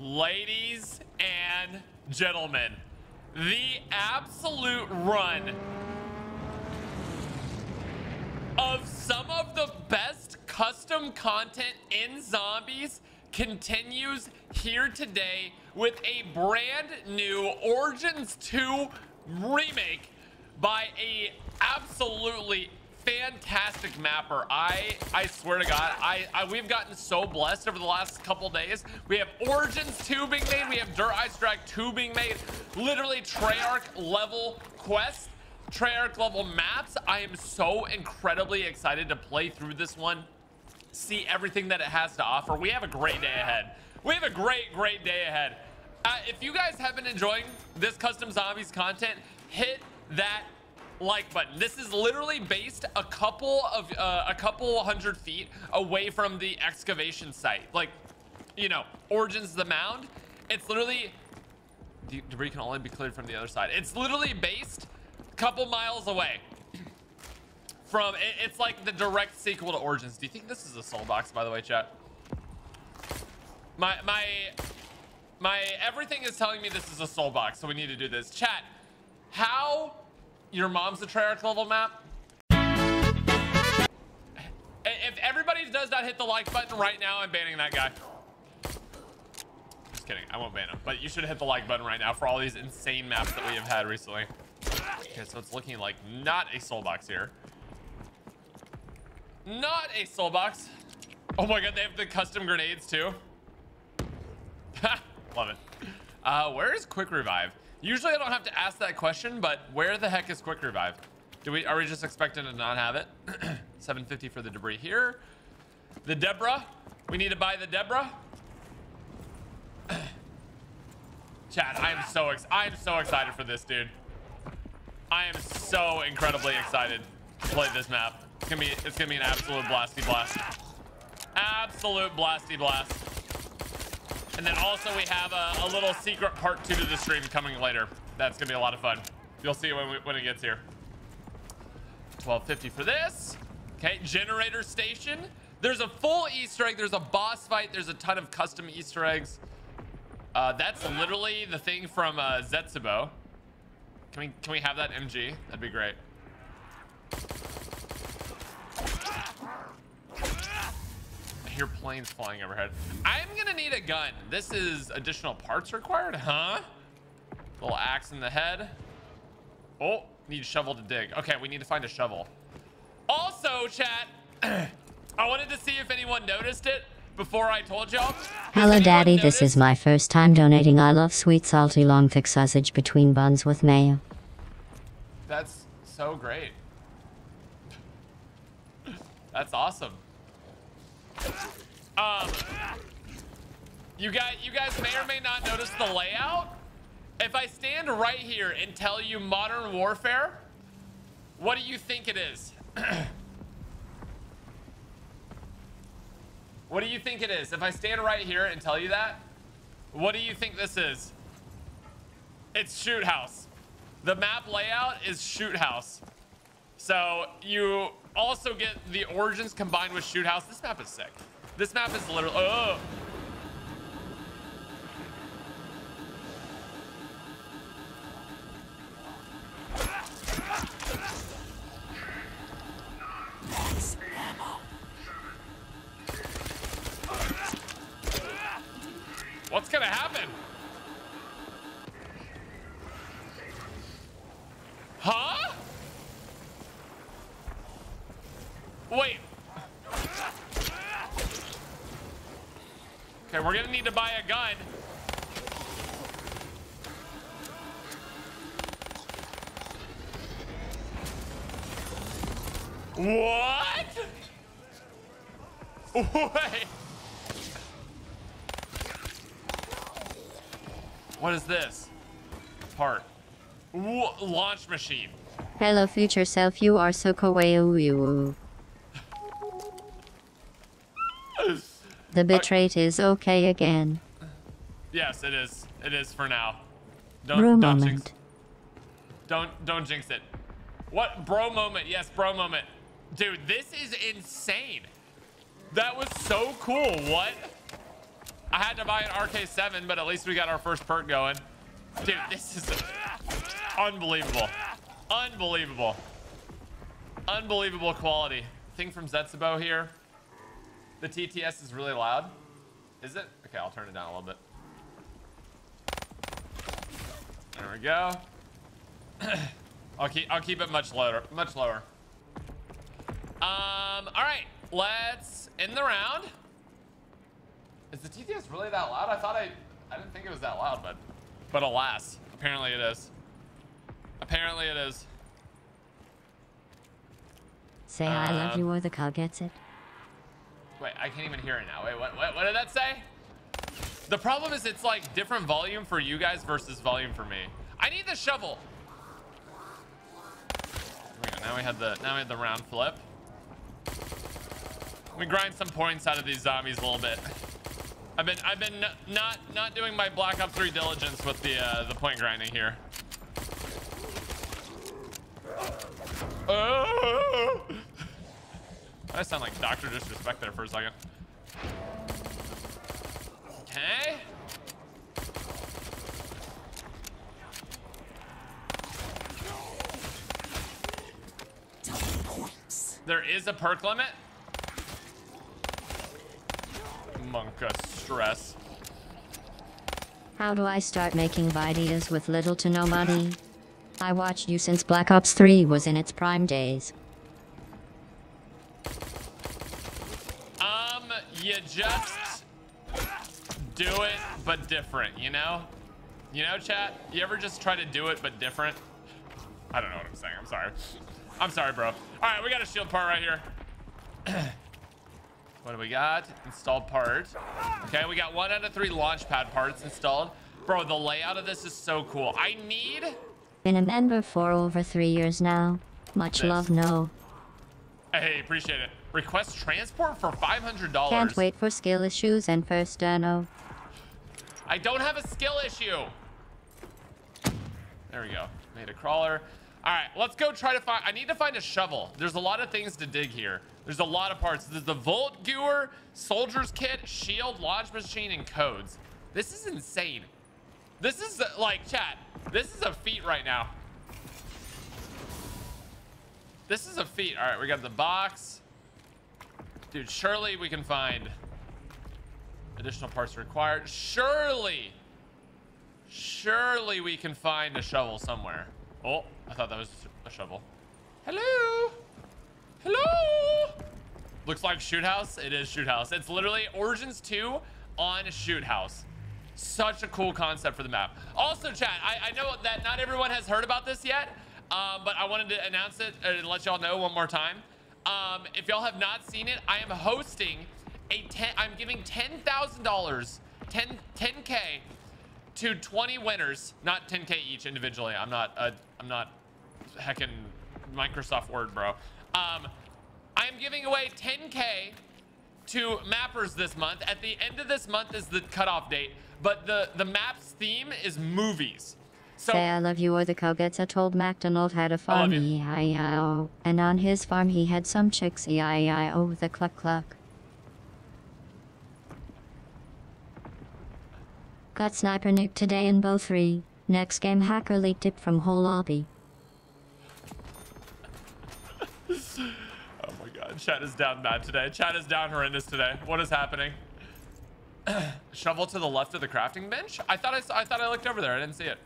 Ladies and gentlemen, the absolute run of some of the best custom content in zombies continues here today with a brand new Origins 2 remake by a absolutely fantastic mapper. I swear to God, we've gotten so blessed over the last couple days. We have Origins 2 being made. We have Der Eisdrache 2 being made. Literally Treyarch level quests, Treyarch level maps. I am so incredibly excited to play through this one, see everything that it has to offer. We have a great day ahead. We have a great day ahead. If you guys have been enjoying this custom zombies content, hit that like button. This is literally based a couple hundred feet away from the excavation site. Like, you know, Origins the Mound, it's literally, the debris can only be cleared from the other side. It's literally based a couple miles away from it. It's like the direct sequel to Origins. Do you think this is a soul box, by the way, chat? My everything is telling me this is a soul box, so we need to do this. Chat, how your mom's a Treyarch level map? If everybody does not hit the like button right now, I'm banning that guy. Just kidding, I won't ban him, but you should hit the like button right now for all these insane maps that we have had recently. Okay, so it's looking like not a soul box here. Not a soul box. Oh my God, they have the custom grenades too. Love it. Where is quick revive? Usually I don't have to ask that question, but where the heck is quick revive? Are we just expected to not have it? 750 for the debris here. The Deborah. We need to buy the Deborah. Chat, I am so excited for this, dude. I am so incredibly excited to play this map. It's gonna be an absolute blasty blast. Absolute blasty blast. And then also we have a little secret part 2 to the stream coming later. That's gonna be a lot of fun. You'll see when it gets here. 1250 for this. Okay, generator station. There's a full Easter egg. There's a boss fight. There's a ton of custom Easter eggs. That's literally the thing from Zetsubou. Can we have that MG? That'd be great. Your planes flying overhead. I'm gonna need a gun. This is additional parts required, huh? Little axe in the head. Oh, need shovel to dig. Okay, we need to find a shovel. Also, chat, I wanted to see if anyone noticed it before I told y'all. Hello, Daddy. This is my first time donating. I love sweet, salty, long, thick sausage between buns with mayo. That's so great. That's awesome. You guys may or may not notice the layout. If I stand right here and tell you Modern Warfare, what do you think it is? What do you think it is? If I stand right here and tell you that, what do you think this is? It's Shoot House. The map layout is Shoot House. So you also get the Origins combined with Shoot House. This map is sick. This map is literally, oh. What's gonna happen? Huh? Wait. Okay, we're gonna need to buy a gun. What? Wait. What is this? Part. Launch machine. Hello, future self. You are so kawaii. The bitrate is okay again. Yes, it is. It is for now. Don't jinx. Don't jinx it. What? Bro moment. Yes, bro moment. Dude, this is insane. That was so cool. What? I had to buy an RK7, but at least we got our first perk going. Dude, this is unbelievable. Unbelievable. Unbelievable quality. Thing from Zetsubou here. The TTS is really loud. Is it? Okay, I'll turn it down a little bit. There we go. I'll keep it much lower. Much lower. All right, let's end the round. Is the TTS really that loud? I thought I didn't think it was that loud, but alas, apparently it is. Apparently it is. Say I love you or the cow gets it. Wait, I can't even hear it now. Wait, what did that say? The problem is it's like different volume for you guys versus volume for me. I need the shovel. There we go. Now we had the round flip. We grind some points out of these zombies a little bit. I've been not doing my Black Ops 3 diligence with the point grinding here. Oh! I sound like Dr. Disrespect there for a second. Okay. There is a perk limit. Monka stress. How do I start making videos with little to no money? I watched you since Black Ops 3 was in its prime days. You just do it, but different, you know? You know, chat? You ever just try to do it, but different? I don't know what I'm saying. I'm sorry. I'm sorry, bro. All right, we got a shield part right here. What do we got? Installed part. Okay, we got 1 out of 3 launch pad parts installed. Bro, the layout of this is so cool. I need... Been a member for over 3 years now. Much this. Love, no. Hey, appreciate it. Request transport for $500. Can't wait for skill issues and first dano. I don't have a skill issue. There we go. Made a crawler. All right, let's go try to find... I need to find a shovel. There's a lot of things to dig here. There's a lot of parts. There's the Volt Gewer, Soldier's Kit, Shield, Launch Machine, and Codes. This is insane. This is, like, chat, this is a feat right now. This is a feat. All right, we got the box. Dude, surely we can find additional parts required. Surely. Surely we can find a shovel somewhere. Oh, I thought that was a shovel. Hello. Hello. Looks like Shoot House. It is Shoot House. It's literally Origins 2 on Shoot House. Such a cool concept for the map. Also, chat, I know that not everyone has heard about this yet, but I wanted to announce it and let y'all know one more time. If y'all have not seen it, I am hosting a I'm giving $10,000, 10K to 20 winners, not 10K each individually. I'm not heckin' Microsoft Word, bro. I am giving away 10K to mappers this month. At the end of this month is the cutoff date, but the map's theme is movies. So, say I love you or the cow gets it told MacDonald had a farm, E-I-I-O, and on his farm he had some chicks, E-I-I-O, with a cluck cluck. Got sniper nuked today in Bow 3, next game hacker leaked it from whole lobby. Oh my god, chat is down bad today. Chat is down horrendous today. What is happening? Shovel to the left of the crafting bench? I thought I looked over there, I didn't see it.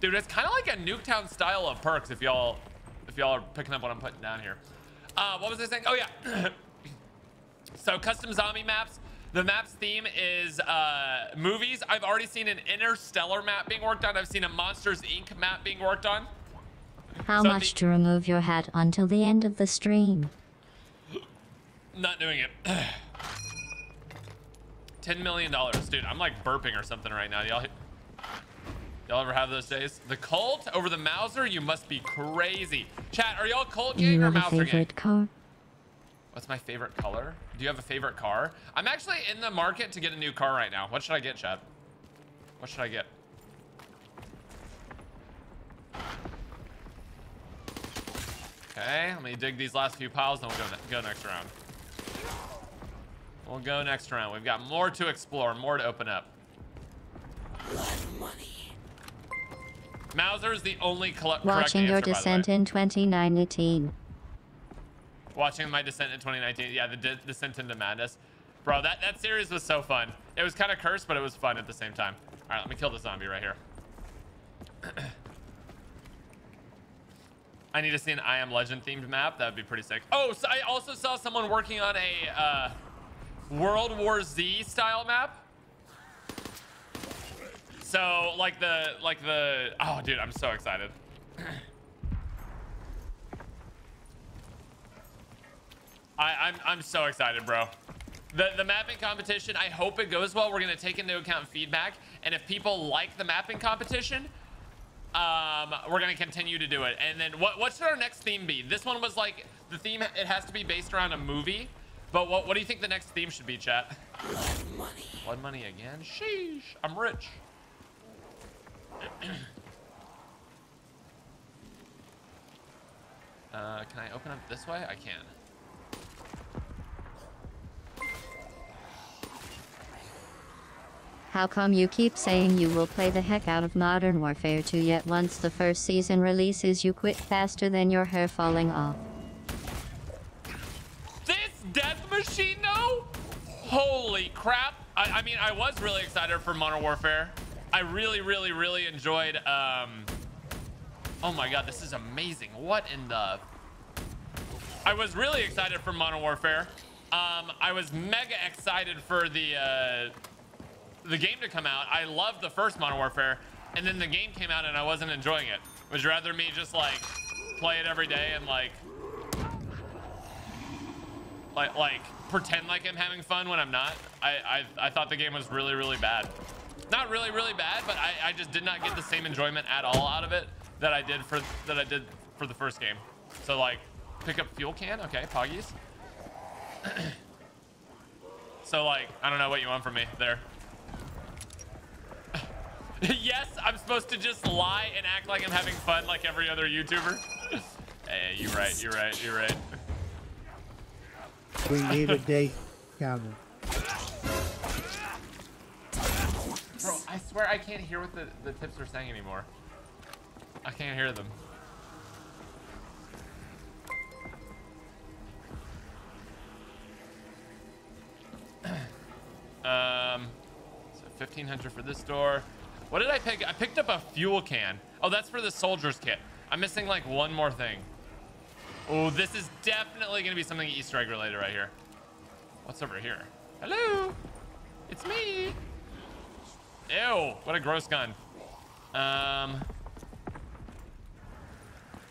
Dude, it's kind of like a Nuketown style of perks if y'all are picking up what I'm putting down here. What was I saying? Oh yeah. So custom zombie maps. The map's theme is movies. I've already seen an Interstellar map being worked on. I've seen a Monsters, Inc. map being worked on. How much to remove your hat until the end of the stream? Not doing it. $10 million, dude. I'm like burping or something right now. Y'all ever have those days? The Colt over the Mauser? You must be crazy. Chat, are y'all Colt gang or Mauser gang? Car? What's my favorite color? Do you have a favorite car? I'm actually in the market to get a new car right now. What should I get, Chad? What should I get? Okay, let me dig these last few piles and we'll go next round. We'll go next round. We've got more to explore, more to open up. Blood money. Mauser's the only correct answer, watching your Descent in 2019. Watching my Descent in 2019. Yeah, the Descent into Madness. Bro, that series was so fun. It was kind of cursed, but it was fun at the same time. All right, let me kill the zombie right here. I need to see an I Am Legend themed map. That would be pretty sick. Oh, so I also saw someone working on a World War Z style map. So like the oh dude, I'm so excited. I'm so excited, bro. The mapping competition, I hope it goes well. We're gonna take into account feedback, and if people like the mapping competition, we're gonna continue to do it. And then what should our next theme be? This one was like the theme, it has to be based around a movie, but what do you think the next theme should be, chat? Blood money again? Sheesh, I'm rich. Can I open up this way? I can. How come you keep saying you will play the heck out of Modern Warfare 2, yet once the first season releases you quit faster than your hair falling off? This death machine though? Holy crap. I mean, I was really excited for Modern Warfare. I really, really, really enjoyed, oh my God, this is amazing. What in the... I was really excited for Modern Warfare. I was mega excited for the game to come out. I loved the first Modern Warfare, and then the game came out and I wasn't enjoying it. Would you rather me just like play it every day and like pretend like I'm having fun when I'm not? I thought the game was really, really bad. Not really, really bad, but I just did not get the same enjoyment at all out of it that I did for the first game. So like, pick up fuel can, okay, Poggies. So like, I don't know what you want from me there. Yes, I'm supposed to just lie and act like I'm having fun like every other YouTuber. Hey, you're right, you're right, you're right. We need a day counter. Bro, I swear I can't hear what the tips are saying anymore. I can't hear them. So 1,500 for this door. What did I pick? I picked up a fuel can. Oh, that's for the soldier's kit. I'm missing like one more thing. Oh, this is definitely gonna be something Easter egg related right here. What's over here? Hello, it's me. Ew, what a gross gun.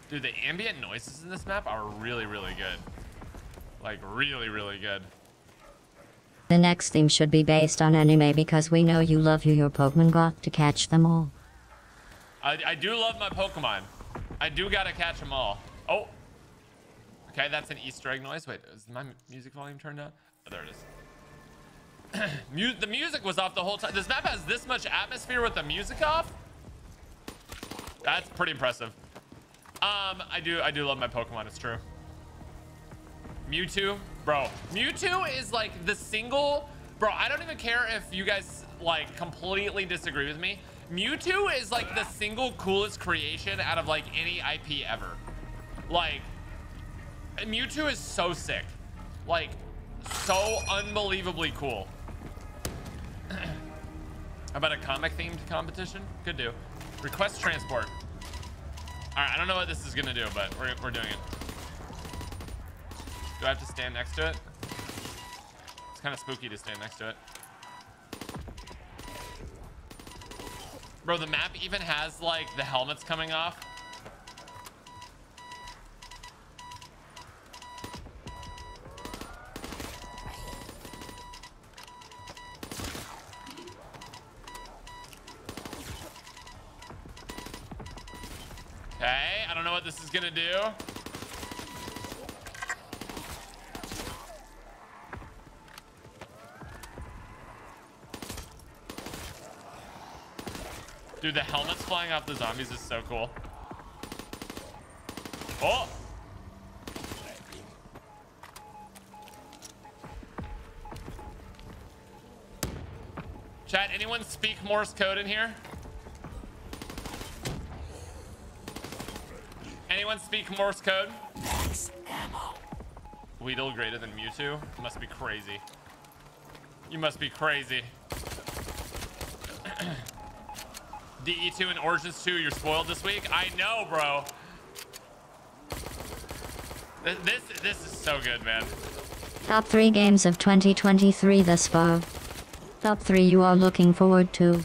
Dude, the ambient noises in this map are really, really good. Like really, really good. The next theme should be based on anime because we know you love your Pokemon, got to catch them all. I do love my Pokemon. I do gotta catch them all. Oh, okay, that's an Easter egg noise. Wait, is my music volume turned down? Oh, there it is. The music was off the whole time. This map has this much atmosphere with the music off? That's pretty impressive. I do love my Pokemon, it's true. Mewtwo, bro. Mewtwo is like the single, bro, I don't even care if you guys like completely disagree with me. Mewtwo is like the single coolest creation out of like any IP ever. Like, Mewtwo is so sick. Like, so unbelievably cool. How about a comic themed competition? Could do. Request transport. All right, I don't know what this is gonna do, but we're doing it. Do I have to stand next to it? It's kind of spooky to stand next to it. Bro, the map even has like the helmets coming off. Okay, I don't know what this is gonna do. Dude, the helmets flying off the zombies is so cool. Oh! Chat, anyone speak Morse code in here? Anyone speak Morse code? Max ammo. Weedle greater than Mewtwo? Must be crazy. You must be crazy. DE2 and Origins 2, you're spoiled this week? I know, bro. This is so good, man. Top 3 games of 2023 thus far. Top 3 you are looking forward to.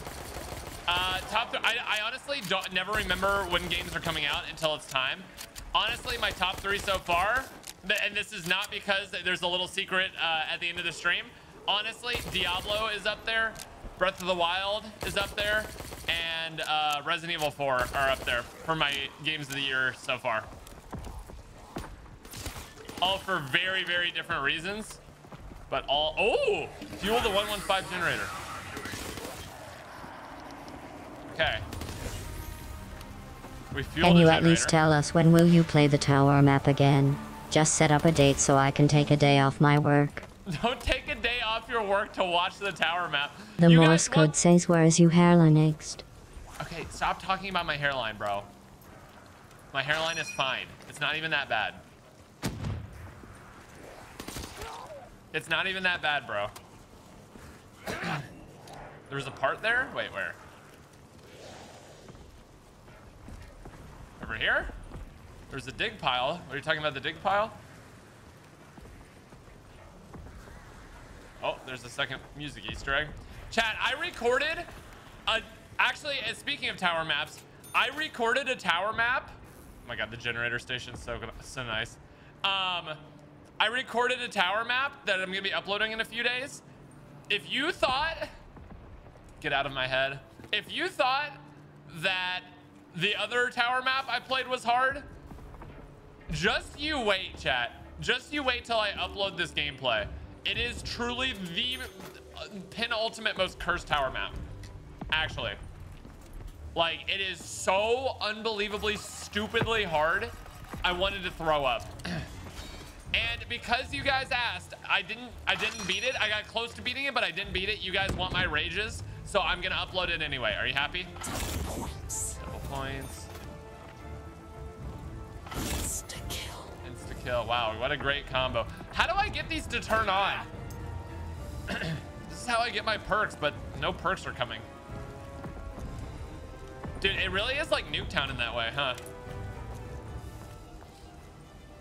I honestly don't, never remember when games are coming out until it's time. Honestly, my top 3 so far, and this is not because there's a little secret at the end of the stream. Honestly, Diablo is up there. Breath of the Wild is up there. And Resident Evil 4 are up there for my games of the year so far. All for very, very different reasons, but all... Oh! Fuel the 115 generator. Okay. We fuel the generator. Can you at least tell us when will you play the tower map again? Just set up a date so I can take a day off my work. Don't take a day off your work to watch the tower map. The Morse code says, where is your hairline next? Okay, stop talking about my hairline, bro. My hairline is fine. It's not even that bad. It's not even that bad, bro. There was a part there? Wait, where? Over here? There's a dig pile. What are you talking about, the dig pile? Oh, there's a second music Easter egg. Chat, I recorded a... Actually, speaking of tower maps, I recorded a tower map. Oh my God, the generator station's so nice. I recorded a tower map that I'm gonna be uploading in a few days. If you thought, get out of my head. If you thought that the other tower map I played was hard, just you wait, chat. Just you wait till I upload this gameplay. It is truly the penultimate most cursed tower map, actually. Like, it is so unbelievably stupidly hard, I wanted to throw up. And because you guys asked, I didn't beat it. I got close to beating it, but I didn't beat it. You guys want my rages, so I'm gonna upload it anyway. Are you happy? Double points. Insta kill. Wow, what a great combo. How do I get these to turn on? This is how I get my perks, but no perks are coming. Dude, it really is like Nuketown in that way, huh?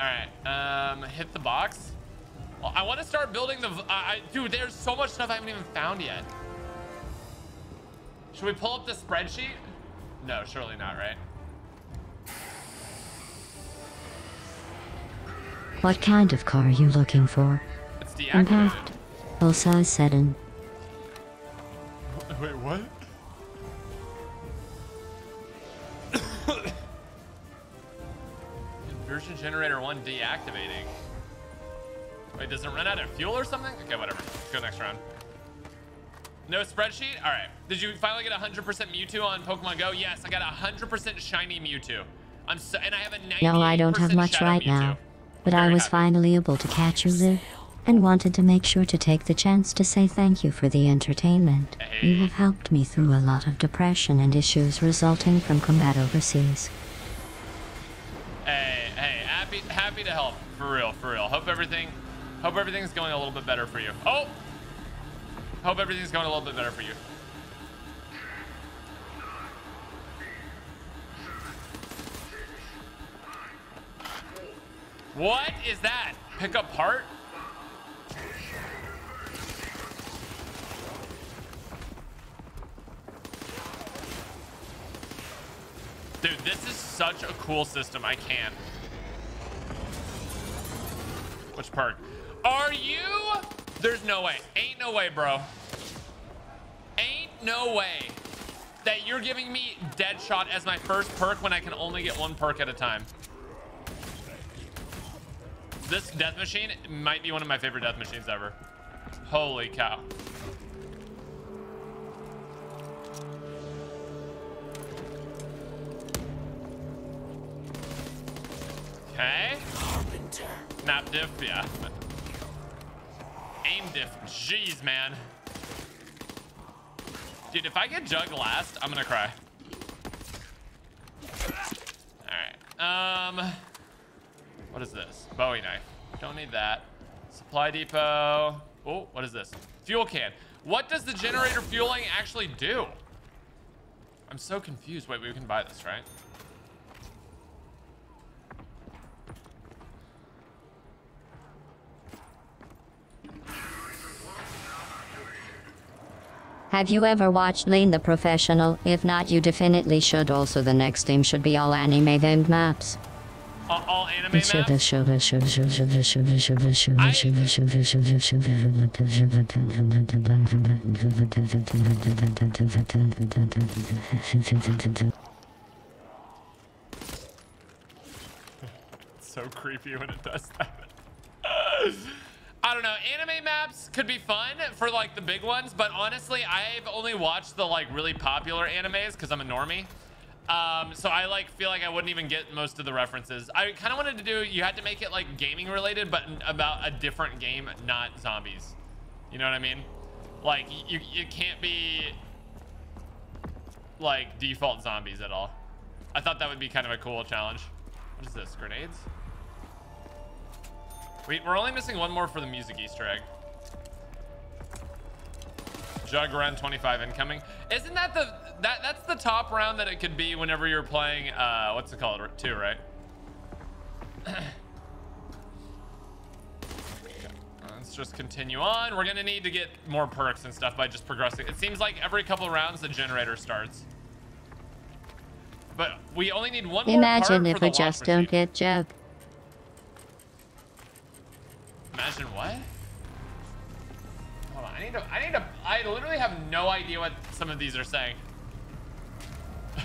All right, hit the box. Well, I want to start building the... dude, there's so much stuff I haven't even found yet. Should we pull up the spreadsheet? No, surely not, right? What kind of car are you looking for? It's deactivated. Impact. Full size sedan. Wait, what? Version generator 1 deactivating. Wait, does it run out of fuel or something? Okay, whatever. Let's go next round. No spreadsheet? All right. Did you finally get 100% Mewtwo on Pokemon Go? Yes, I got 100% shiny Mewtwo. I'm so, and I have a 98% No, I don't have much right Mewtwo. Now, but very I was happy. Finally able to catch you there and wanted to make sure to take the chance to say thank you for the entertainment. Hey. You have helped me through a lot of depression and issues resulting from combat overseas. Hey, happy to help, for real. Hope everything's going a little bit better for you. Oh, hope everything's going a little bit better for you. What is that? Pick up part? Dude, this is such a cool system. I can't. Which perk? Are you? There's no way. Ain't no way, bro. Ain't no way that you're giving me Deadshot as my first perk when I can only get one perk at a time. This death machine might be one of my favorite death machines ever. Holy cow. Okay. Map diff, yeah. Aim diff. Jeez, man. Dude, if I get jug last, I'm gonna cry. All right. What is this? Bowie knife. Don't need that. Supply depot. Oh, what is this? Fuel can. What does the generator fueling actually do? I'm so confused. Wait, we can buy this, right? Have you ever watched Lean the Professional? If not, you definitely should. Also, the next game should be all anime themed maps. All anime maps? It's so creepy when it does that. I don't know, anime maps could be fun for like the big ones, but honestly, I've only watched the like really popular animes because I'm a normie. So I like feel like I wouldn't even get most of the references. I kind of wanted to do, you had to make it like gaming related, but about a different game, not zombies. You know what I mean? Like you can't be like default zombies at all. I thought that would be kind of a cool challenge. What is this, grenades? We're only missing one more for the music Easter egg. Jug round 25 incoming. Isn't that the that's the top round that it could be whenever you're playing what's it called? 2, right? Let's just continue on. We're gonna need to get more perks and stuff by just progressing. It seems like every couple rounds the generator starts. But we only need one more. Imagine if we just don't get jug. Imagine what? Hold on, I literally have no idea what some of these are saying.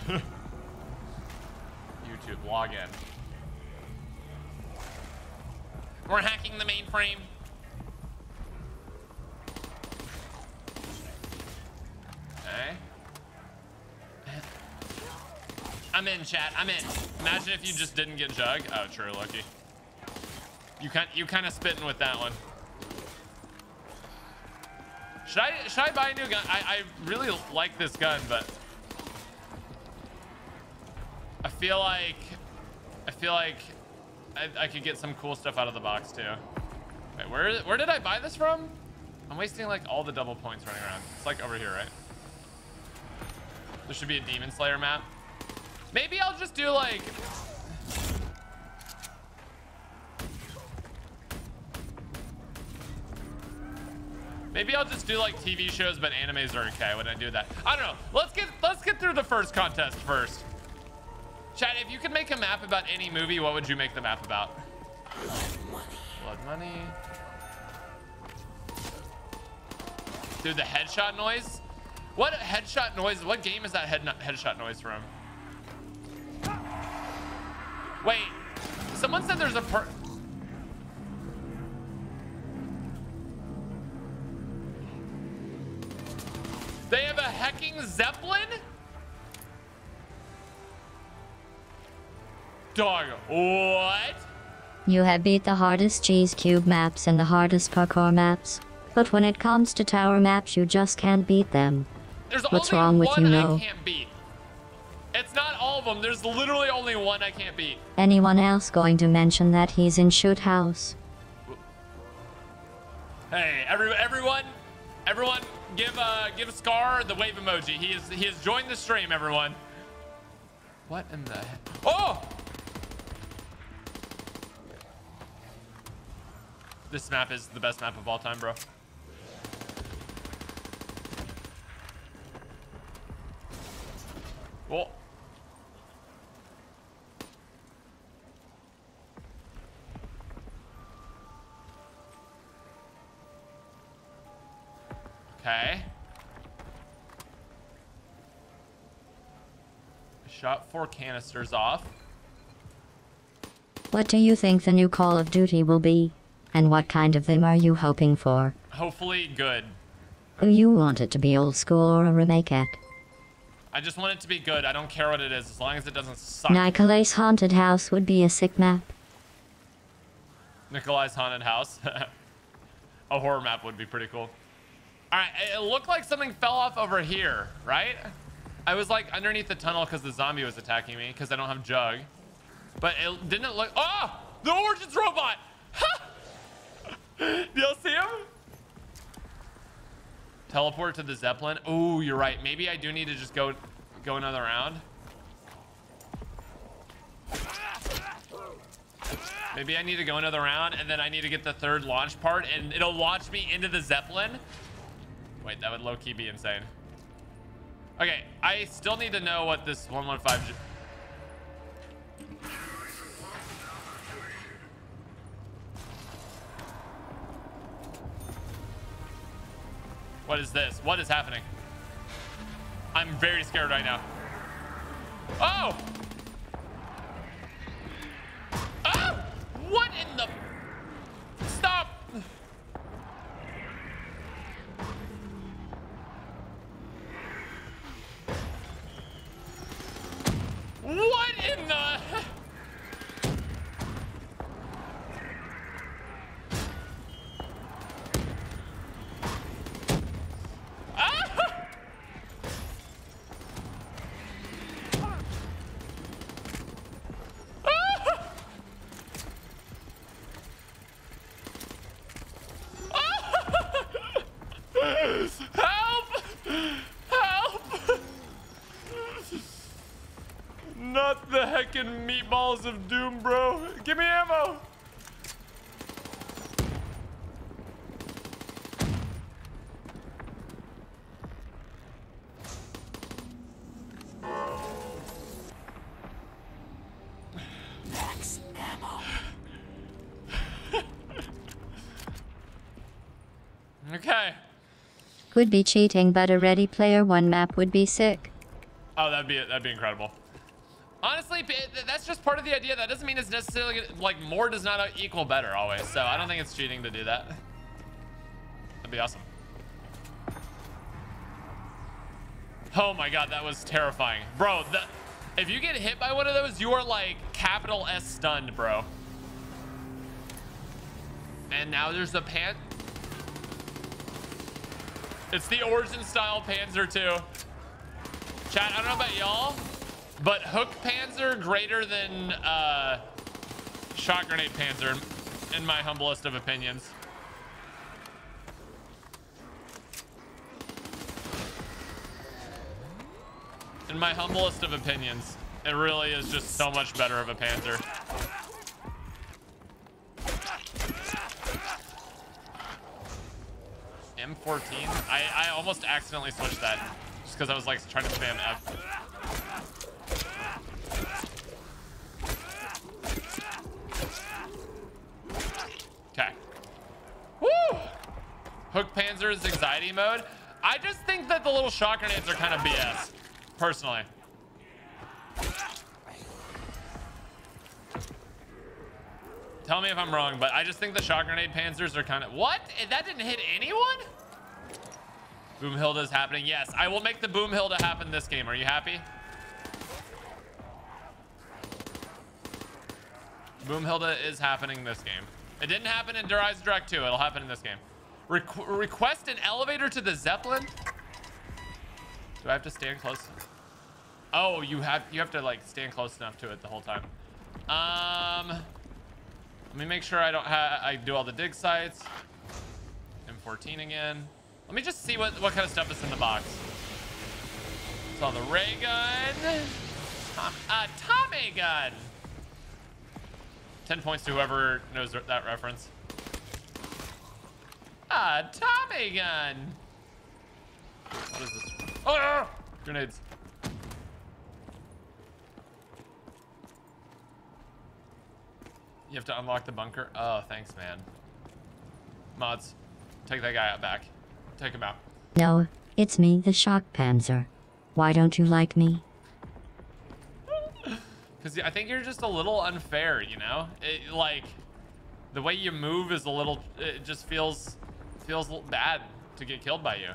YouTube, log in. We're hacking the mainframe. Okay. I'm in, chat, I'm in. Imagine if you just didn't get jug. Oh, true, lucky. You kind of spitting with that one. Should I buy a new gun? I really like this gun, but I feel like I could get some cool stuff out of the box too. Wait, where did I buy this from? I'm wasting like all the double points running around. It's like over here, right? There should be a Demon Slayer map. Maybe I'll just do like. Maybe I'll just do like TV shows, but animes are okay when I do that. I don't know. Let's get through the first contest first. Chat, if you could make a map about any movie, what would you make the map about? Blood money. Dude, the headshot noise. What headshot noise? What game is that headshot noise from? Wait. Someone said there's a per. They have a hecking Zeppelin? Dog, what? You have beat the hardest cheese cube maps and the hardest parkour maps. But when it comes to tower maps, you just can't beat them. There's What's only wrong with one you know? I can't beat. It's not all of them. There's literally only one I can't beat. Anyone else going to mention that he's in Shoot House? Hey, everyone. Give Scar the wave emoji. He has joined the stream, everyone. What in the heck? Oh! This map is the best map of all time, bro. Well. Okay. Shot 4 canisters off. What do you think the new Call of Duty will be? And what kind of them are you hoping for? Hopefully good. Do you want it to be old school or a remake it? I just want it to be good. I don't care what it is, as long as it doesn't suck. Nikolai's Haunted House would be a sick map. Nikolai's Haunted House? A horror map would be pretty cool. All right, it looked like something fell off over here, right? I was like underneath the tunnel because the zombie was attacking me because I don't have Jug. But it didn't look... Oh! The Origins robot! Do y'all see him? Teleport to the Zeppelin. Oh, you're right. Maybe I do need to just go another round. Maybe I need to go another round, and then I need to get the third launch part, and it'll launch me into the Zeppelin. Wait, that would low-key be insane. Okay, I still need to know what this 115... What is this? What is happening? I'm very scared right now. Oh! Oh! What in the... Stop! What in the... Meatballs of doom, bro. Give me ammo. Max ammo. Okay. Could be cheating, but a Ready Player One map would be sick. Oh, that'd be incredible. Honestly, that's just part of the idea. That doesn't mean it's necessarily like more does not equal better always. So I don't think it's cheating to do that. That'd be awesome. Oh my God, that was terrifying. Bro, if you get hit by one of those, you are like capital S stunned, bro. And now there's the pan. It's the Origin style Panzer II. Chat, I don't know about y'all, but hook Panzer greater than shot grenade Panzer, in my humblest of opinions. In my humblest of opinions, it really is just so much better of a Panzer. M14? I almost accidentally switched that just because I was like trying to spam F. Okay. Woo! Hook Panzer is anxiety mode. I just think that the little shock grenades are kind of BS, personally. Tell me if I'm wrong, but I just think the shock grenade Panzers are kind of... What? That didn't hit anyone? Boomhilda is happening. Yes, I will make the Boomhilda happen this game. Are you happy? Boomhilda is happening this game. It didn't happen in Der Eisdrache 2. It'll happen in this game. Request an elevator to the Zeppelin. Do I have to stand close? Oh, you have to like stand close enough to it the whole time. Let me make sure I don't have... I do all the dig sites. M14 again. Let me just see what kind of stuff is in the box. Saw the ray gun. Tommy gun. 10 points to whoever knows that reference. Ah, Tommy gun. What is this? Oh, grenades. You have to unlock the bunker. Oh, thanks, man. Mods, take that guy out back. Take him out. No, it's me, the shock Panzer. Why don't you like me? Because I think you're just a little unfair, you know? It, like, the way you move is a little... It just feels bad to get killed by you.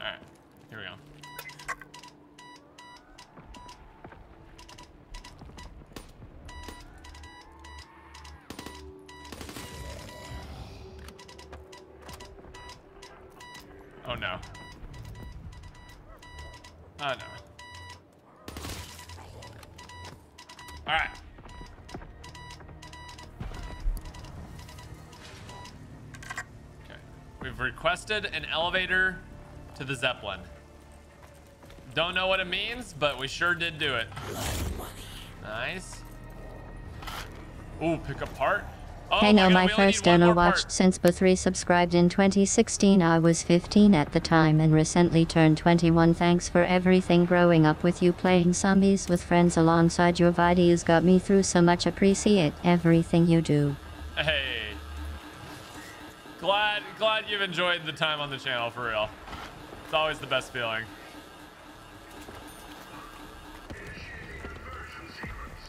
All right, here we go. Oh no. Oh no. Alright. Okay. We've requested an elevator to the Zeppelin. Don't know what it means, but we sure did do it. Nice. Ooh, pick a part. Oh, I know my first donor watched since Bo3 subscribed in 2016. I was 15 at the time and recently turned 21. Thanks for everything. Growing up with you, playing zombies with friends alongside your videos got me through so much. Appreciate everything you do. Hey. Glad you've enjoyed the time on the channel, for real. It's always the best feeling.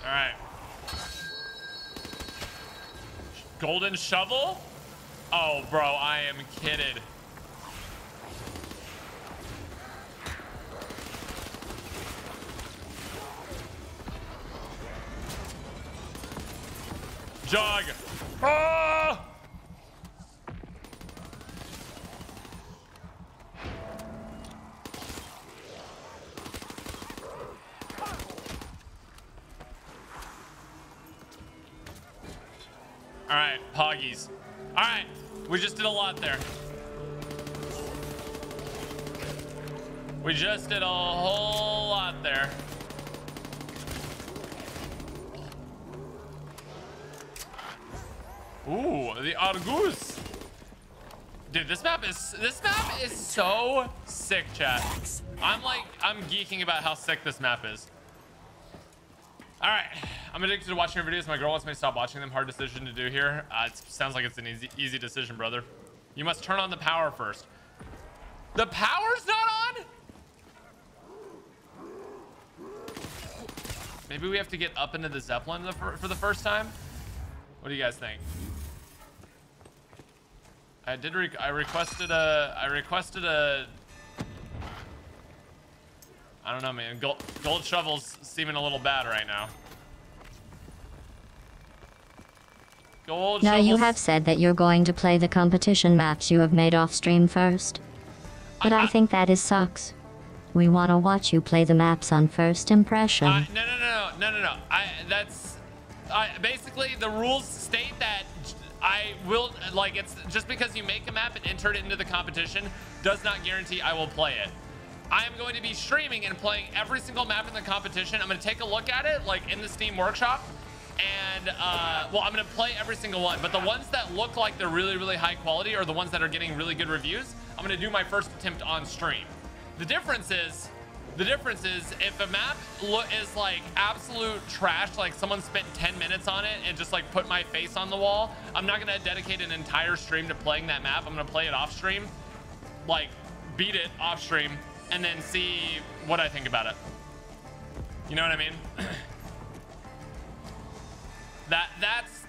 All right. Golden shovel? Oh, bro, I am kidded. Jog. Oh! All right, Poggies. All right, we just did a lot there. We just did a whole lot there. Ooh, the Argus. Dude, this map is so sick, chat. I'm geeking about how sick this map is. All right, I'm addicted to watching your videos. My girl wants me to stop watching them. Hard decision to do here. It sounds like it's an easy decision, brother. You must turn on the power first. The power's not on? Maybe we have to get up into the Zeppelin for the first time? What do you guys think? I requested a... I don't know, man. Gold shovel's seeming a little bad right now. Gold now shovels. You have said that you're going to play the competition maps you have made off stream first. But I think that is sucks. We want to watch you play the maps on first impression. No. Basically, the rules state that I will, like, it's just because you make a map and enter it into the competition does not guarantee I will play it. I'm going to be streaming and playing every single map in the competition. I'm going to take a look at it, like, in the Steam Workshop. And, well, I'm going to play every single one. But the ones that look like they're really, really high quality or the ones that are getting really good reviews, I'm going to do my first attempt on stream. The difference is if a map is, like, absolute trash, like someone spent 10 minutes on it and just, like, put my face on the wall, I'm not going to dedicate an entire stream to playing that map. I'm going to play it off stream, like, beat it off stream, and then see what I think about it. You know what I mean?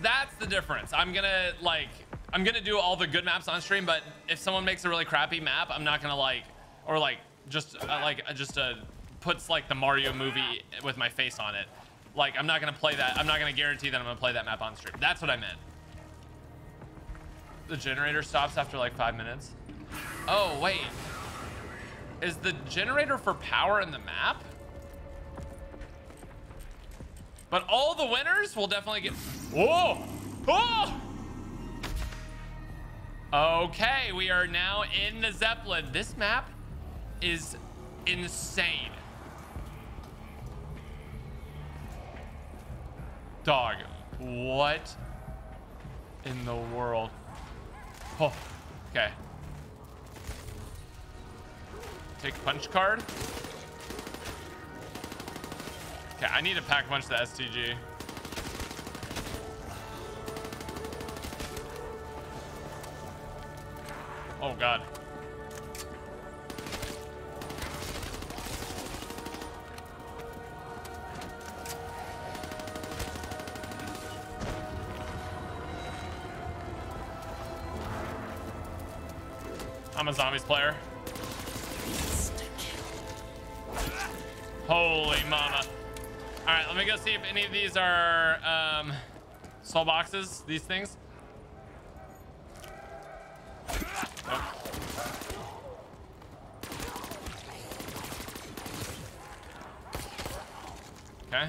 That's the difference. I'm gonna do all the good maps on stream, but if someone makes a really crappy map, I'm not gonna puts like the Mario movie with my face on it. Like, I'm not gonna play that. I'm not gonna guarantee that I'm gonna play that map on stream. That's what I meant. The generator stops after like 5 minutes. Oh, wait. Is the generator for power in the map? But all the winners will definitely get... Whoa! Oh! Okay, we are now in the Zeppelin. This map is insane. Dog, what in the world? Oh, okay. Take punch card. Okay, I need to pack punch the STG. Oh god. I'm a zombies player. Holy mama. All right, let me go see if any of these are soul boxes, these things. Nope. Okay.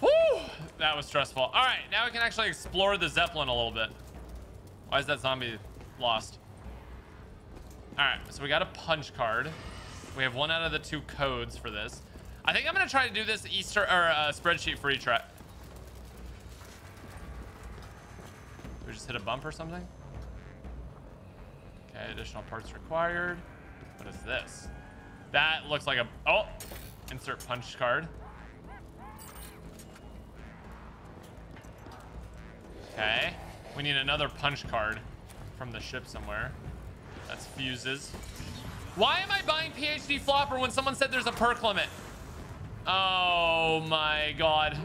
Whew, that was stressful. All right, now we can actually explore the Zeppelin a little bit. Why is that zombie lost? All right, so we got a punch card. We have one out of the two codes for this. I think I'm gonna try to do this Easter or spreadsheet free track. We just hit a bump or something. Okay, additional parts required. What is this? That looks like a, oh, insert punch card. Okay, we need another punch card from the ship somewhere. That's fuses. Why am I buying PhD Flopper when someone said there's a perk limit? Oh my God.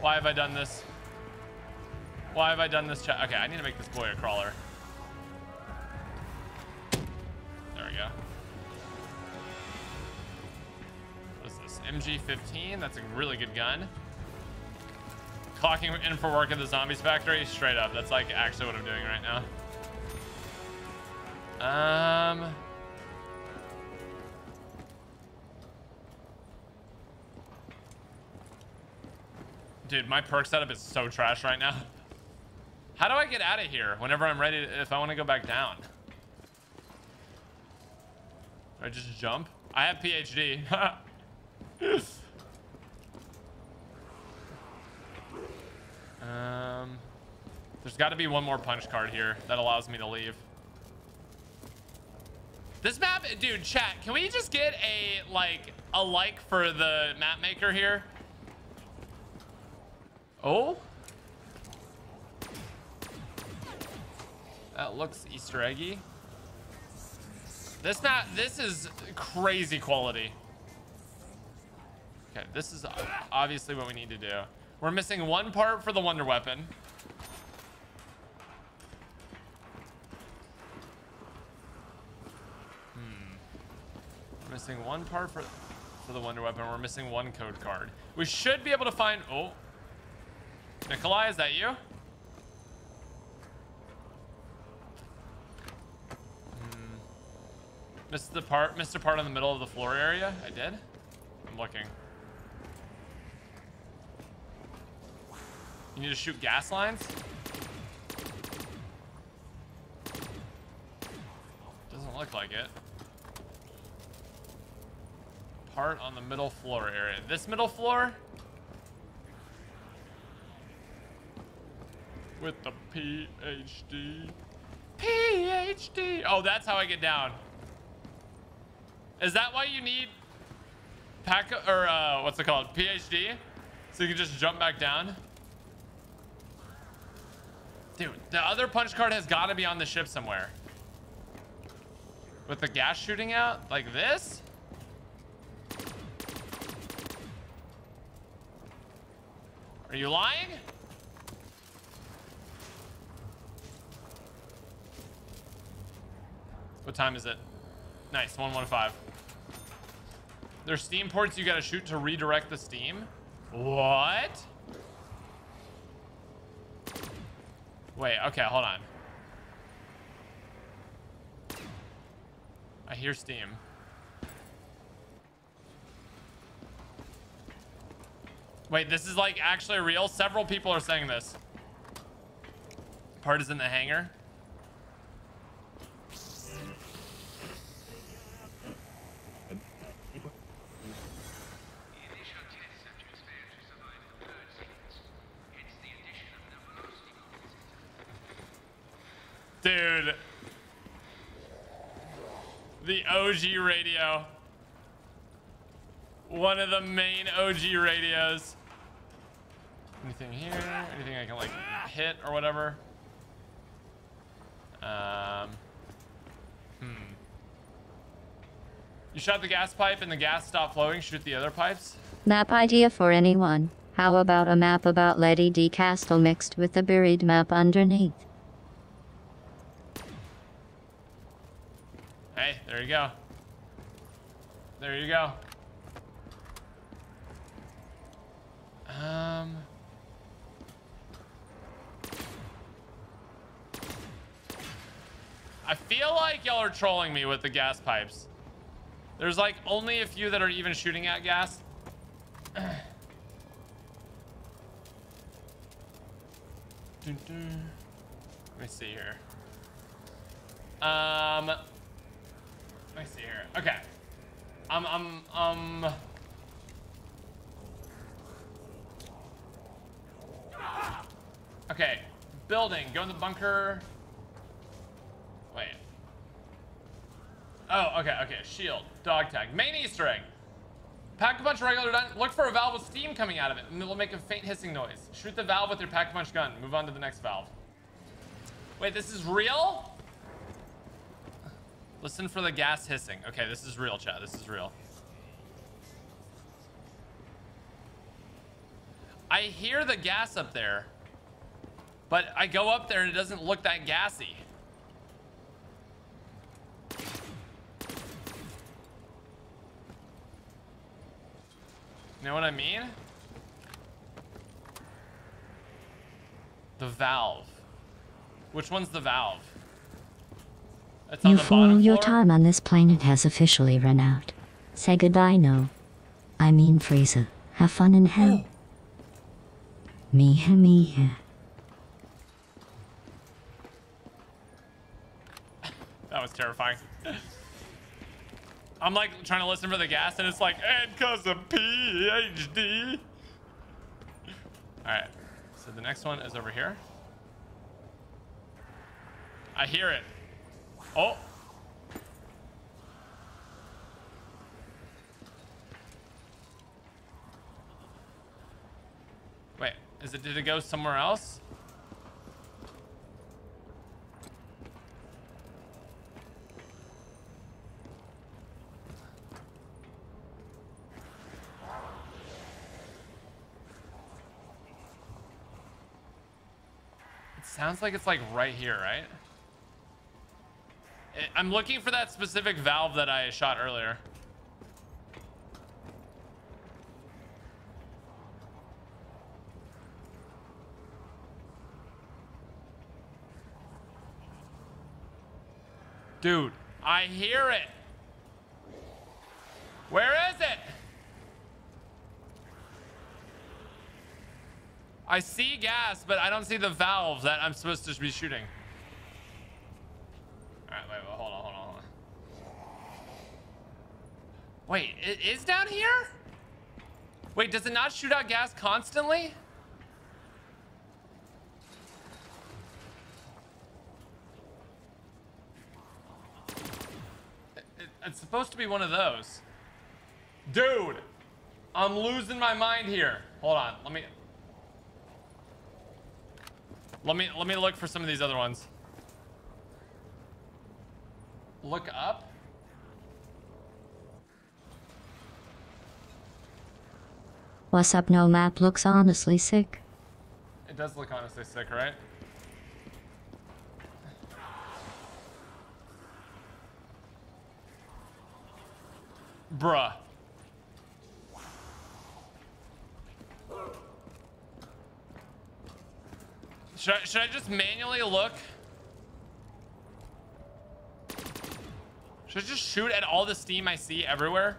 Why have I done this? Why have I done this? Okay, I need to make this boy a crawler. There we go. What is this? MG-15. That's a really good gun. Clocking in for work at the zombies factory. Straight up. That's like actually what I'm doing right now. Dude, my perk setup is so trash right now. How do I get out of here whenever I'm ready to, if I want to go back down? Do I just jump? I have PhD. There's got to be one more punch card here that allows me to leave. This map, dude, chat, can we just get a like for the map maker here? Oh, that looks Easter eggy. This map, this is crazy quality. Okay, this is obviously what we need to do. We're missing one part for the wonder weapon. Missing one part for the wonder weapon. We're missing one code card. We should be able to find. Oh, Nikolai, is that you? Missed the part. Missed a part in the middle of the floor area. I did. I'm looking. You need to shoot gas lines. Doesn't look like it. Part on the middle floor area. This middle floor? With the PhD. PhD! Oh, that's how I get down. Is that why you need pack or what's it called? PhD? So you can just jump back down? Dude, the other punch card has got to be on the ship somewhere. With the gas shooting out like this? Are you lying? What time is it? Nice, 1:15. There's steam ports you gotta shoot to redirect the steam. What? Wait, okay, hold on. I hear steam. Wait, this is like actually real? Several people are saying this. Part is in the hangar. Dude. The OG radio. One of the main OG radios. Anything here? Anything I can like hit or whatever? You shot the gas pipe and the gas stopped flowing. Shoot the other pipes. Map idea for anyone. How about a map about Lady D Castle mixed with the buried map underneath? Hey, there you go. There you go. I feel like y'all are trolling me with the gas pipes. There's like only a few that are even shooting at gas. Let me see here. Let me see here. Okay. Okay. Building. Go in the bunker. Wait. Oh, okay, okay. Shield. Dog tag. Main Easter egg. Pack-a-punch regular gun. Look for a valve with steam coming out of it, and it will make a faint hissing noise. Shoot the valve with your pack-a-punch gun. Move on to the next valve. Wait, this is real? Listen for the gas hissing. Okay, this is real, chat. This is real. I hear the gas up there, but I go up there and it doesn't look that gassy. You know what I mean? The valve. Which one's the valve? That's on the bottom floor? Your time on this planet has officially run out. Say goodbye, no. I mean, Frieza. Have fun in hell. Miha, miha. That was terrifying. I'm like trying to listen for the gas and it's like, and cause of PhD. All right, so the next one is over here. I hear it. Oh. Wait, is it, did it go somewhere else? Sounds like it's like right here, right? I'm looking for that specific valve that I shot earlier. Dude, I hear it. Where is it? I see gas, but I don't see the valve that I'm supposed to be shooting. All right, wait, hold on, hold on. Wait, it is down here? Wait, does it not shoot out gas constantly? It's supposed to be one of those. Dude, I'm losing my mind here. Hold on, let me look for some of these other ones. Look up. What's up? No map looks honestly sick. It does look honestly sick, right? Bruh. Should I just manually look? Should I just shoot at all the steam I see everywhere?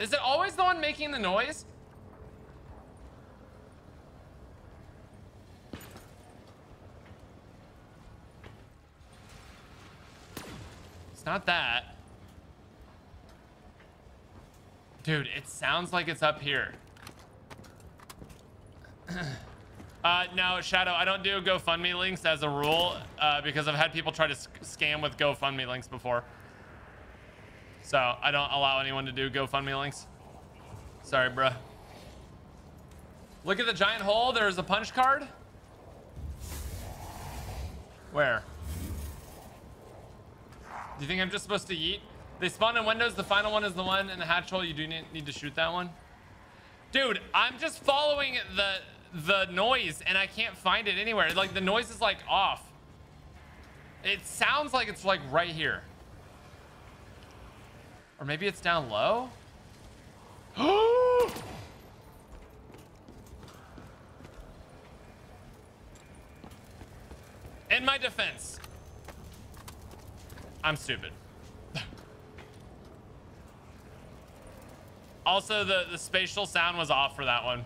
Is it always the one making the noise? It's not that. Dude, it sounds like it's up here. No, Shadow, I don't do GoFundMe links as a rule because I've had people try to scam with GoFundMe links before. So I don't allow anyone to do GoFundMe links. Sorry, bruh. Look at the giant hole. There's a punch card. Where? Do you think I'm just supposed to yeet? They spawn in windows. The final one is the one in the hatch hole. You do need to shoot that one. Dude, I'm just following the noise and I can't find it anywhere. Like the noise is like off. It sounds like it's like right here. Or maybe it's down low. In my defense, I'm stupid. Also, the spatial sound was off for that one.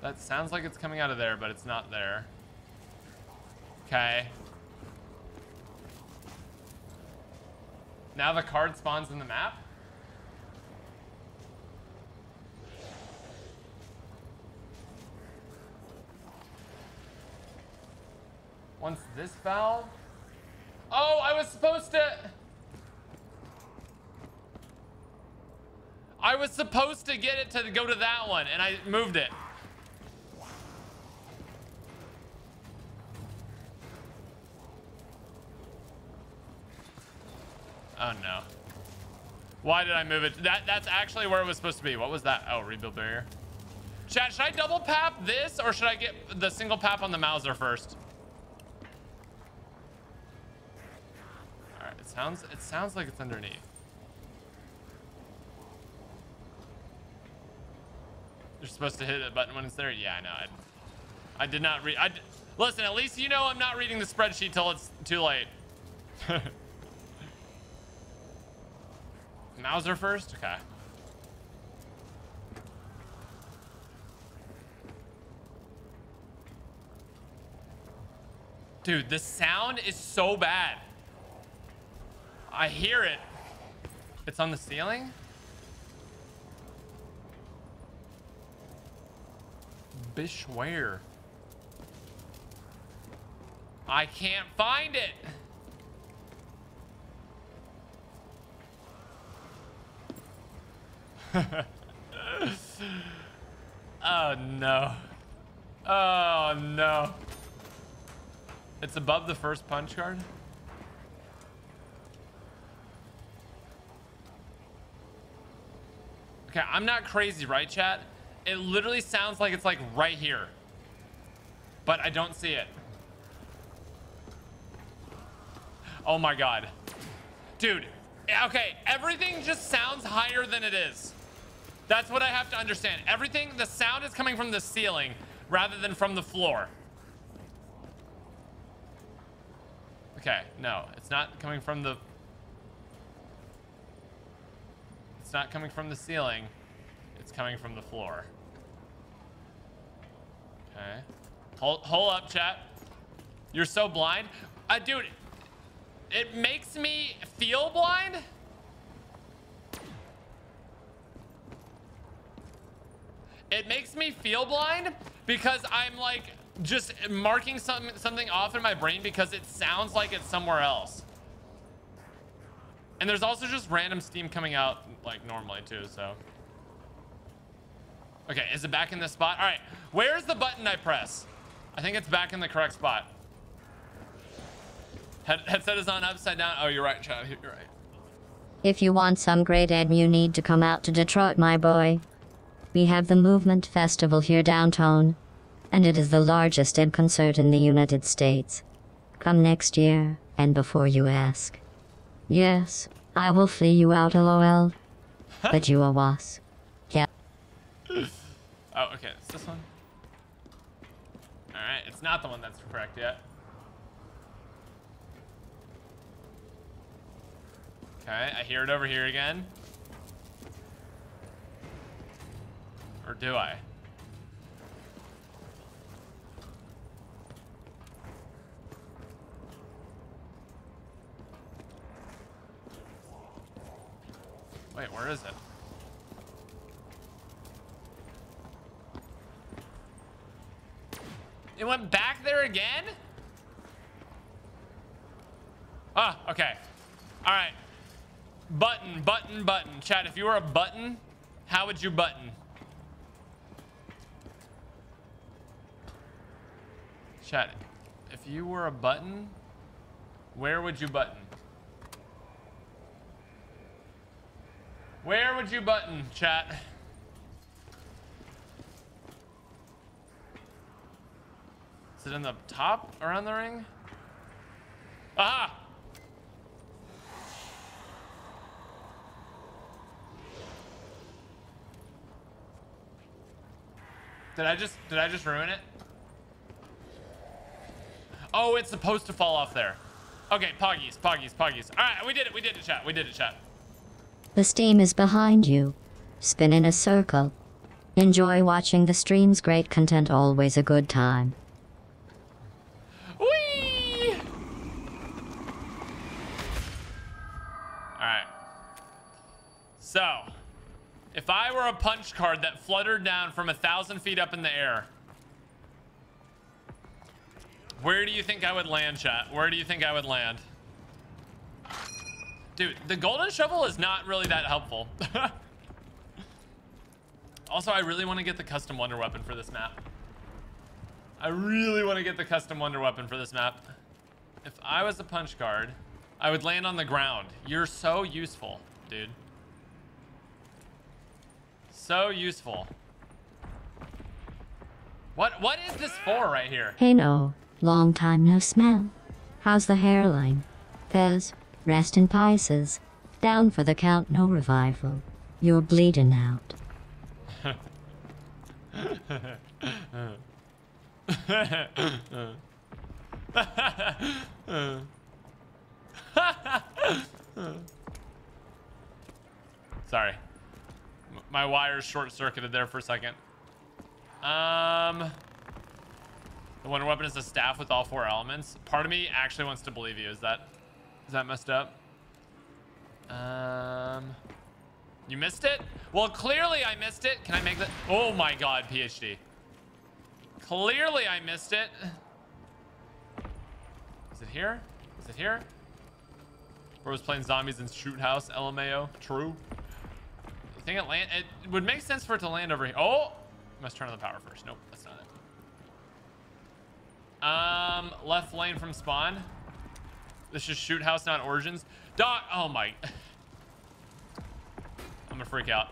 That sounds like it's coming out of there, but it's not there. Okay. Now the card spawns in the map? Once this valve... Oh, I was supposed to... I was supposed to get it to go to that one, and I moved it. Oh no. Why did I move it? That's actually where it was supposed to be. What was that? Oh, rebuild barrier. Chat, should I double pap this or should I get the single pap on the Mauser first? All right, it sounds like it's underneath. You're supposed to hit a button when it's there? Yeah, I know. I did not read. Listen, at least you know I'm not reading the spreadsheet till it's too late. Mauser first? Okay. Dude, the sound is so bad. I hear it. It's on the ceiling? Bish, where? I can't find it. Oh no. Oh no. It's above the first punch card. Okay, I'm not crazy, right, chat? It literally sounds like it's like right here, but I don't see it. Oh my god. Dude, okay, everything just sounds higher than it is. That's what I have to understand. Everything, the sound is coming from the ceiling rather than from the floor. Okay, no, it's not coming from the... It's not coming from the ceiling. It's coming from the floor. Okay. Hold up, chat. You're so blind. Dude, it makes me feel blind? It makes me feel blind because I'm like just marking something off in my brain because it sounds like it's somewhere else. And there's also just random steam coming out like normally too, so. Okay, is it back in this spot? All right, where's the button I press? I think it's back in the correct spot. Headset is on upside down. Oh, you're right, chat, you're right. If you want some great ed, you need to come out to Detroit, my boy. We have the Movement Festival here downtown, and it is the largest id concert in the United States. Come next year, and before you ask. Yes, I will flee you out, lol. But you are was. Yeah. Oh, okay, it's this one. All right, it's not the one that's correct yet. Okay, I hear it over here again. Or do I? Wait, where is it? It went back there again? Ah, okay. All right. Button, button, button. Chat, if you were a button, how would you button? Chat, if you were a button, where would you button? Where would you button, chat? Is it in the top around the ring? Aha! Did I just ruin it? Oh, it's supposed to fall off there. Okay, Poggies. All right, we did it, chat. The steam is behind you. Spin in a circle. Enjoy watching the streams. Great content, always a good time. Whee! All right. So, if I were a punch card that fluttered down from 1,000 feet up in the air, where do you think I would land, chat? Where do you think I would land? Dude, the golden shovel is not really that helpful. Also, I really want to get the custom wonder weapon for this map. If I was a punch card, I would land on the ground. You're so useful, dude. So useful. What is this for right here? Hey, no. Long time no smell. How's the hairline? Fez, rest in pieces. Down for the count, no revival. You're bleeding out. Sorry. My wires short-circuited there for a second. The wonder weapon is a staff with all four elements. Part of me actually wants to believe you. Is that messed up? You missed it? Well, clearly I missed it. Can I make that? Oh my God, PhD. Clearly I missed it. Is it here? Is it here? Or was playing zombies in Shoot House, LMAO? True. You think it land? It would make sense for it to land over here. Oh, must turn on the power first. Nope, that's not it. Left lane from spawn. This is Shoot House, not Origins. Doc, oh my. I'm gonna freak out.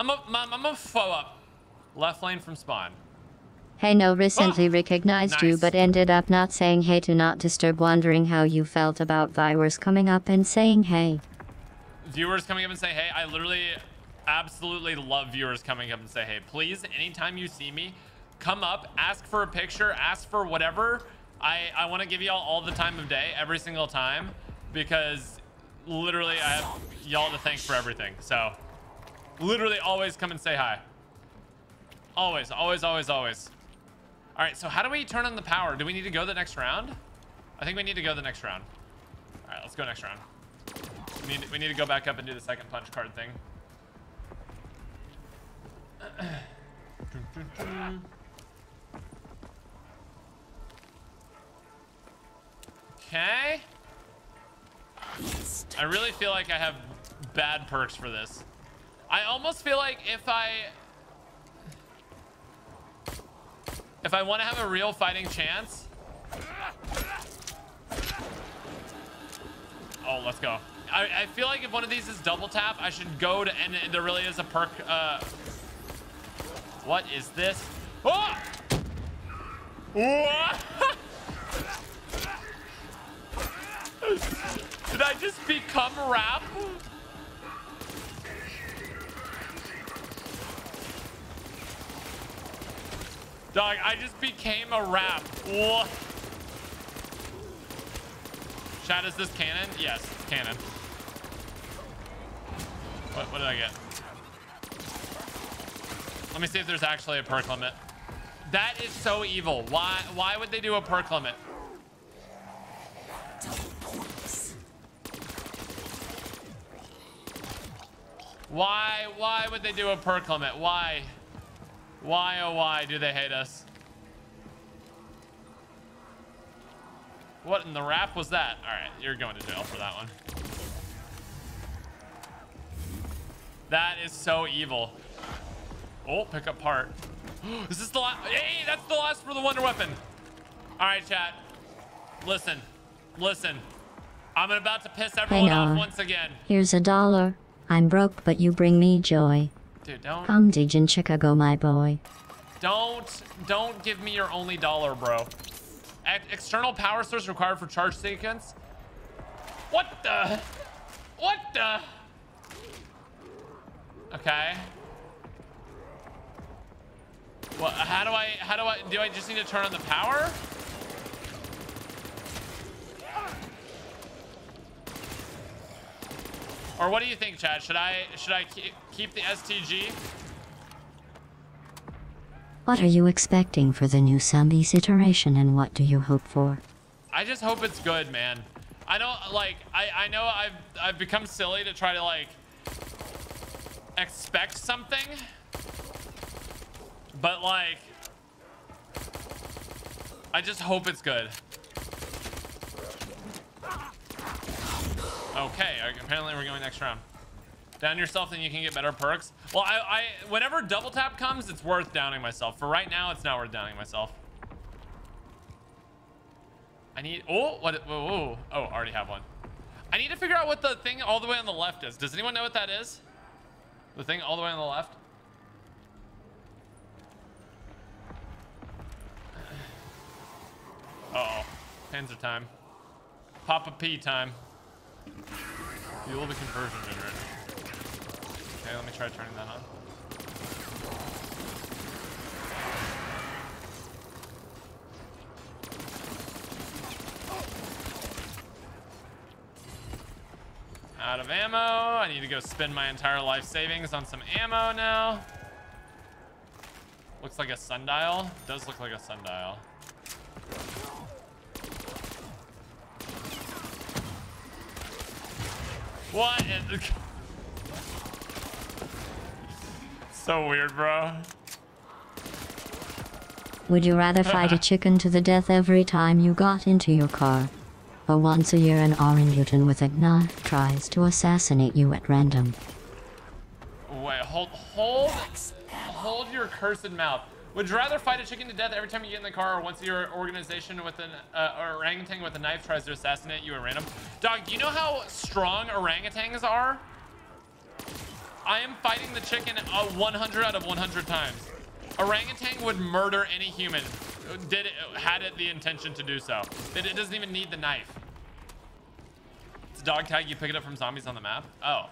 I'm a foe up. Left lane from spawn. Hey, no, recently recognized you, but ended up not saying hey to not disturb, wondering how you felt about viewers coming up and saying hey. Viewers coming up and say hey? I literally absolutely love viewers coming up and say hey. Please, anytime you see me, come up, ask for a picture, ask for whatever. I want to give y'all all the time of day, every single time, because literally I have y'all to thank for everything. So literally always come and say hi. Always. All right, so how do we turn on the power? Do we need to go the next round? I think we need to go the next round. All right, let's go next round. We need to go back up and do the second punch card thing. Okay. I really feel like I have bad perks for this. I almost feel like if I want to have a real fighting chance. Oh, let's go. I feel like if one of these is double tap, I should go to, and there really is a perk. What is this? Oh! What? Did I just become rap? Dog, I just became a rap. What? Chat, is this cannon? Yes, it's cannon. What did I get? Let me see if there's actually a perk limit. That is so evil. Why would they do a perk limit? Why would they do a perk limit? Why oh why do they hate us? What in the rap was that? All right, you're going to jail for that one. That is so evil. Oh, pick up part. Is this the last? Hey, that's the last for the wonder weapon. All right, chat. Listen. I'm about to piss everyone off once again. Here's $1. I'm broke, but you bring me joy. Dude, don't. Come Dejin Chicago, my boy. Don't give me your only $1, bro. External power source required for charge sequence. What the? Okay. What, do I just need to turn on the power? Or what do you think, Chad? Should I keep the STG? What are you expecting for the new zombies iteration, and what do you hope for? I just hope it's good, man. I know, like, I know I've become silly to try to, like, expect something, but, like, I just hope it's good. Okay, apparently we're going next round. Down yourself, then you can get better perks. Well, I whenever double tap comes, it's worth downing myself. For right now, it's not worth downing myself. I need, oh, what, oh, oh, already have one. I need to figure out what the thing all the way on the left is. Does anyone know what that is? The thing all the way on the left? Uh-oh, Panzer time. Papa P time. Fuel the conversion generator. Okay, let me try turning that on. Out of ammo. I need to go spend my entire life savings on some ammo now. Looks like a sundial. Does look like a sundial. What? So weird, bro. Would you rather fight a chicken to the death every time you got into your car? Or once a year an orangutan with a knife tries to assassinate you at random? Wait, hold your cursed mouth. Would you rather fight a chicken to death every time you get in the car, or once your organization with an orangutan with a knife tries to assassinate you at random? Dog, do you know how strong orangutans are? I am fighting the chicken 100 out of 100 times. Orangutan would murder any human had it the intention to do so. It doesn't even need the knife. It's a dog tag. You pick it up from zombies on the map. Oh.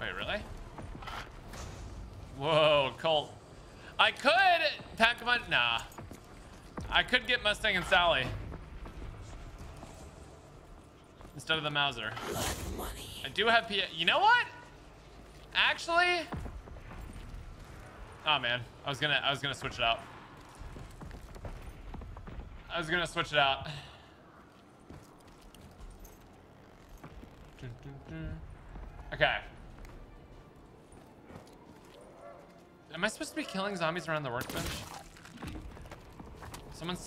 Wait, really? Whoa, Colt. I could pack my, nah. I could get Mustang and Sally instead of the Mauser. I do have P. You know what? Actually, oh man, I was gonna switch it out. Okay. Am I supposed to be killing zombies around the workbench?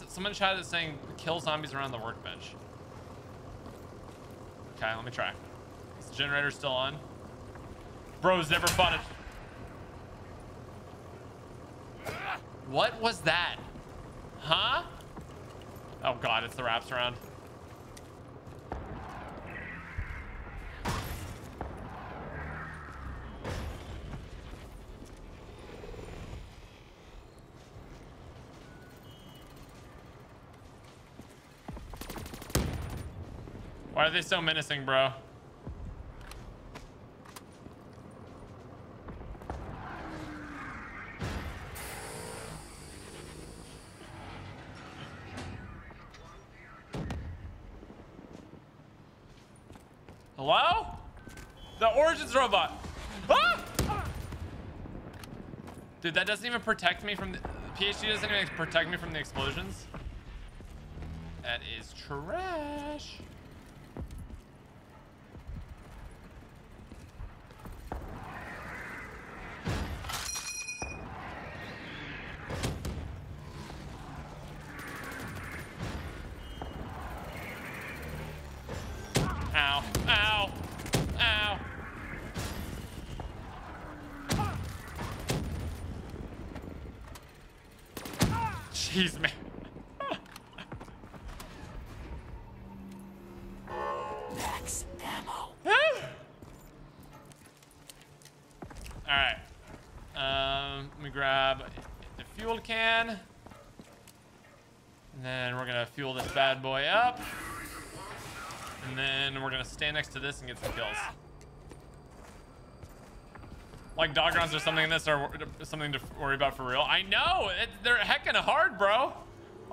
Someone chatted saying kill zombies around the workbench. Okay, let me try. Is the generator still on? Bro's never fought it. What was that? Huh? Oh God, it's the wraps around. Why are they so menacing, bro? Hello? The Origins robot. Ah! Dude, that doesn't even protect me from the PhD doesn't even protect me from the explosions. That is trash. Jeez, man. Max ammo. All right. Let me grab the fuel can. And then we're gonna fuel this bad boy up. And then we're gonna stand next to this and get some kills. Like Doggon's or something in this, or something to worry about for real. I know they're heckin' hard, bro.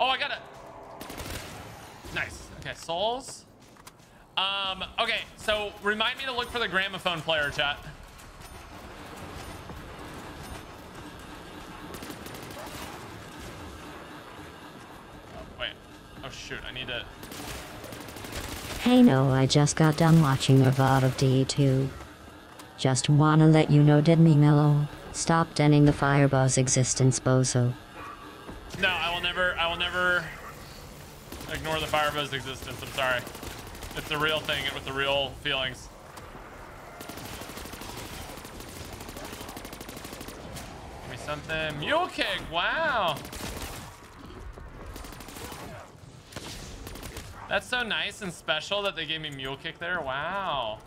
Oh, I gotta. Nice. Okay, souls. Okay, so remind me to look for the gramophone player, chat. Oh, wait. Oh shoot, I need to. Hey, no, I just got done watching a VOD of D2. Just wanna let you know, did me mellow. Stop denning the fireball's existence, bozo. No, I will never ignore the fireball's existence. I'm sorry. It's the real thing with the real feelings. Give me something. Mule kick. Wow. That's so nice and special that they gave me mule kick there. Wow.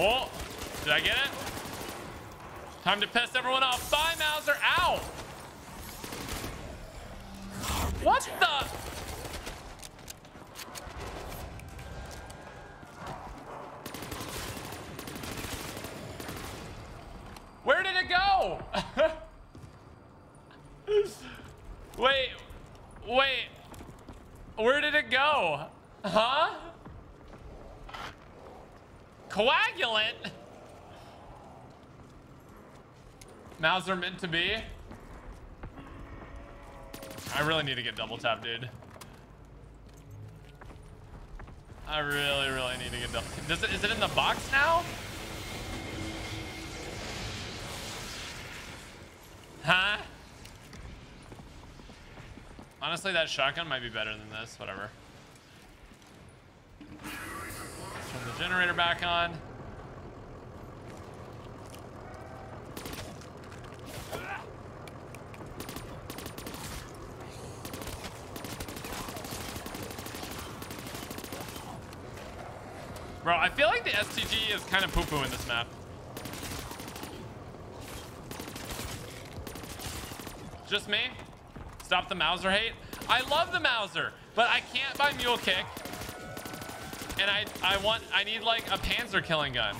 Oh, did I get it? Time to piss everyone off. Bye, Mauser. Ow! What the? Where did it go? Wait. Where did it go? Huh? Coagulant? Mouser meant to be. I really need to get double tapped, dude. I really need to get double tapped. Is it in the box now? Huh? Honestly, that shotgun might be better than this. Whatever. Turn the generator back on. Bro, I feel like the STG is kind of poo-poo in this map. Just me? Stop the Mauser hate? I love the Mauser, but I can't buy Mule Kick. And I need like a Panzer killing gun.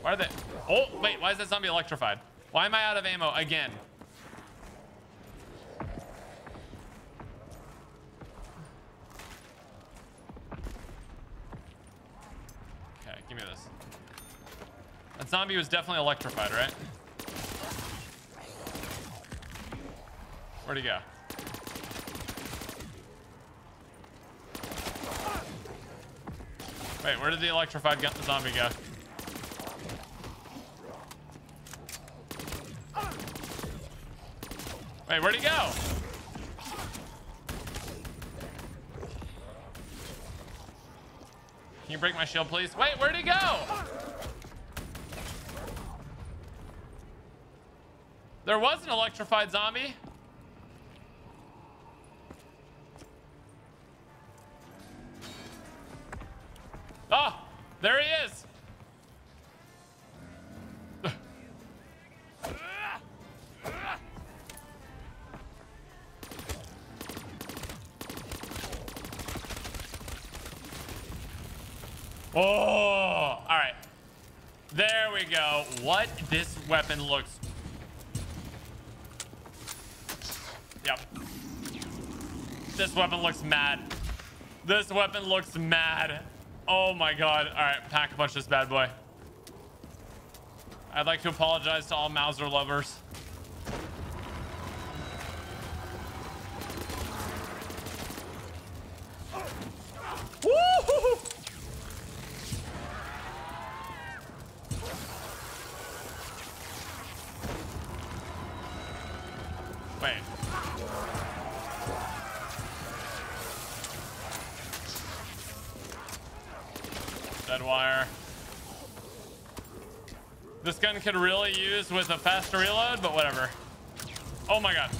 Why are they? Oh, wait, why is that zombie electrified? Why am I out of ammo again? Okay, give me this. That zombie was definitely electrified, right? Where'd he go? Wait, where did the electrified zombie go? Wait, where'd he go? Can you break my shield, please? Wait, where'd he go? There was an electrified zombie. Oh, there he is. Oh, all right. There we go. What this weapon looks. Yep. This weapon looks mad. This weapon looks mad. Oh my god. All right, pack a bunch of this bad boy. I'd like to apologize to all Mauser lovers. Woo-hoo-hoo! Wait. Dead wire. This gun could really use with a faster reload, but whatever. Oh my god.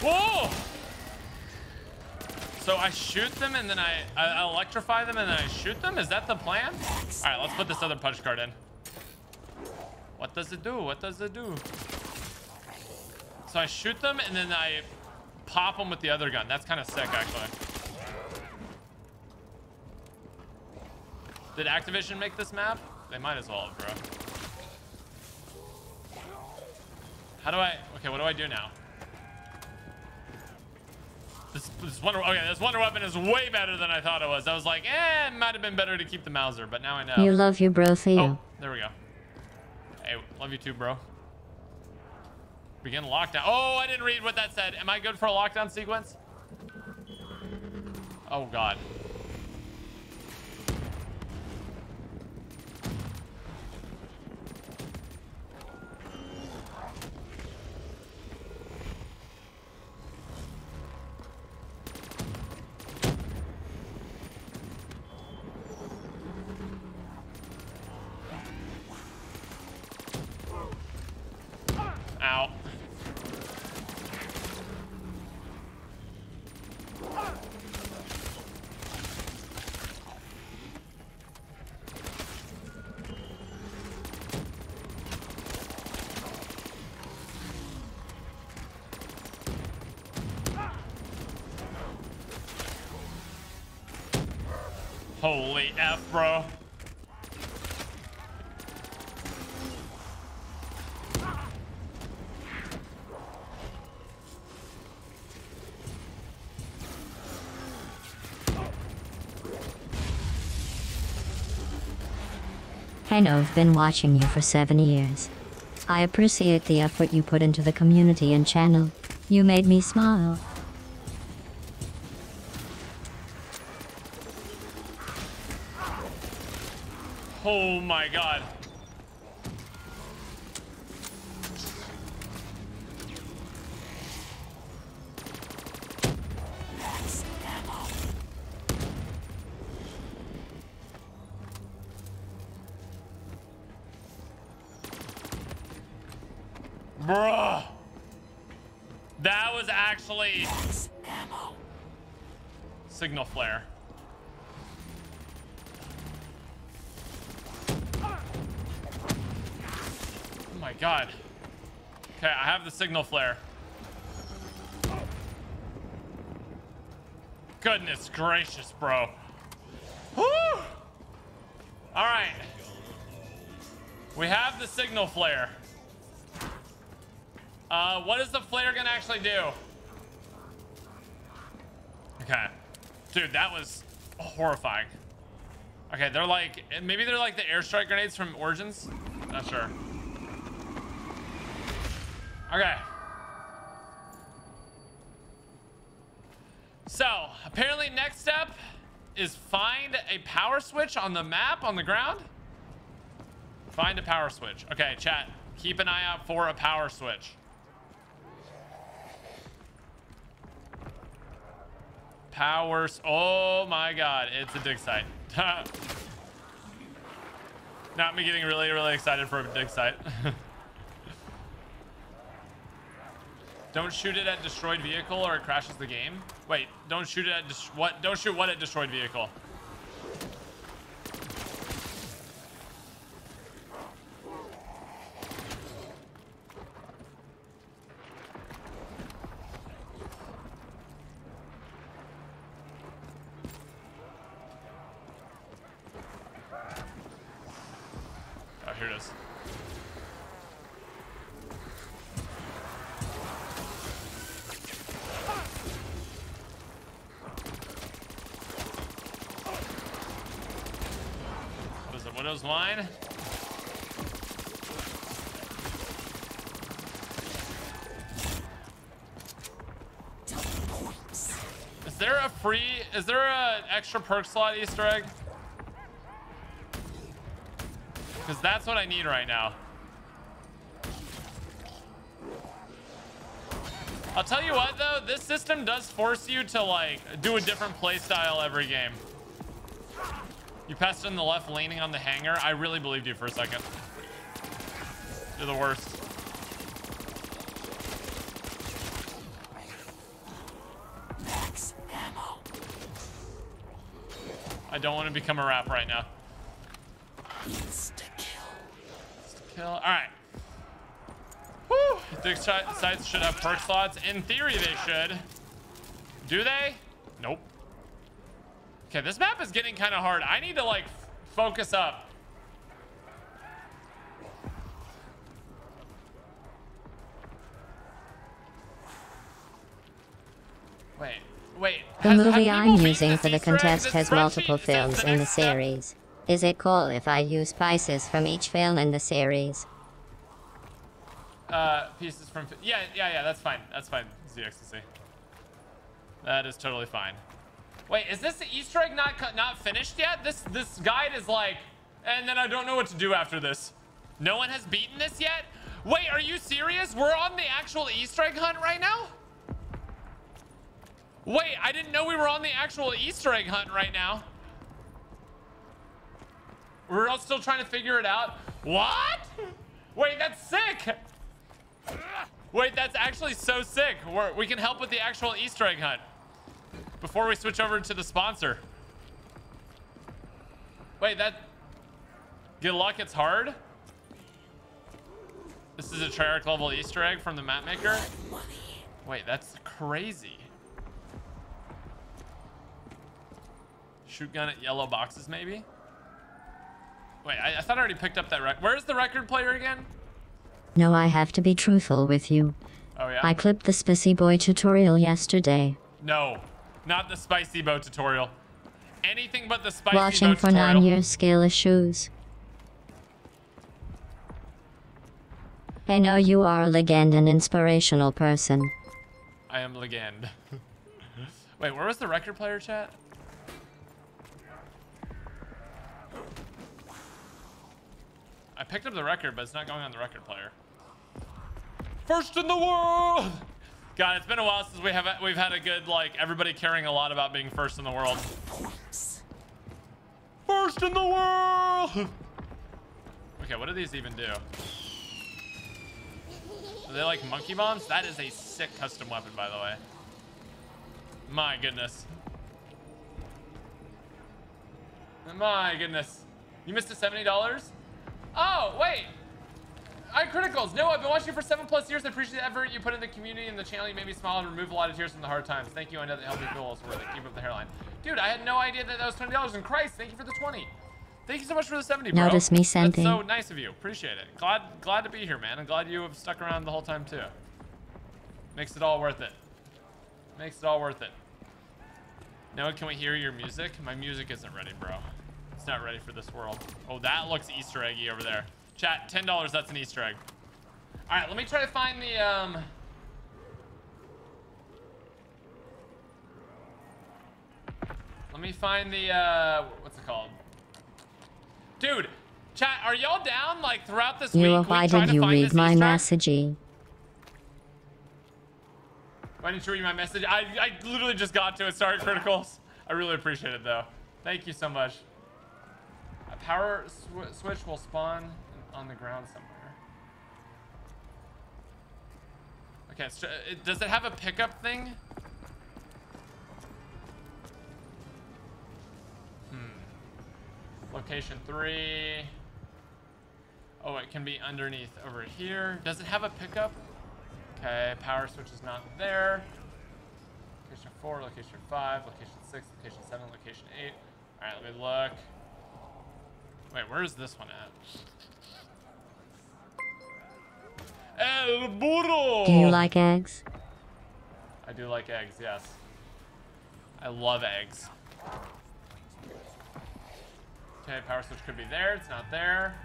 Whoa! So I shoot them and then I electrify them and then I shoot them? Is that the plan? All right, let's put this other punch card in. What does it do? What does it do? So I shoot them and then I pop them with the other gun. That's kind of sick, actually. Did Activision make this map? They might as well, bro. How do I... Okay, what do I do now? This Wonder Weapon is way better than I thought it was. I was like, eh, it might have been better to keep the Mauser, but now I know. You love your bro, Theo. Oh, there we go. Hey, love you too, bro. Begin lockdown. Oh, I didn't read what that said. Am I good for a lockdown sequence? Oh, God. Ow. Holy F, bro. I know I've been watching you for 7 years. I appreciate the effort you put into the community and channel. You made me smile. Oh my God. Bruh, that was actually signal flare. Oh my God. Okay, I have the signal flare. Goodness gracious, bro. Woo! All right, we have the signal flare. What is the flare gonna actually do? Okay. Dude, that was horrifying. Okay, they're like, maybe they're like the airstrike grenades from Origins? Not sure. Okay. So, apparently next step is find a power switch on the map, on the ground. Find a power switch. Okay, chat, keep an eye out for a power switch. Powers. Oh my God, it's a dig site. Not me getting really excited for a dig site. Don't shoot it at destroyed vehicle or it crashes the game. Wait, don't shoot it at what? Don't shoot what at destroyed vehicle? Wine. Is there a free, is there an extra perk slot Easter egg? Because that's what I need right now. I'll tell you what though, this system does force you to like do a different play style every game. You passed in the left leaning on the hangar. I really believed you for a second. You're the worst. I don't want to become a rap right now. Insta-kill. All right. Woo! These sites should have perk slots. In theory, they should. Do they? Nope. Okay, this map is getting kind of hard. I need to, like, focus up. Wait. The movie I'm using for the contest has multiple films in the series. Is it cool if I use pieces from each film in the series? Pieces from... Yeah, that's fine. That's fine, ZXC. That is totally fine. Wait, is this the Easter egg not finished yet? This guide is like... And then I don't know what to do after this. No one has beaten this yet? Wait, are you serious? We're on the actual Easter egg hunt right now? Wait, I didn't know we were on the actual Easter egg hunt right now. We're all still trying to figure it out. What? Wait, that's sick. Wait, that's actually so sick. We can help with the actual Easter egg hunt before we switch over to the sponsor. Wait, that... Good luck, it's hard. This is a Treyarch level Easter egg from the map maker. Wait, that's crazy. Shoot gun at yellow boxes, maybe? Wait, I thought I already picked up that record. Where's the record player again? No, I have to be truthful with you. Oh, yeah? I clipped the Spicy Boy tutorial yesterday. No, not the Spicy Boy tutorial. Anything but the Spicy Boy tutorial. Watching for 9 years scale issues. I know you are a legend and inspirational person. I am legend. Wait, where was the record player chat? I picked up the record, but it's not going on the record player. First in the world! God, it's been a while since we've had a good, like, everybody caring a lot about being first in the world. First in the world! Okay, what do these even do? Are they like monkey bombs? That is a sick custom weapon, by the way. My goodness. My goodness. You missed a $70? Oh, wait. Hi, Criticals. No, I've been watching you for 7+ years. I appreciate the effort you put in the community and the channel. You made me smile and remove a lot of tears from the hard times. Thank you. I know that helped me feel was worth it. Keep up the hairline. Dude, I had no idea that was $20. And Christ, thank you for the 20. Thank you so much for the 70, bro. Notice me sending. That's so nice of you. Appreciate it. Glad to be here, man. I'm glad you have stuck around the whole time, too. Makes it all worth it. Makes it all worth it. Noah, can we hear your music? My music isn't ready, bro. It's not ready for this world. Oh, that looks Easter eggy over there. Chat, $10, that's an Easter egg. All right, let me try to find the, what's it called? Dude, chat, are y'all down, like, throughout this week? Why did you read my message? Why didn't you read my message? I literally just got to it. Sorry, Criticals. I really appreciate it, though. Thank you so much. A power switch will spawn on the ground somewhere. Okay, so does it have a pickup thing? Location 3. Oh, it can be underneath over here. Does it have a pickup? Okay, power switch is not there. Location 4, location 5, location 6, location 7, location 8. All right, let me look. Wait, where is this one at? El burro! Do you like eggs? I do like eggs, yes. I love eggs. Okay, power switch could be there. It's not there.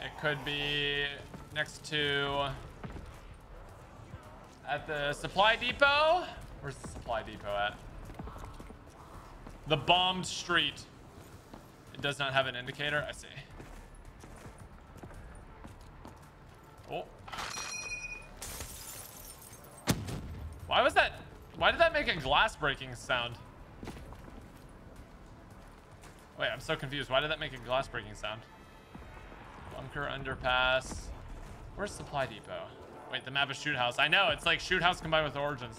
It could be next to... At the supply depot? Where's the supply depot at? The bombed street. It does not have an indicator. I see. Oh. Why was that? Why did that make a glass breaking sound? Wait, I'm so confused. Why did that make a glass breaking sound? Bunker underpass. Where's supply depot? Wait, the map is Shoot House. I know. It's like Shoot House combined with Origins.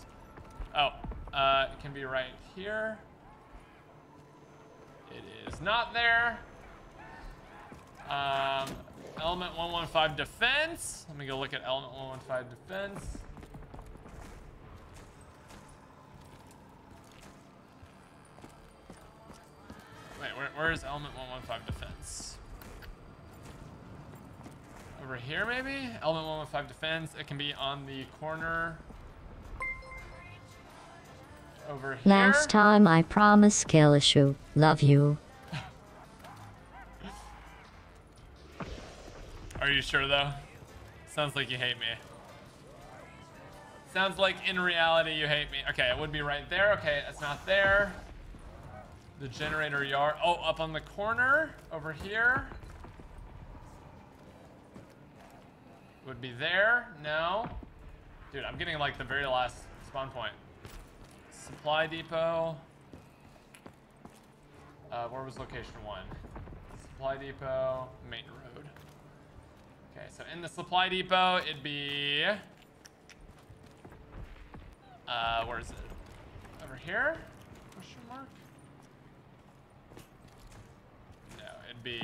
Oh, it can be right here. It is not there. Element 115 defense. Let me go look at element 115 defense. Wait, where is element 115 defense? Over here, maybe? Element 115 defense. It can be on the corner. Over here. Last time I promised Kailashu. Love you. Are you sure though? Sounds like you hate me. Sounds like in reality you hate me. Okay, it would be right there. Okay, it's not there. The generator yard. Oh, up on the corner over here. Would be there. No. Dude, I'm getting like the very last spawn point. Supply depot. Where was location one? Supply depot, main road. Okay, so in the supply depot, it'd be, where is it? Over here? Question mark? No, it'd be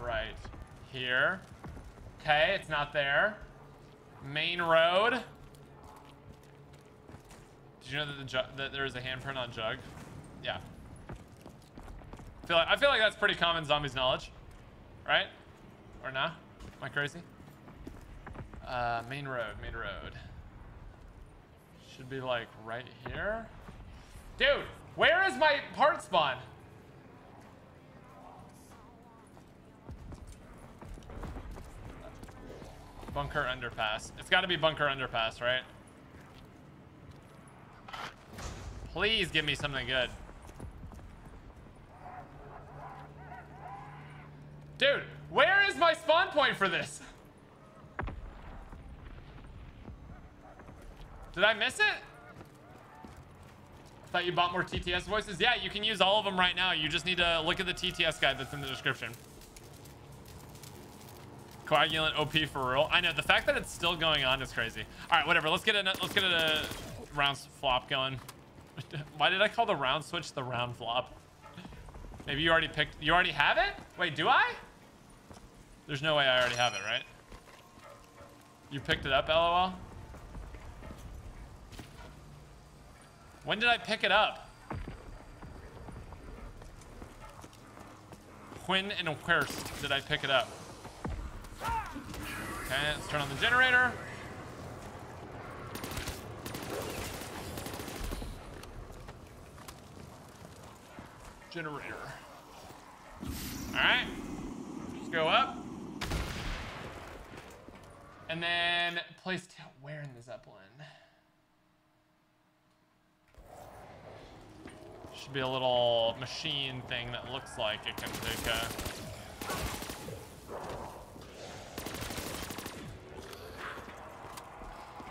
right here. Okay, it's not there. Main road. Did you know that there is a handprint on Jug? Yeah. I feel like that's pretty common zombies knowledge, right? Or not? Nah? Am I crazy? Main road. Should be like right here. Dude, where is my part spawn? Bunker underpass. It's gotta be bunker underpass, right? Please give me something good. Dude. Where is my spawn point for this? Did I miss it? I thought you bought more TTS voices. Yeah, you can use all of them right now. You just need to look at the TTS guide that's in the description. Coagulant OP for real. I know, the fact that it's still going on is crazy. All right, whatever. Let's get a round flop going. Why did I call the round switch the round flop? Maybe you already picked. You already have it? Wait, do I? There's no way I already have it, right? You picked it up, LOL? When did I pick it up? When and where did I pick it up? Okay, let's turn on the generator. Generator. All right. Just go up. And then placed where in the Zeppelin? Should be a little machine thing that looks like it can take a...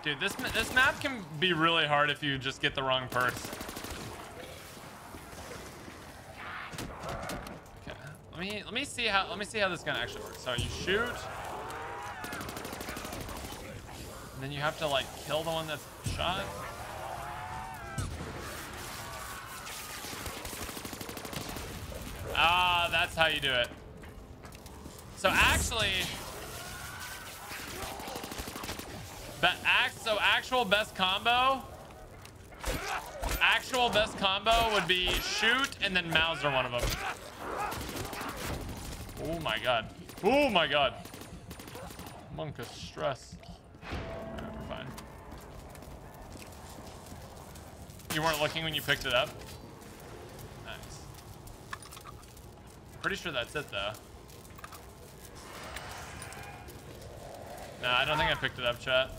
Dude, this map can be really hard if you just get the wrong perks. Okay, let me see how this gun actually works. So you shoot. And then you have to like kill the one that's shot. Ah, that's how you do it. So actually, actual best combo would be shoot and then Mauser one of them. Oh my God. Oh my God. Monk is stressed. You weren't looking when you picked it up? Nice. Pretty sure that's it, though. Nah, I don't think I picked it up, chat.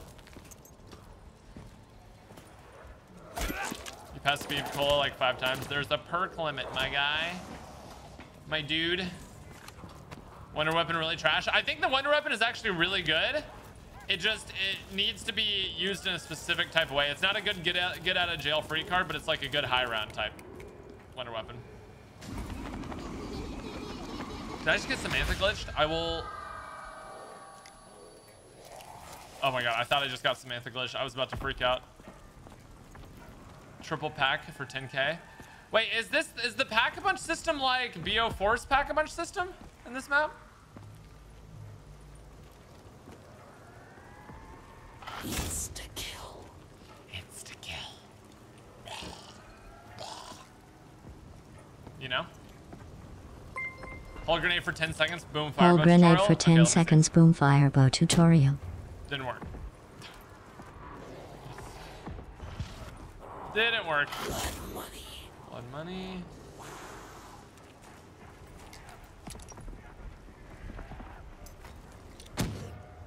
You passed speed cola like 5 times. There's a perk limit, my guy. My dude. Wonder Weapon really trash? I think the Wonder Weapon is actually really good. It needs to be used in a specific type of way. It's not a good get out of jail free card, but it's like a good high round type Wonder Weapon. Did I just get Samantha glitched? I will... Oh my God, I thought I just got Samantha glitched. I was about to freak out. Triple pack for 10K. Wait, is the pack-a-punch system like BO4's pack-a-punch system in this map? Insta-kill. Insta-kill. You know? Hold grenade for 10 seconds, boom, fire. Hold grenade for 10 seconds, boom, fire bow tutorial. Didn't work. Didn't work. Blood money.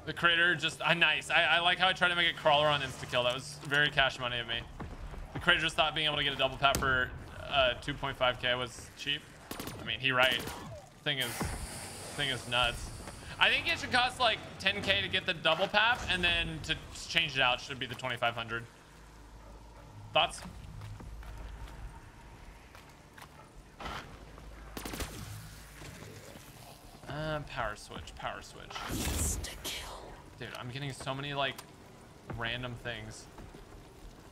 The crater just nice. I like how I tried to make a crawler on insta-kill. That was very cash money of me. The crater just thought being able to get a double tap for 2.5k was cheap. I mean, he right. Thing is nuts. I think it should cost like 10k to get the double tap, and then to change it out should be the 2,500. Thoughts? Power switch. Dude, I'm getting so many like random things.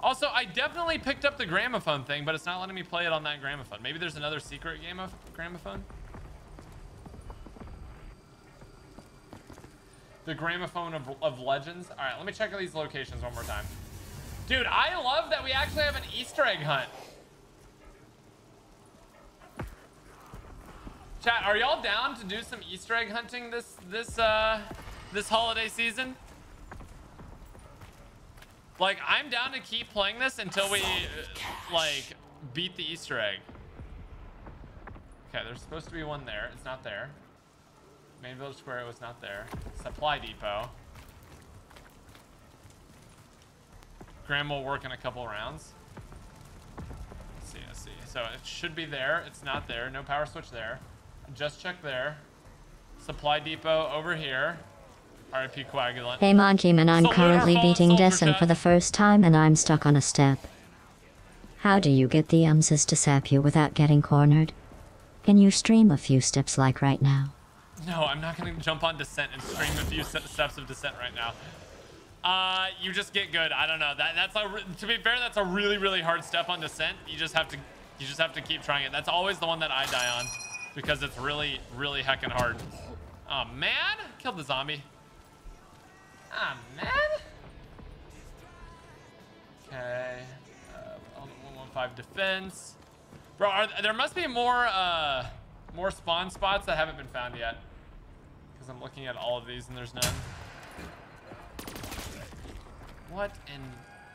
Also, I definitely picked up the gramophone thing, but it's not letting me play it on that gramophone. Maybe there's another secret game of gramophone. The gramophone of legends. All right, let me check out these locations one more time. Dude, I love that we actually have an Easter egg hunt. Chat, are y'all down to do some Easter egg hunting this holiday season? Like, I'm down to keep playing this until we like beat the Easter egg. Okay, there's supposed to be one there. It's not there. Main Village Square, it was not there. Supply Depot. Graham will work in a couple rounds. I see. So it should be there. It's not there. No power switch there. Just check there. Supply Depot over here. RIP Coagulant. Hey Monkeyman, I'm currently beating Descent for the first time and I'm stuck on a step. How do you get the umses to sap you without getting cornered? Can you stream a few steps like right now? No, I'm not going to jump on Descent and stream a few steps of Descent right now. You just get good. I don't know. To be fair, that's a really, really hard step on Descent. You just have to keep trying it. That's always the one that I die on because it's really, really heckin' hard. Oh man, killed the zombie. Ah man. Okay. 115 defense. Bro, there must be more spawn spots that haven't been found yet, because I'm looking at all of these and there's none. What in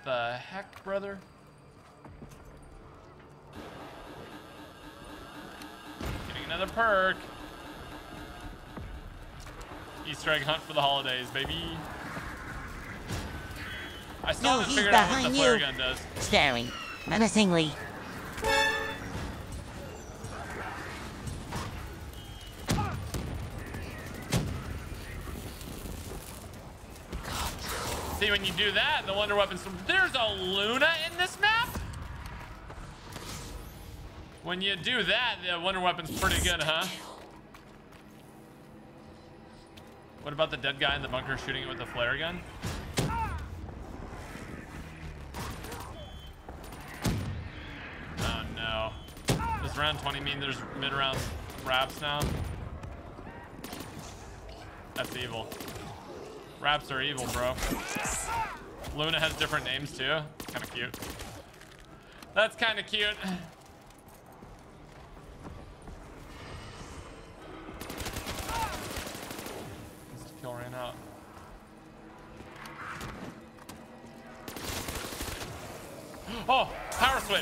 the heck, brother? Getting another perk. Easter egg hunt for the holidays, baby. I still haven't figured out what the flare gun does. Staring menacingly. See, when you do that, the wonder weapons. There's a Luna in this map. When you do that, the wonder weapon's pretty good, huh? What about the dead guy in the bunker shooting it with the flare gun? Oh no! Does round 20 mean there's mid-round wraps now? That's evil. Raps are evil, bro. Luna has different names too. Kind of cute. That's kind of cute. Kill ran out. Oh, power switch.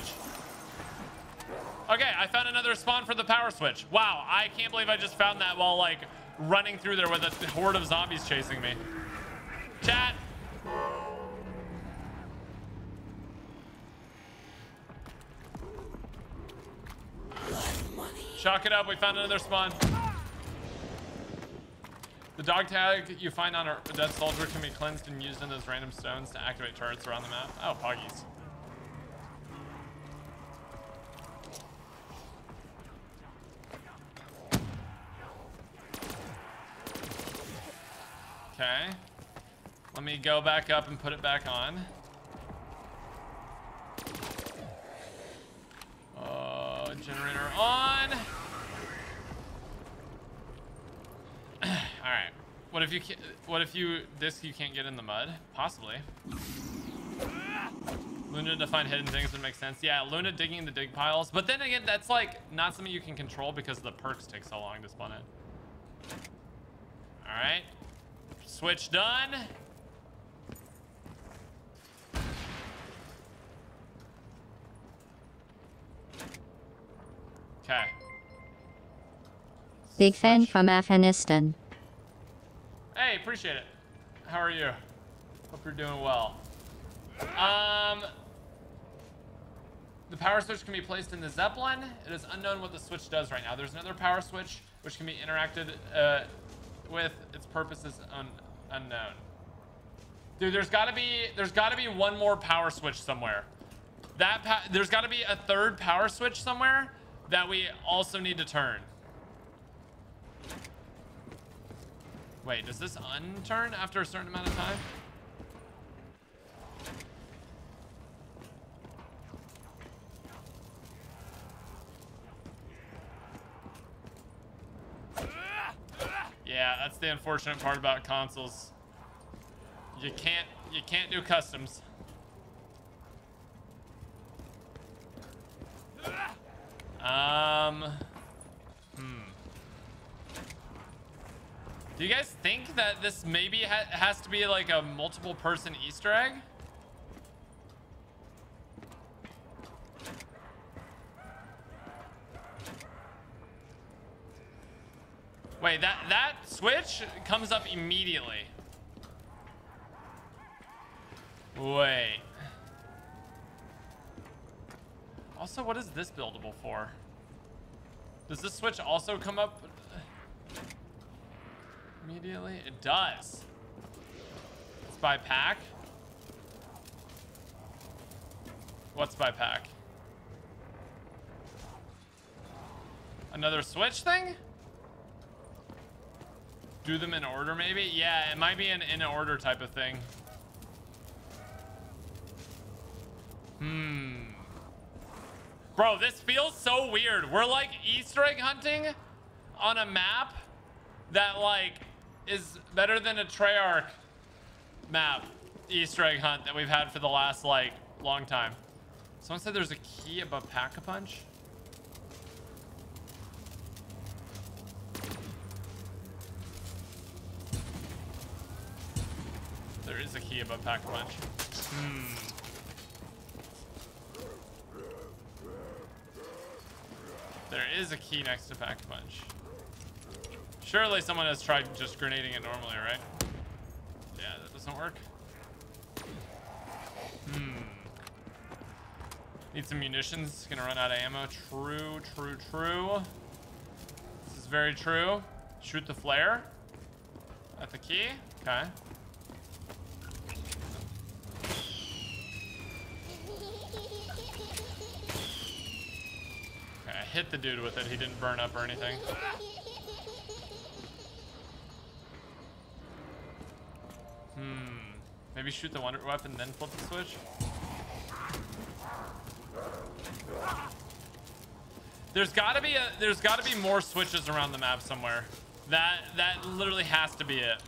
Okay, I found another spawn for the power switch. Wow, I can't believe I just found that while like running through there with a horde of zombies chasing me. Chat. Shock it up. We found another spawn. The dog tag you find on a dead soldier can be cleansed and used in those random stones to activate turrets around the map. Oh, poggies. Okay. Let me go back up and put it back on. What if you can't get in the mud? Possibly. Luna to find hidden things would make sense. Yeah, Luna digging in the dig piles. But then again, that's like not something you can control because the perks take so long to spawn in. All right, switch done. Okay. Big fan from Afghanistan. Hey, appreciate it. How are you? Hope you're doing well. The power switch can be placed in the Zeppelin. It is unknown what the switch does right now. There's another power switch which can be interacted with. Its purpose is unknown. Dude, there's got to be one more power switch somewhere. There's got to be a third power switch somewhere that we also need to turn. Wait, does this unturn after a certain amount of time? Yeah, that's the unfortunate part about consoles. You can't do customs. Do you guys think that this maybe has to be like a multiple person Easter egg? Wait, that switch comes up immediately. Wait. Also, what is this buildable for? Does this switch also come up immediately? It does. It's by pack. What's by pack? Another switch thing? Do them in order, maybe? Yeah, it might be an in order type of thing. Bro, this feels so weird. We're like Easter egg hunting on a map that like is better than a Treyarch map Easter egg hunt that we've had for the last like long time. Someone said there's a key above Pack-a-Punch. There is a key above Pack-a-Punch. There is a key next to Pack-a-Punch. Surely someone has tried just grenading it normally, right? Yeah, that doesn't work. Need some munitions. Gonna run out of ammo. True, true, true. This is very true. Shoot the flare at the key. Okay. Hit the dude with it. He didn't burn up or anything. Maybe shoot the wonder weapon, then flip the switch. There's got to be more switches around the map somewhere. That literally has to be it.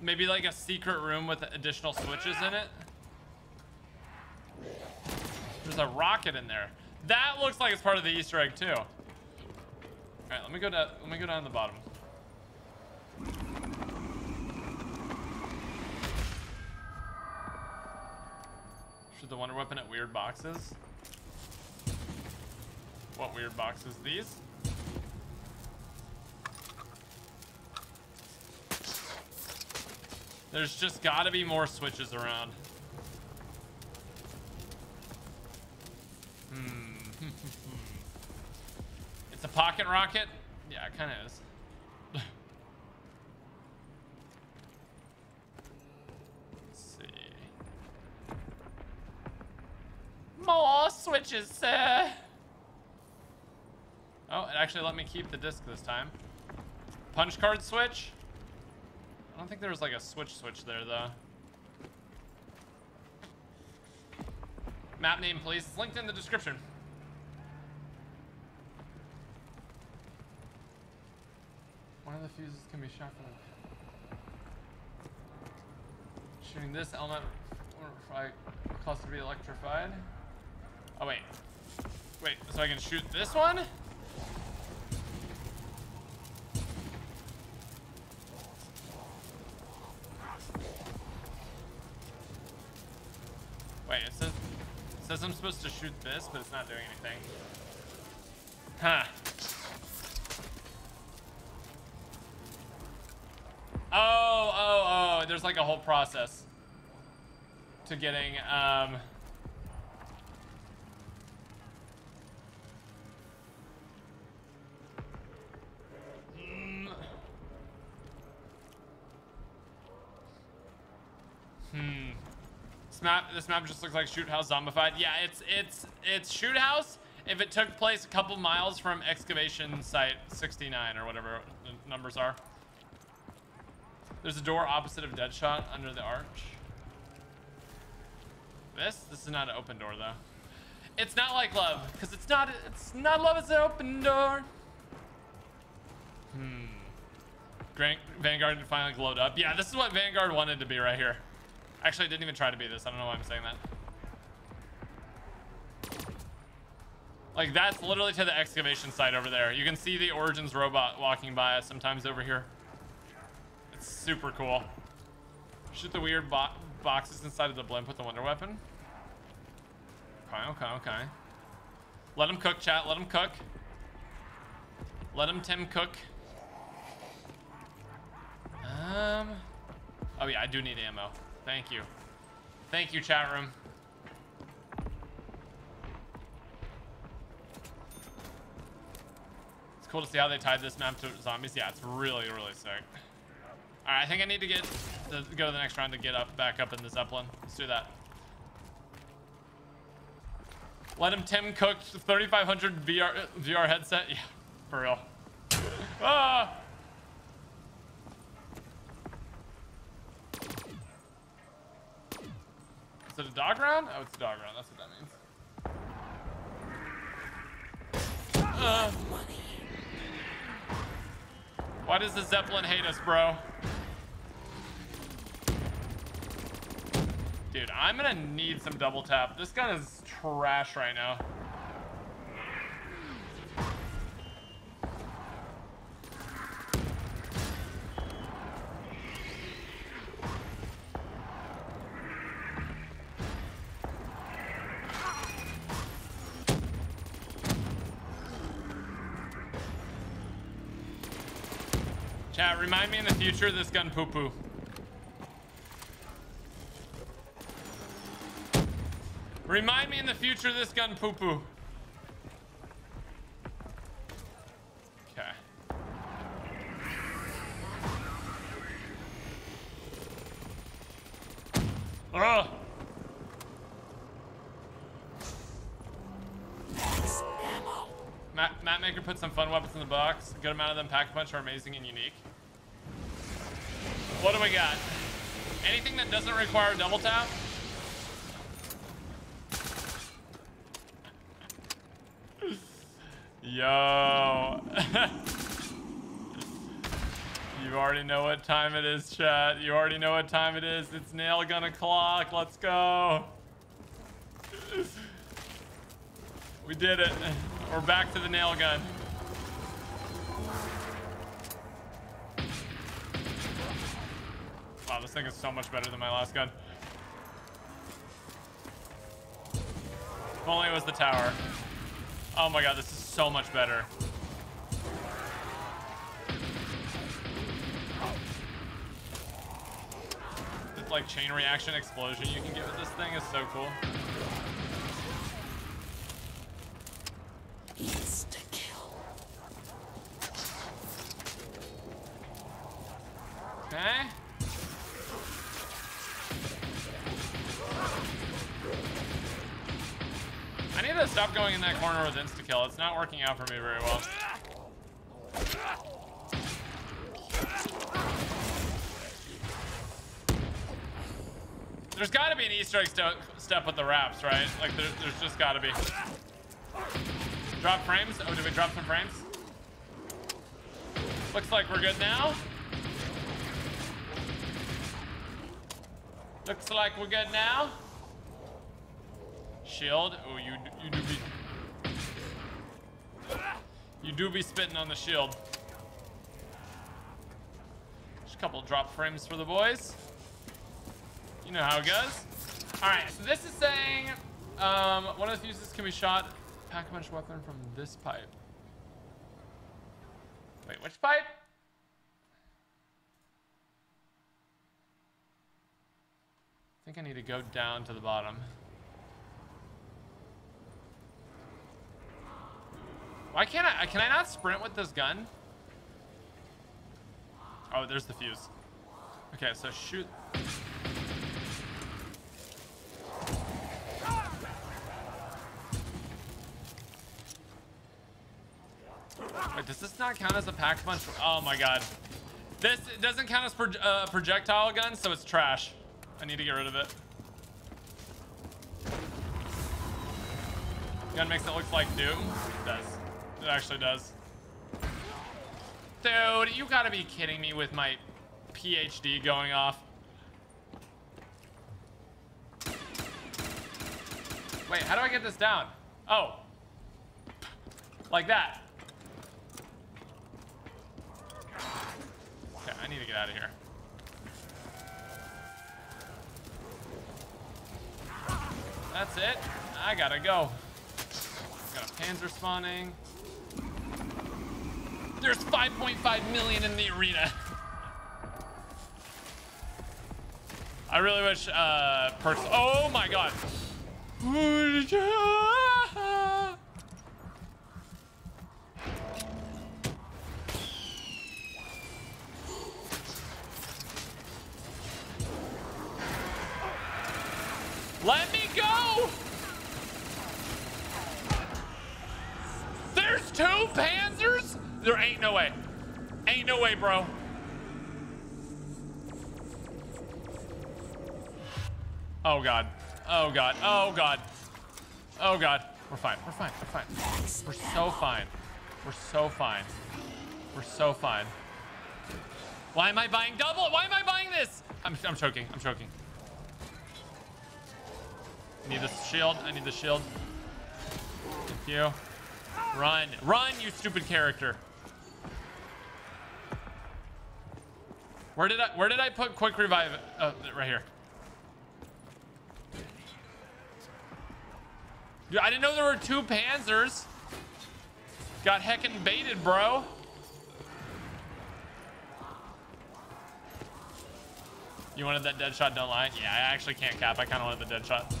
Maybe like a secret room with additional switches in it. There's a rocket in there. That looks like it's part of the Easter egg too. All right, let me go down to the bottom. Shoot the wonder weapon at weird boxes. What weird boxes? These? There's just gotta be more switches around. It's a pocket rocket? Yeah, it kind of is. Let's see. More switches, sir. Oh, it actually let me keep the disc this time. Punch card switch? I don't think there was like a switch there, though. Map name, please. It's linked in the description. One of the the fuses can be shot from them. Shooting this element will probably cause to be electrified. Oh wait. Wait, so I can shoot this one? Wait, it says I'm supposed to shoot this, but it's not doing anything. Huh. Oh, there's like a whole process to getting, This map just looks like Shoot House zombified. Yeah, it's Shoot House if it took place a couple miles from Excavation Site 69 or whatever the numbers are. There's a door opposite of Deadshot under the arch. This is not an open door though. It's not like Love, because it's not Love, it's an open door. Vanguard finally glowed up. Yeah, this is what Vanguard wanted to be right here. Actually, I didn't even try to be this. I don't know why I'm saying that. Like, that's literally to the excavation site over there. You can see the Origins robot walking by us sometimes over here. It's super cool. Shoot the weird boxes inside of the blimp with the wonder weapon. Okay. Let him cook, chat. Let him cook. Let him Tim cook. Oh, yeah, I do need ammo. Thank you. Thank you, chat room. It's cool to see how they tied this map to zombies. Yeah, it's really, really sick. All right, I think I need to go to the next round to get back up in the Zeppelin. Let's do that. Let him Tim cook 3,500 VR headset. Yeah, for real. Ah! Is it a dog round? Oh, it's a dog round. That's what that means. Why does the Zeppelin hate us, bro? Dude, I'm gonna need some double tap. This gun is trash right now. Remind me in the future of this gun poo-poo. Remind me in the future of this gun poo-poo. Okay. Ugh! Mapmaker put some fun weapons in the box. A good amount of them pack-a-punch are amazing and unique. What do we got? Anything that doesn't require double tap? Yo. You already know what time it is, chat. You already know what time it is. It's nail gun o'clock. Let's go. We did it. We're back to the nail gun. Wow, this thing is so much better than my last gun. If only it was the tower. Oh my god, this is so much better. This like chain reaction explosion you can get with this thing is so cool. Insta-kill. Okay. I need to stop going in that corner with insta-kill. It's not working out for me very well. There's gotta be an Easter egg step with the wraps, right? Like, there's just gotta be. Drop frames? Oh, did we drop some frames? Looks like we're good now. Looks like we're good now. Shield. Oh, you do be spitting on the shield. Just a couple drop frames for the boys. You know how it goes. All right, so this is saying one of the fuses can be shot. Pack a bunch of weapon from this pipe. Wait, which pipe? I think I need to go down to the bottom. Why can't I? Can I not sprint with this gun? Oh, there's the fuse. Okay, so shoot. Wait, does this not count as a pack punch? Oh my god. This doesn't count as projectile gun, so it's trash. I need to get rid of it. Gun makes it look like Doom. It does. It actually does. Dude, you gotta be kidding me with my PhD going off. Wait, how do I get this down? Oh. Like that. Okay, I need to get out of here. That's it. I gotta go. Got a Panzer spawning. There's 5.5 million in the arena. I really wish perks. Oh my god. Let me go! There's two Panzers? There ain't no way. Ain't no way, bro. Oh god. Oh god. Oh god. Oh god. We're fine. We're fine. We're fine. We're so fine. We're so fine. We're so fine. Why am I buying double? Why am I buying this? I'm choking. I'm choking. I need the shield. I need the shield. Thank you. Run. Run, you stupid character. Where did I put quick revive? Right here. Dude, I didn't know there were two Panzers. Got heckin' baited, bro. You wanted that dead shot, don't lie. Yeah, I actually can't cap. I kind of wanted the dead shot.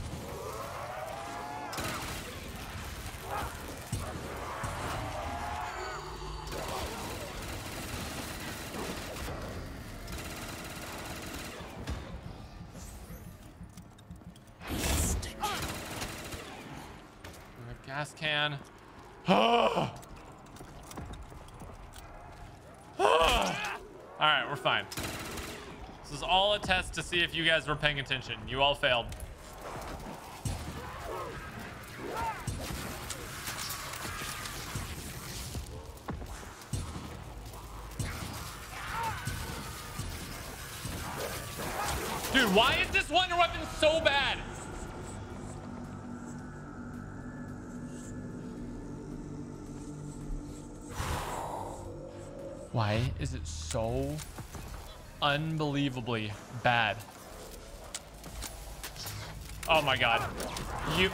Gas can. Oh. Oh. All right, we're fine. This is all a test to see if you guys were paying attention. You all failed. Dude, why is this wonder weapon so bad? Why is it so unbelievably bad? Oh my god. You...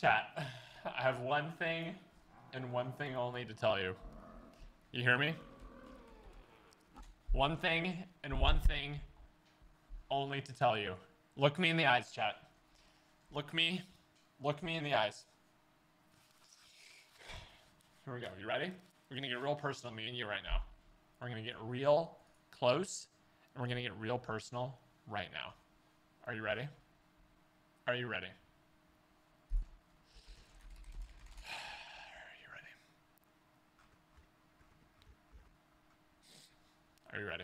Chat, I have one thing and one thing only to tell you. You hear me? One thing and one thing only to tell you. Look me in the eyes, chat. Look me in the eyes. Here we go. You ready? We're gonna get real personal, me and you right now. We're gonna get real close and we're gonna get real personal right now. Are you ready? Are you ready? Are you ready?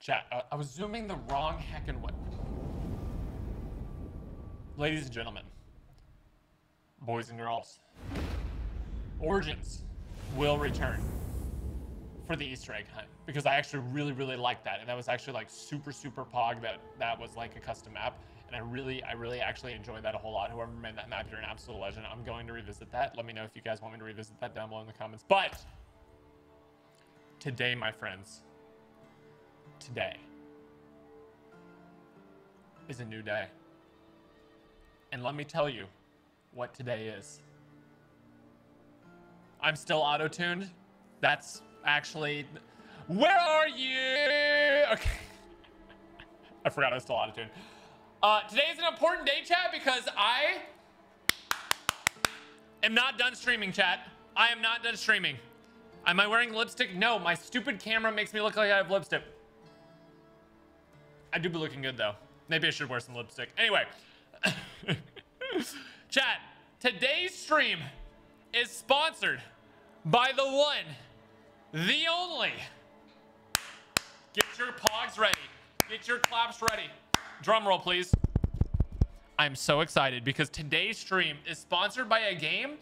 Chat, I was zooming the wrong heckin' way. Ladies and gentlemen, boys and girls, Origins will return for the Easter egg hunt because I actually really like that, and that was actually like super pog that was like a custom map. And I really actually enjoyed that a whole lot. Whoever made that map, you're an absolute legend. I'm going to revisit that. Let me know if you guys want me to revisit that down below in the comments. But today, my friends, today is a new day. And let me tell you what today is. I'm still auto-tuned. That's actually, where are you? Okay. I forgot I was still auto-tuned. Today is an important day, chat, because I am not done streaming, chat. I am not done streaming. Am I wearing lipstick? No, my stupid camera makes me look like I have lipstick. I do be looking good, though. Maybe I should wear some lipstick. Anyway, chat, today's stream is sponsored by the one, the only. Get your pogs ready. Get your claps ready. Drum roll, please. I'm so excited because today's stream is sponsored by a game.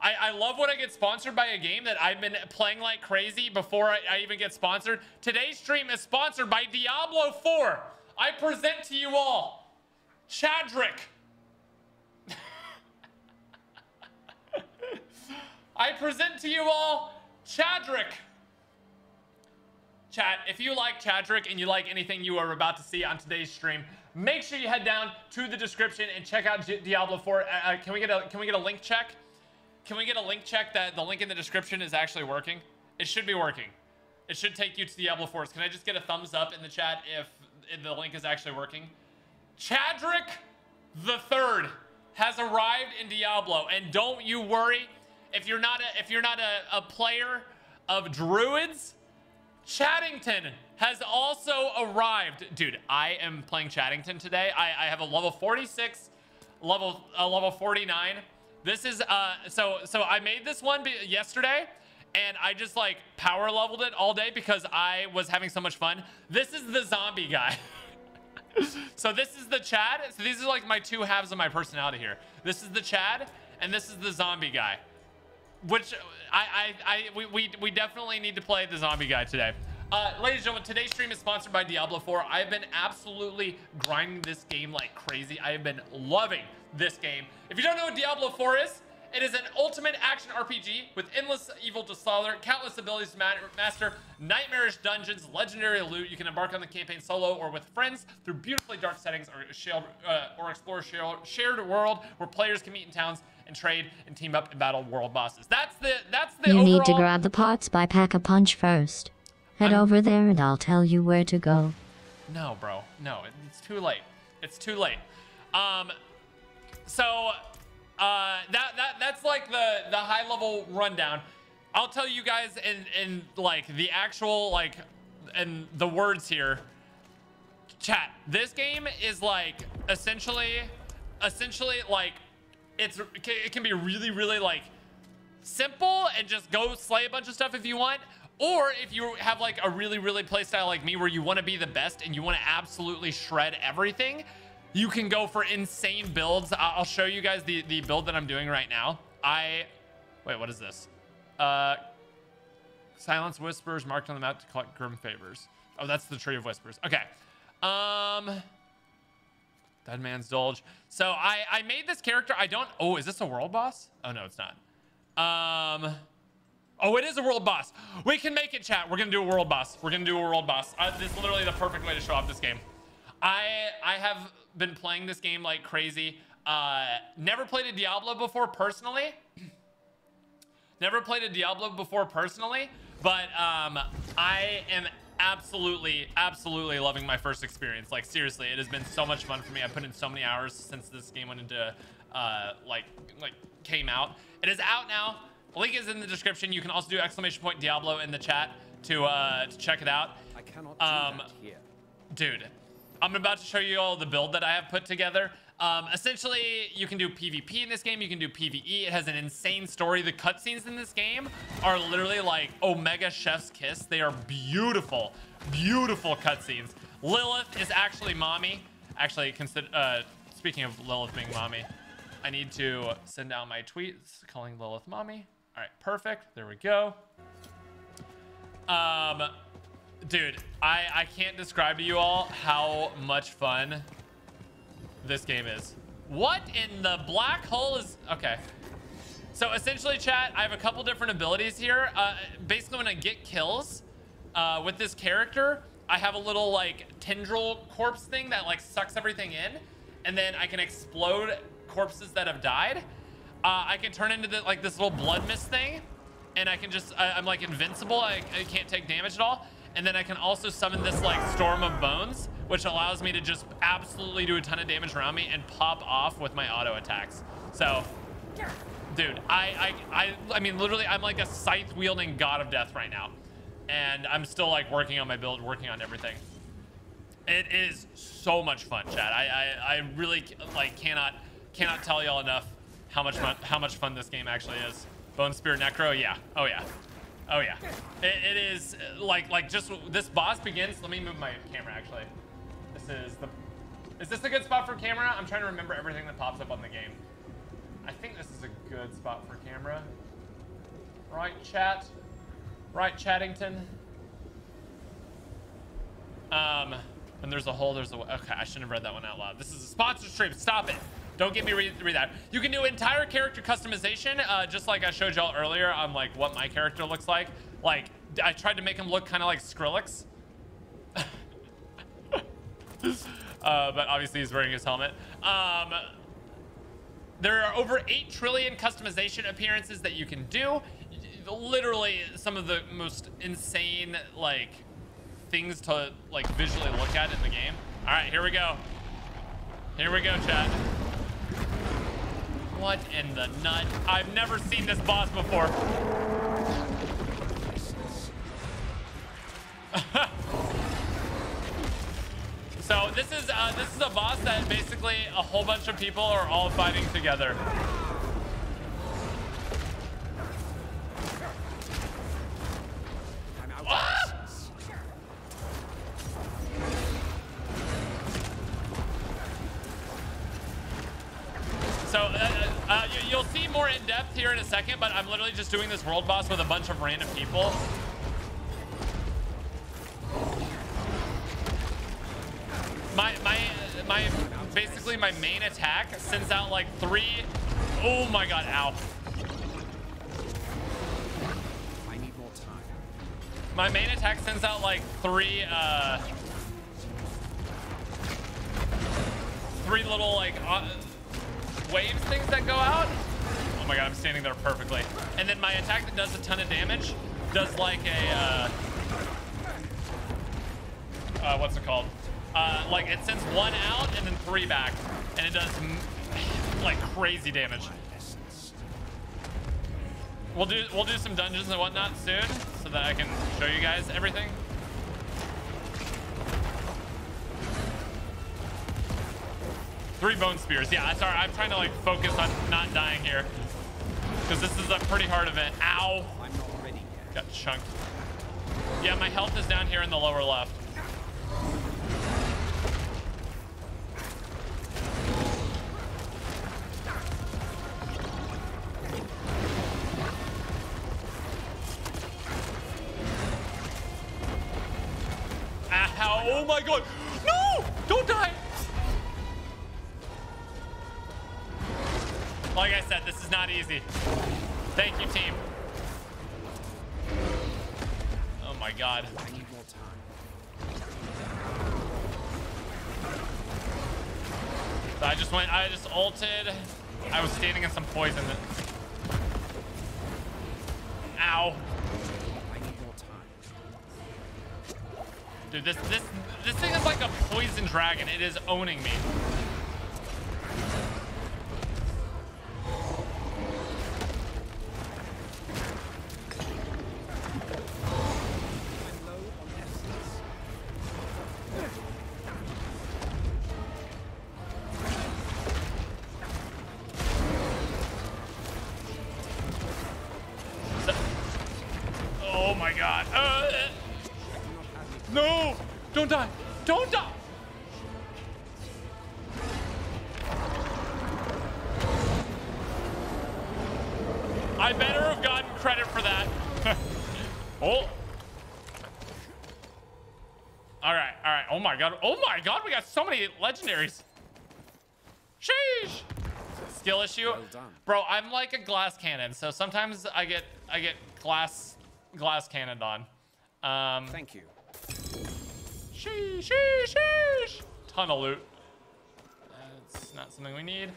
I love when I get sponsored by a game that I've been playing like crazy before I even get sponsored. Today's stream is sponsored by Diablo 4. I present to you all, Chadrick. I present to you all, Chadrick. Chat, if you like Chadrick and you like anything you are about to see on today's stream, make sure you head down to the description and check out Diablo 4. Can we get a link check? Can we get a link check that the link in the description is actually working? It should be working. It should take you to Diablo 4. Can I just get a thumbs up in the chat if the link is actually working? Chadrick the Third has arrived in Diablo, and don't you worry if you're not a player of druids. Chattington has also arrived. Dude, I am playing Chattington today. I have a level 46, level 49. This is, so I made this one yesterday, and I just, like, power leveled it all day because I was having so much fun. This is the zombie guy. So this is the Chad. So these are, like, my two halves of my personality here. This is the Chad, and this is the zombie guy. Which we definitely need to play the zombie guy today. Ladies and gentlemen, today's stream is sponsored by Diablo 4. I've been absolutely grinding this game like crazy. I have been loving this game. If you don't know what Diablo 4 is, it is an ultimate action RPG with endless evil to slaughter, countless abilities to master, nightmarish dungeons, legendary loot. You can embark on the campaign solo or with friends through beautifully dark settings or explore shared world where players can meet in towns and trade and team up and battle world bosses. That's the overall. You need to grab the pots by Pack-a-Punch first. Head over there and I'll tell you where to go. No, bro. No, it's too late. It's too late. That's like the high level rundown. I'll tell you guys in like the actual like and the words here. Chat. This game is like essentially like it can be really like simple and just go slay a bunch of stuff if you want, or if you have like a really playstyle like me where you want to be the best and you want to absolutely shred everything, you can go for insane builds. I'll show you guys the build that I'm doing right now. Wait, what is this? Silence whispers marked on the map to collect grim favors. Oh, that's the Tree of Whispers. Okay. Dead Man's Dolge. So I made this character. I don't. Oh, is this a world boss? Oh no, it's not. Oh, it is a world boss. We can make it, chat. We're gonna do a world boss. We're gonna do a world boss. This is literally the perfect way to show off this game. I have been playing this game like crazy. Never played a Diablo before personally. But I am absolutely loving my first experience. Like, seriously, it has been so much fun for me. I put in so many hours since this game went into like came out. It is out now. The link is in the description. You can also do ! Diablo in the chat to check it out. I cannot do that here. Dude, I'm about to show you all the build that I have put together. Essentially, you can do PvP in this game. You can do PvE. It has an insane story. The cutscenes in this game are literally like Omega Chef's Kiss. They are beautiful, beautiful cutscenes. Lilith is actually mommy. Actually, speaking of Lilith being mommy, I need to send out my tweets calling Lilith mommy. All right, perfect. There we go. Dude, I can't describe to you all how much fun this game is. What in the black hole is... Okay, so essentially, chat, I have a couple different abilities here. Basically, when I get kills with this character, I have a little like tendril corpse thing that like sucks everything in, and then I can explode corpses that have died. I can turn into like this little blood mist thing, and I can just I'm like invincible. I can't take damage at all. And then I can also summon this like storm of bones, which allows me to just absolutely do a ton of damage around me and pop off with my auto attacks. So, dude, I mean, literally, I'm like a scythe wielding god of death right now, and I'm still like working on my build, working on everything. It is so much fun, chat. I really like cannot tell y'all enough how much fun this game actually is. Bone Spear Necro, yeah, oh yeah. Oh yeah, it is like just this boss begins. Let me move my camera actually. Is this a good spot for camera? I'm trying to remember everything that pops up on the game. I think this is a good spot for camera. Right, chat. Right, Chattington. When there's a hole, there's a... Okay, I shouldn't have read that one out loud. This is a sponsored stream. Stop it. Don't get me read that. You can do entire character customization, just like I showed y'all earlier on, like what my character looks like. Like, I tried to make him look kind of like Skrillex, but obviously he's wearing his helmet. There are over 8 trillion customization appearances that you can do. Literally, some of the most insane like things to like visually look at in the game. All right, here we go. Here we go, chat. What in the nut? I've never seen this boss before. So this is a boss that basically a whole bunch of people are all fighting together. So you'll see more in depth here in a second, but I'm literally just doing this world boss with a bunch of random people. Basically my main attack sends out like 3. Oh my god! Ow! I need more time. My main attack sends out like 3 little like. Waves things that go out. Oh my god, I'm standing there perfectly. And then my attack that does a ton of damage does like a what's it called? Like it sends 1 out and then 3 back, and it does like crazy damage. We'll do some dungeons and whatnot soon so that I can show you guys everything. Three bone spears. Yeah, sorry. I'm trying to like focus on not dying here because this is a pretty hard event. Ow! I'm not ready yet. Got chunked. Yeah, my health is down here in the lower left. Ow! Oh my god! No! Don't die! Like I said, this is not easy. Thank you, team. god. I need more time. So I just went, I just ulted. I was standing in some poison. Ow. I need more time. Dude, this thing is like a poison dragon. It is owning me. Legendaries. Sheesh. Skill issue. Well done. Bro, I'm like a glass cannon, so sometimes I get glass cannoned on. Thank you. Sheesh, sheesh, sheesh. Ton of loot. That's not something we need.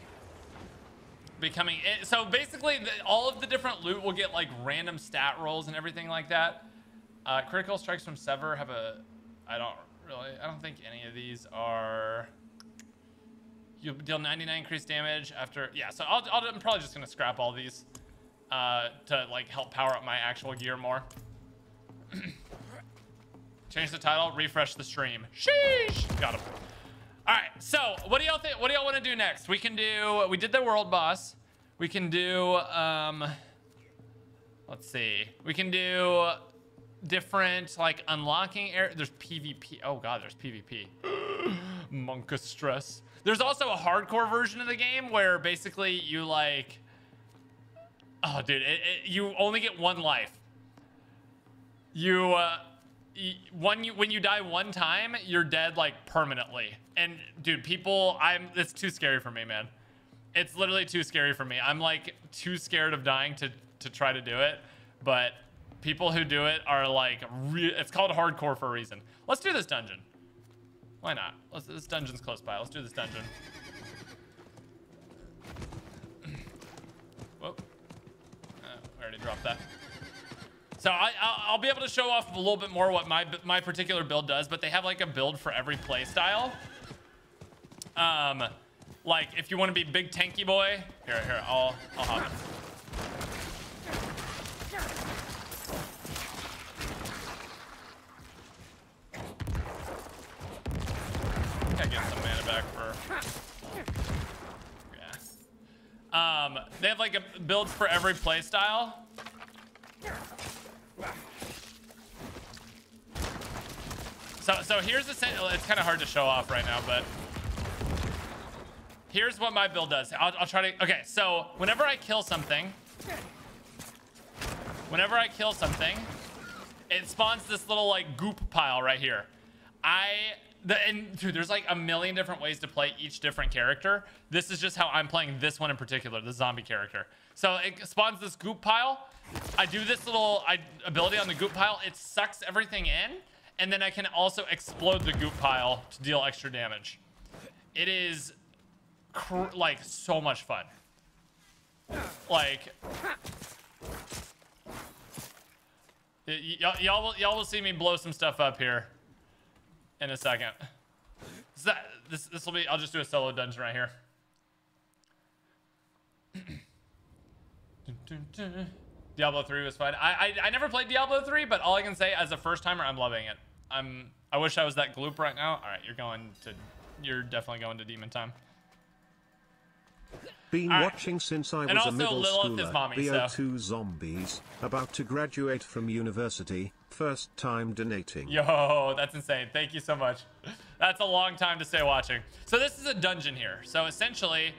Becoming it. So basically all of the different loot will get like random stat rolls and everything like that. Critical strikes from Sever have a I don't think any of these are. You'll deal 99 increased damage after. Yeah, so I'm probably just gonna scrap all these to like help power up my actual gear more. Change the title, refresh the stream. Sheesh, got him. All right, so what do y'all think? What do y'all want to do next? We can do. We did the world boss. We can do. Let's see. We can do. Different like unlocking air. There's PvP. Oh god, there's PvP. Monka stress. There's also a hardcore version of the game where basically you like, oh dude, you only get one life. You when you die one time, you're dead like permanently. And dude, people, it's too scary for me, man. It's literally too scary for me. I'm like too scared of dying to try to do it, but people who do it are like, it's called hardcore for a reason. Let's do this dungeon. Why not? This dungeon's close by. Let's do this dungeon. Whoa. I already dropped that. So I'll be able to show off a little bit more what my particular build does, but they have like a build for every play style. Like if you want to be big tanky boy, here, I'll hop in. I get some mana back for yeah. They have like a build for every play style. So here's the it's kind of hard to show off right now, but here's what my build does. I'll try to. Okay, so whenever I kill something, it spawns this little like goop pile right here. And dude, there's like a million different ways to play each different character. This is just how I'm playing this one in particular, the zombie character. So it spawns this goop pile. I do this little ability on the goop pile. It sucks everything in, and then I can also explode the goop pile to deal extra damage. It is like so much fun. Like y'all will see me blow some stuff up here in a second. So this will be, I'll just do a solo dungeon right here. Diablo 3 was fun. I never played Diablo 3, but all I can say as a first timer, I'm loving it. I wish I was that gloop right now. All right, you're definitely going to demon time. Been watching since I was a middle schooler, BO2 zombies, about to graduate from university, first time donating. Yo, that's insane. Thank you so much. That's a long time to stay watching. So this is a dungeon here. So essentially,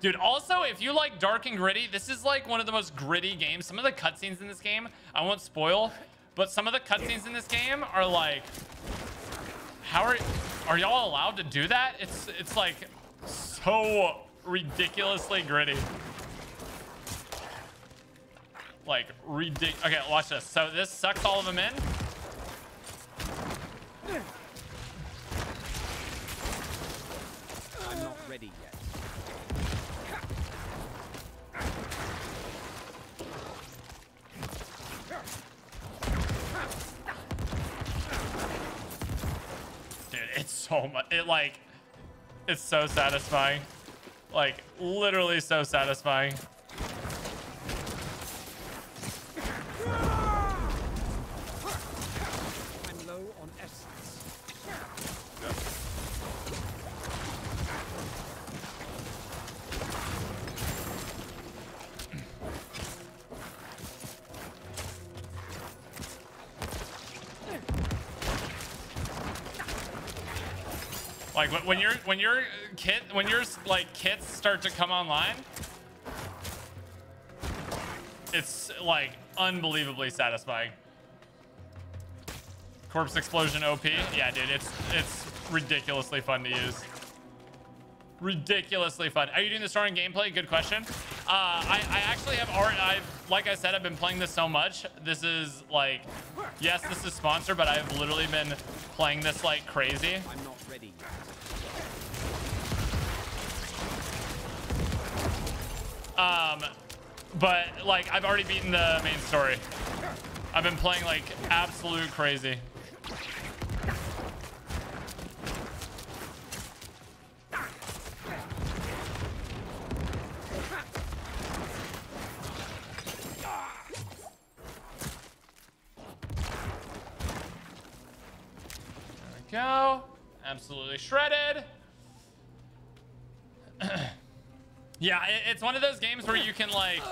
dude, also if you like dark and gritty, this is like one of the most gritty games. Some of the cutscenes in this game, I won't spoil, but some of the cutscenes in this game are like, how are y'all allowed to do that? It's like so ridiculously gritty, like ridiculous. Okay, watch this. So this sucks all of them in. I'm not ready yet. Dude, it's so much. It like, it's so satisfying. Like, literally so satisfying. Like when your kits start to come online, it's like unbelievably satisfying. Corpse Explosion OP, yeah, dude, it's ridiculously fun to use. Ridiculously fun. Are you doing the story and gameplay? Good question. I actually have already. Like I said, I've been playing this so much. This is like, yes, this is sponsored, but I've literally been playing this like crazy. I'm not ready yet. But like I've already beaten the main story. I've been playing like absolute crazy. There we go. Absolutely shredded. Yeah, it's one of those games where you can like,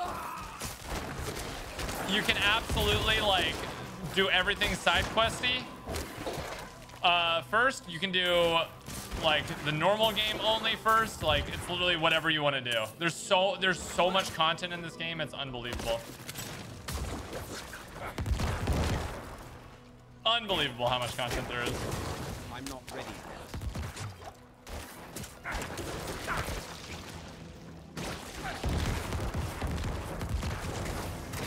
you can absolutely like do everything side questy. First, you can do like the normal game only first. Like it's literally whatever you want to do. There's so much content in this game. It's unbelievable. Unbelievable how much content there is. I'm not ready.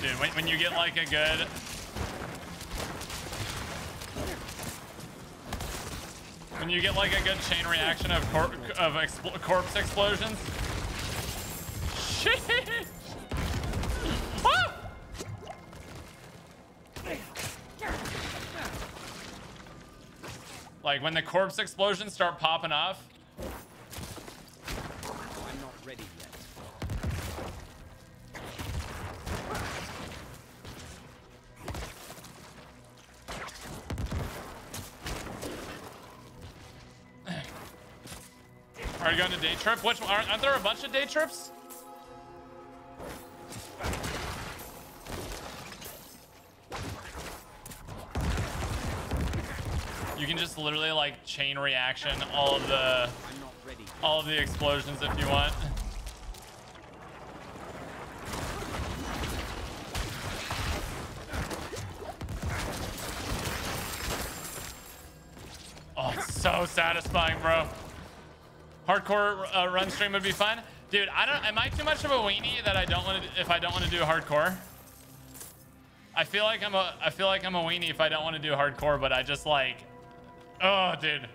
Dude, when you get like a good... When you get like a good chain reaction of corpse explosions. Shit! Ah! Like when the corpse explosions start popping off. I'm not ready yet. Are you going to day trip? Which one? Aren't there a bunch of day trips? You can just literally like chain reaction all of the explosions if you want. Oh, it's so satisfying, bro. Hardcore run stream would be fun, dude. I don't. Am I too much of a weenie that I don't want to? If I don't want to do hardcore, I feel like I'm a. I feel like I'm a weenie if I don't want to do hardcore. But I just like. Oh, dude.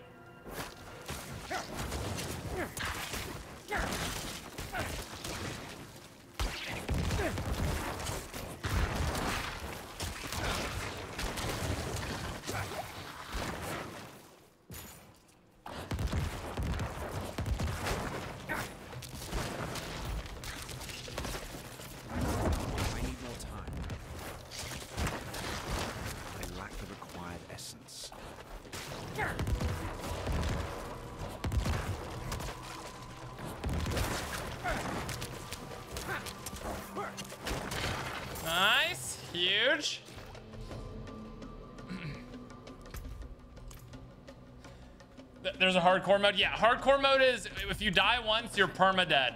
There's a hardcore mode. Yeah, hardcore mode is if you die once, you're perma dead.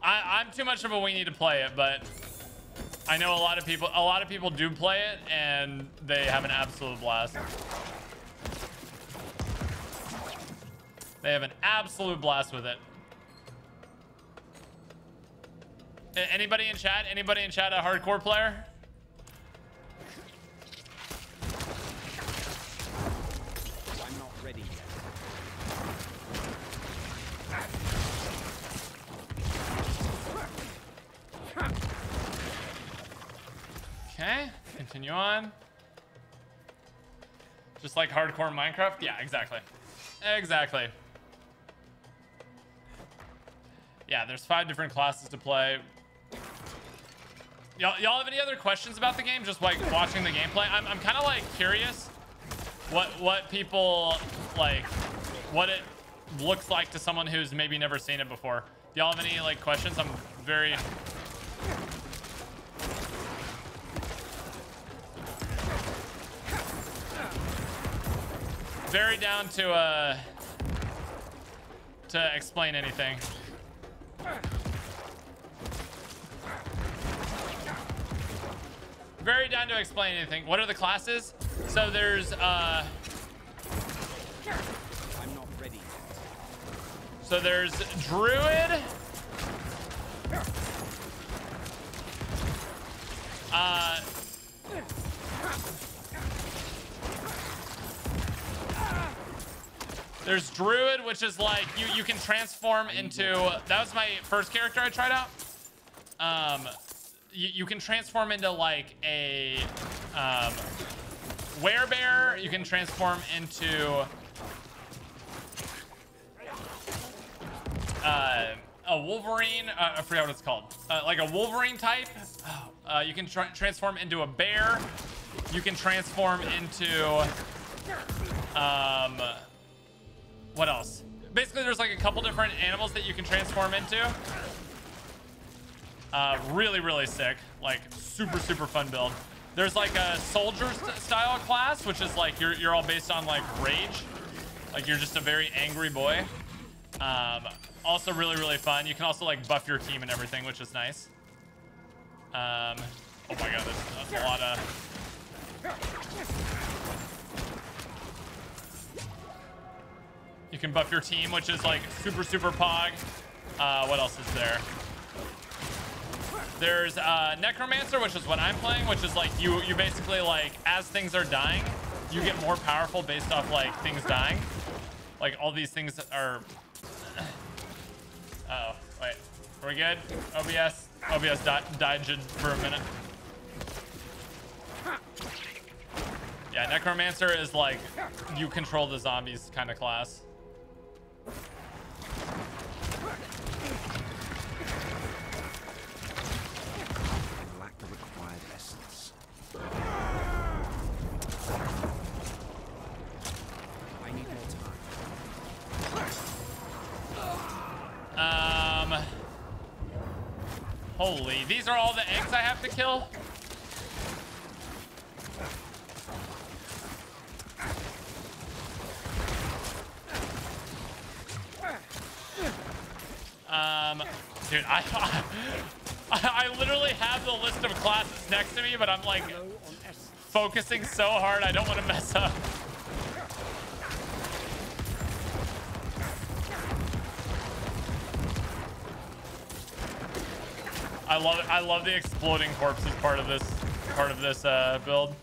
I'm too much of a weenie to play it, but I know a lot of people do play it and they have an absolute blast. They have an absolute blast with it. Anybody in chat? Anybody in chat a hardcore player? Continue on. Just like hardcore Minecraft? Yeah, exactly. Exactly. Yeah, there's 5 different classes to play. Y'all have any other questions about the game? Just like watching the gameplay? I'm kind of like curious what people like, what it looks like to someone who's maybe never seen it before. Do y'all have any like questions? I'm very... very down to explain anything. Very down to explain anything. What are the classes? So there's I'm not ready yet. So there's Druid. There's Druid, which is like you can transform into... That was my first character I tried out. You can transform into like a werebear. You can transform into a wolverine. I forgot what it's called. Like a wolverine type. You can transform into a bear. You can transform into what else? Basically, there's like a couple different animals that you can transform into. Really, really sick. Like, super, super fun build. There's like a soldier-style class, which is like you're all based on like rage. Like, you're just a very angry boy. Also really, really fun. You can also like buff your team and everything, which is nice. Oh my god, that's a lot of... You can buff your team, which is like super, super pog. What else is there? There's Necromancer, which is what I'm playing, which is like you basically like, as things are dying, you get more powerful based off like things dying. Like all these things are... Uh oh, wait, are we good? OBS died for a minute. Yeah, Necromancer is like, you control the zombies kind of class. Holy, these are all the eggs I have to kill? Dude, I literally have the list of classes next to me, but I'm like focusing so hard I don't want to mess up. I love it. I love the exploding corpses part of this build.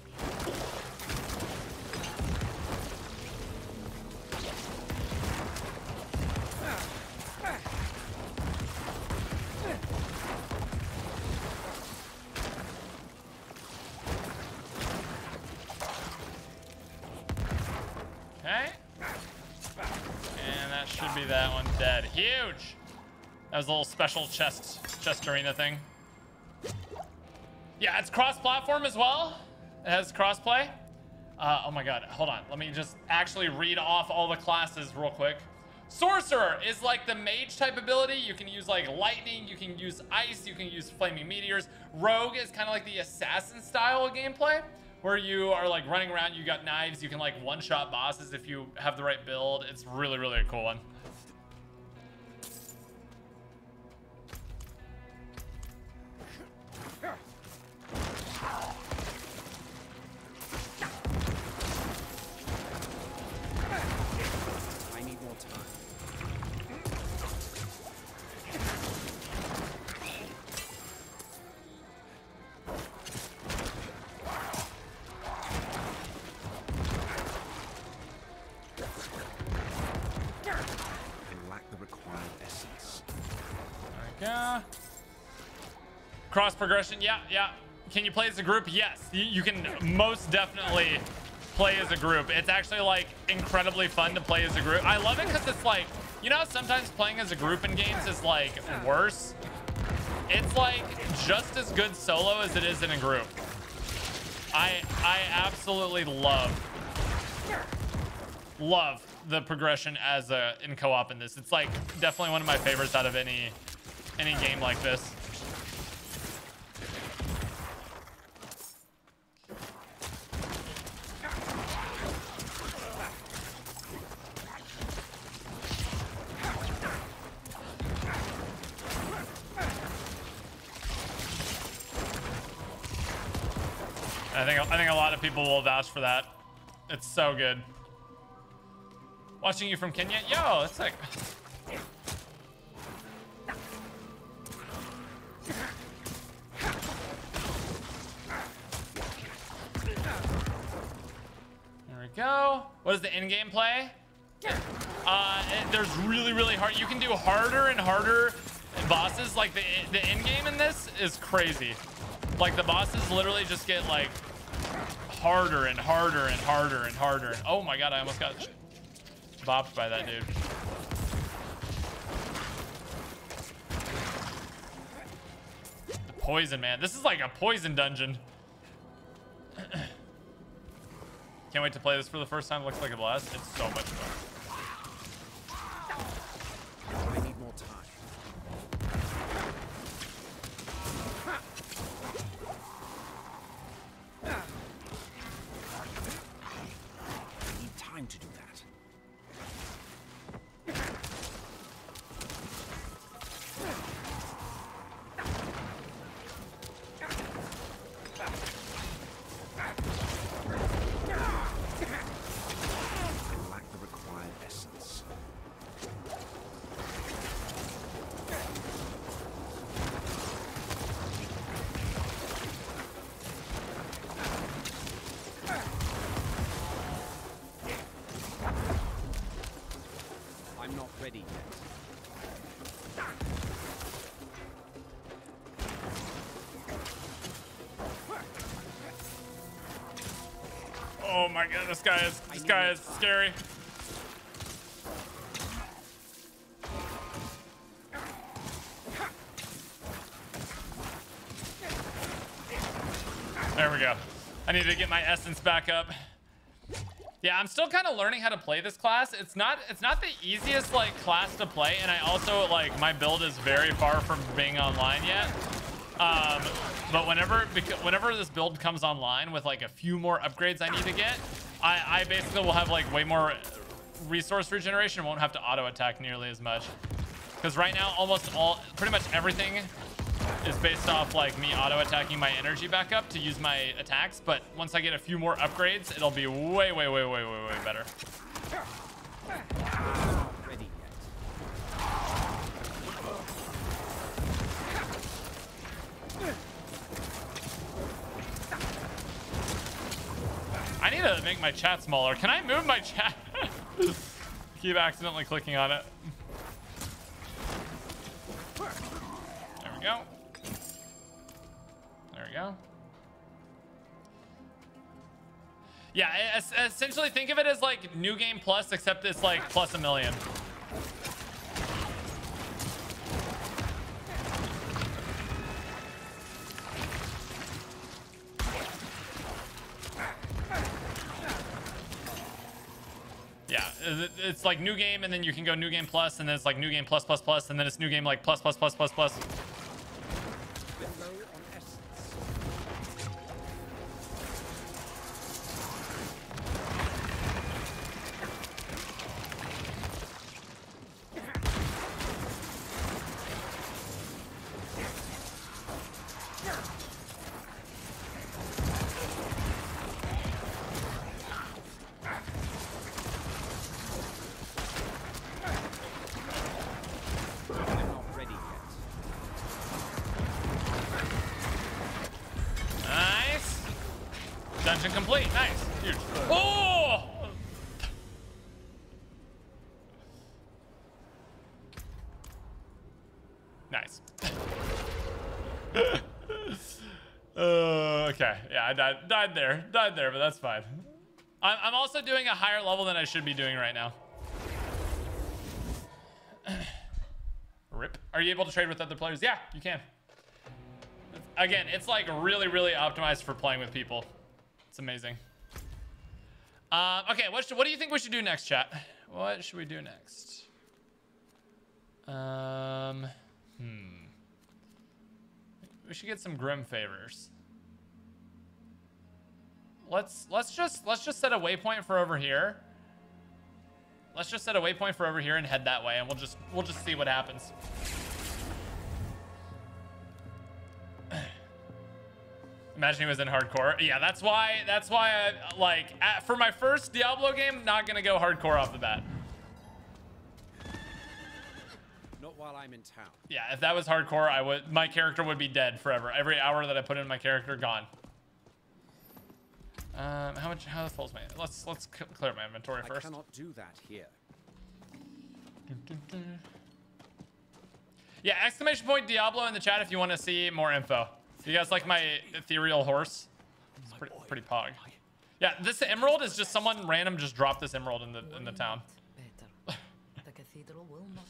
Okay. And that should be that one dead. Huge. That was a little special chest arena thing. Yeah, it's cross-platform as well. It has cross-play. Oh my god, hold on. Let me just actually read off all the classes real quick. Sorcerer is like the mage type ability. You can use like lightning, you can use ice, you can use flaming meteors. Rogue is kind of like the assassin style of gameplay, where you are like running around, you got knives, you can like one-shot bosses if you have the right build. It's really, really a cool one. Cross progression, yeah, yeah. Can you play as a group? Yes, you can most definitely play as a group. It's actually like incredibly fun to play as a group. I love it because it's like, you know, sometimes playing as a group in games is like worse. It's like just as good solo as it is in a group. I absolutely love the progression as in co-op in this. It's like definitely one of my favorites out of any game like this. I think a lot of people will vouch for that. It's so good. Watching you from Kenya? Yo, that's sick. There we go. What is the in-game play? There's really hard. You can do harder and harder bosses. Like the in-game in this is crazy. Like the bosses literally just get like harder and harder and harder and harder. And oh my god, I almost got bopped by that dude. The poison, man. This is like a poison dungeon. Can't wait to play this for the first time. Looks like a blast. It's so much fun. This guy is scary. There we go. I need to get my essence back up. Yeah, I'm still kind of learning how to play this class. It's not the easiest like class to play, and I also like my build is very far from being online yet. But whenever this build comes online with like a few more upgrades I need to get, I basically will have like way more resource regeneration and won't have to auto attack nearly as much. Because right now pretty much everything is based off like me auto attacking my energy back up to use my attacks. But once I get a few more upgrades, it'll be way better. I need to make my chat smaller. Can I move my chat? Keep accidentally clicking on it. There we go. There we go. Yeah, essentially think of it as like New Game Plus, except it's like plus a million. It's like new game, and then you can go new game plus, and then it's like new game plus plus plus, and then it's new game like plus plus plus plus plus. Okay, yeah, I died there, but that's fine. I'm also doing a higher level than I should be doing right now. Rip. Are you able to trade with other players? Yeah, you can. Again, it's like really, really optimized for playing with people. It's amazing. Okay, what do you think we should do next, chat? What should we do next? We should get some grim favors. Let's just set a waypoint for over here. Let's just set a waypoint for over here and head that way, and we'll just see what happens. Imagine he was in hardcore. Yeah, that's why I, like, for my first Diablo game, not gonna go hardcore off the bat. Not while I'm in town. Yeah, if that was hardcore, I would, my character would be dead forever. Every hour that I put in my character, gone. How full's my? Let's clear my inventory first. I cannot do that here. Yeah, exclamation point Diablo in the chat if you want to see more info. You guys like my ethereal horse? It's pretty pog. Yeah, this emerald is just someone random just dropped this emerald in the town. The cathedral will not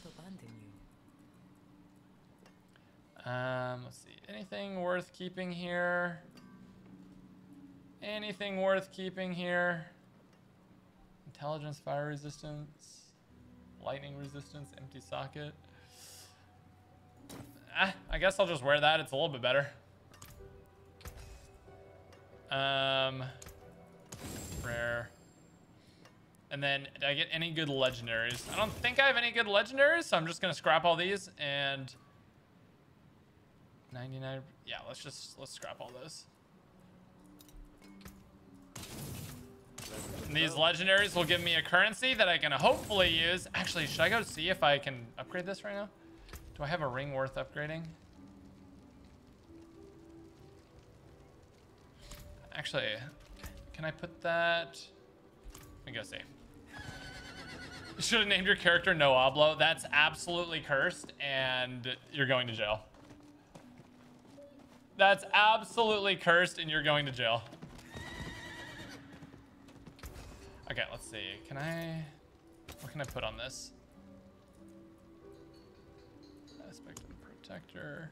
abandon you. Let's see. Anything worth keeping here? Anything worth keeping here? Intelligence, fire resistance, lightning resistance, empty socket. I guess I'll just wear that. It's a little bit better. Rare. And then, did I get any good legendaries? I don't think I have any good legendaries, so I'm just gonna scrap all these and 99. Yeah, let's scrap all those. And these legendaries will give me a currency that I can hopefully use. Actually, should I go see if I can upgrade this right now? Do I have a ring worth upgrading? Actually, can I put that? Let me go see. You should have named your character No Oblo. That's absolutely cursed, and you're going to jail. That's absolutely cursed, and you're going to jail. Okay, let's see. What can I put on this? Aspect of protector.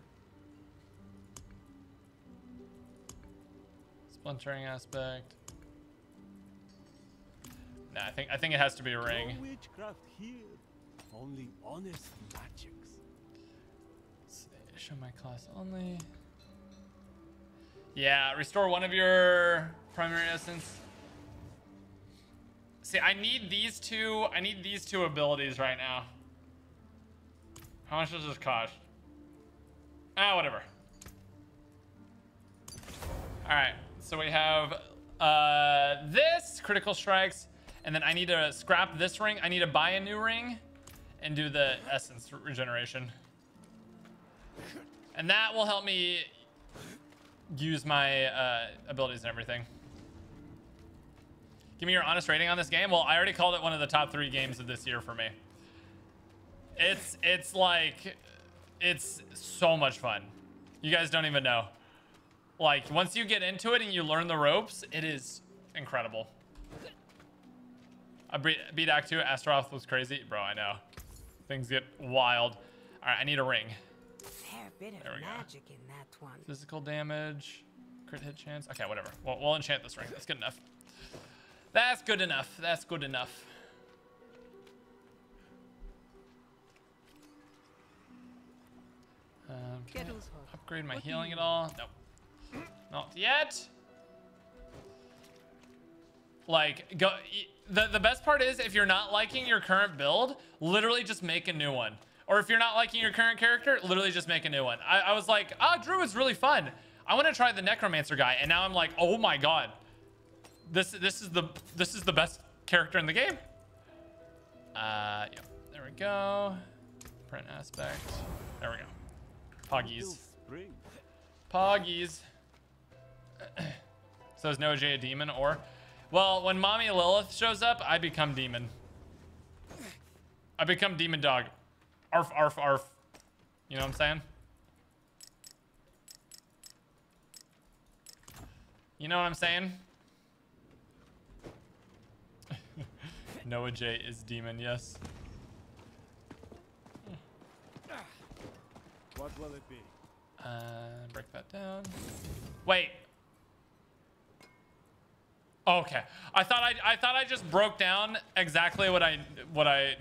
Splintering aspect. Nah, I think it has to be a ring. No witchcraft here. Only honest magics. Let's see, show my class only. Yeah, restore one of your primary essence. See, I need these two abilities right now. How much does this cost? Whatever. All right, so we have this, critical strikes, and then I need to scrap this ring. I need to buy a new ring and do the essence regeneration. And that will help me use my abilities and everything. Give me your honest rating on this game. Well, I already called it one of the top 3 games of this year for me. It's so much fun. You guys don't even know. Like, once you get into it and you learn the ropes, it is incredible. I beat Act 2. Astaroth was crazy. Bro, I know. Things get wild. All right, I need a ring. There we go. Physical damage, crit hit chance. Okay, whatever. We'll enchant this ring. That's good enough. That's good enough. That's good enough. Can I upgrade my healing at all? Nope. Not yet. Like, go. The best part is if you're not liking your current build, literally just make a new one. Or if you're not liking your current character, literally just make a new one. I was like, Drew is really fun. I want to try the Necromancer guy, and now I'm like, oh my god. This is the best character in the game. Yep. There we go. Print aspect. There we go. Poggies. So is Noah J a demon or? Well, when mommy Lilith shows up, I become demon. I become demon dog. Arf, arf, arf. You know what I'm saying? You know what I'm saying? Noah J is demon, yes. What will it be? Break that down. Wait. Okay. I thought I just broke down exactly what I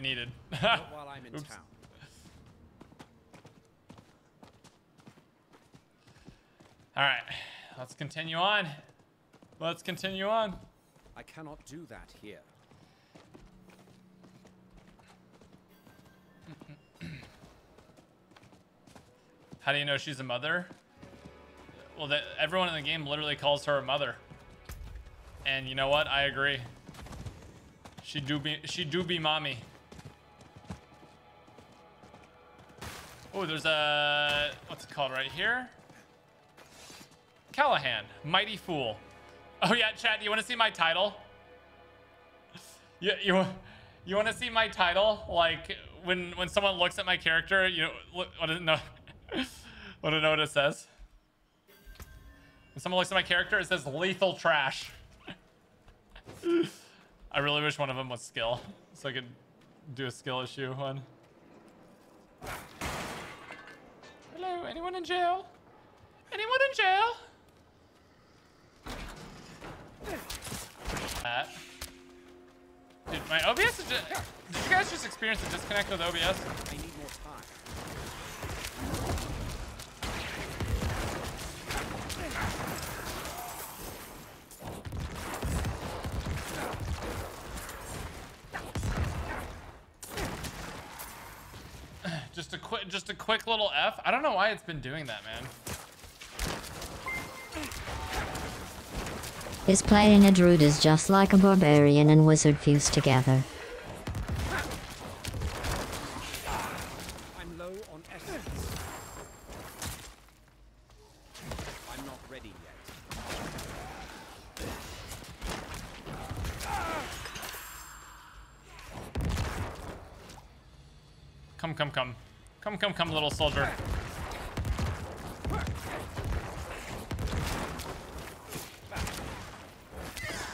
needed. While I'm in town. All right. Let's continue on. Let's continue on. I cannot do that here. How do you know she's a mother? Well, everyone in the game literally calls her a mother. And you know what? I agree. She do be mommy. Oh, there's a, what's it called right here? Callahan, mighty fool. Oh yeah, chat, you want to see my title? You want to see my title? Like when someone looks at my character, you know, I don't know. I don't know what it says. When someone looks at my character, it says lethal trash. I really wish one of them was skill, so I could do a skill issue one. Hello, anyone in jail? Anyone in jail? That. Dude, my OBS is just... Did you guys just experience a disconnect with OBS? I need more time. Just a quick little F. I don't know why it's been doing that, man. Is playing a druid is just like a barbarian and wizard fused together. I'm low on essence. I'm not ready yet. Come, come, come. Come, come, come, little soldier.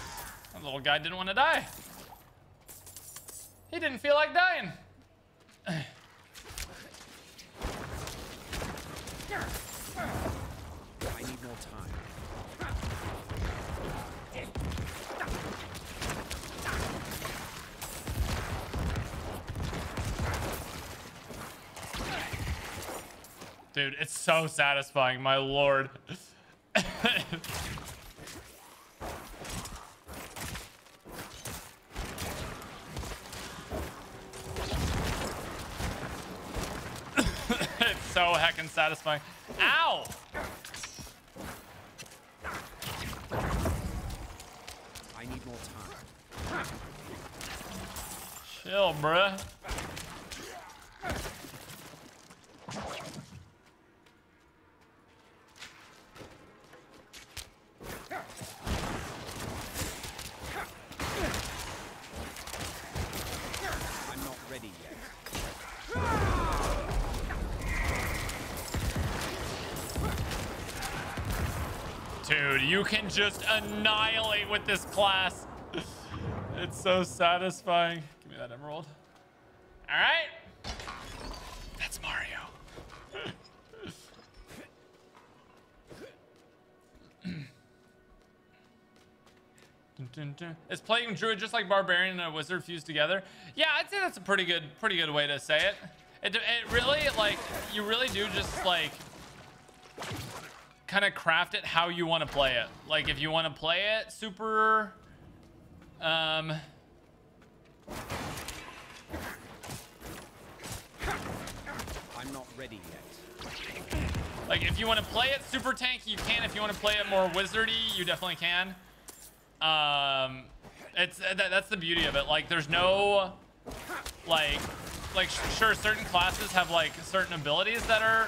That little guy didn't want to die. He didn't feel like dying. I need more time. Dude, it's so satisfying, my lord. It's so heckin' satisfying. Ow! I need more time. Chill, bruh. You can just annihilate with this class. It's so satisfying. Give me that emerald. All right. That's Mario. Is playing druid just like barbarian and a wizard fused together? Yeah, I'd say that's a pretty good way to say it. It really, like, you really do just, like, kind of craft it how you want to play it. Like, if you want to play it super I'm not ready yet. Like, if you want to play it super tanky, you can. If you want to play it more wizardy, you definitely can. That's the beauty of it. Like, there's no like sure, certain classes have like certain abilities that are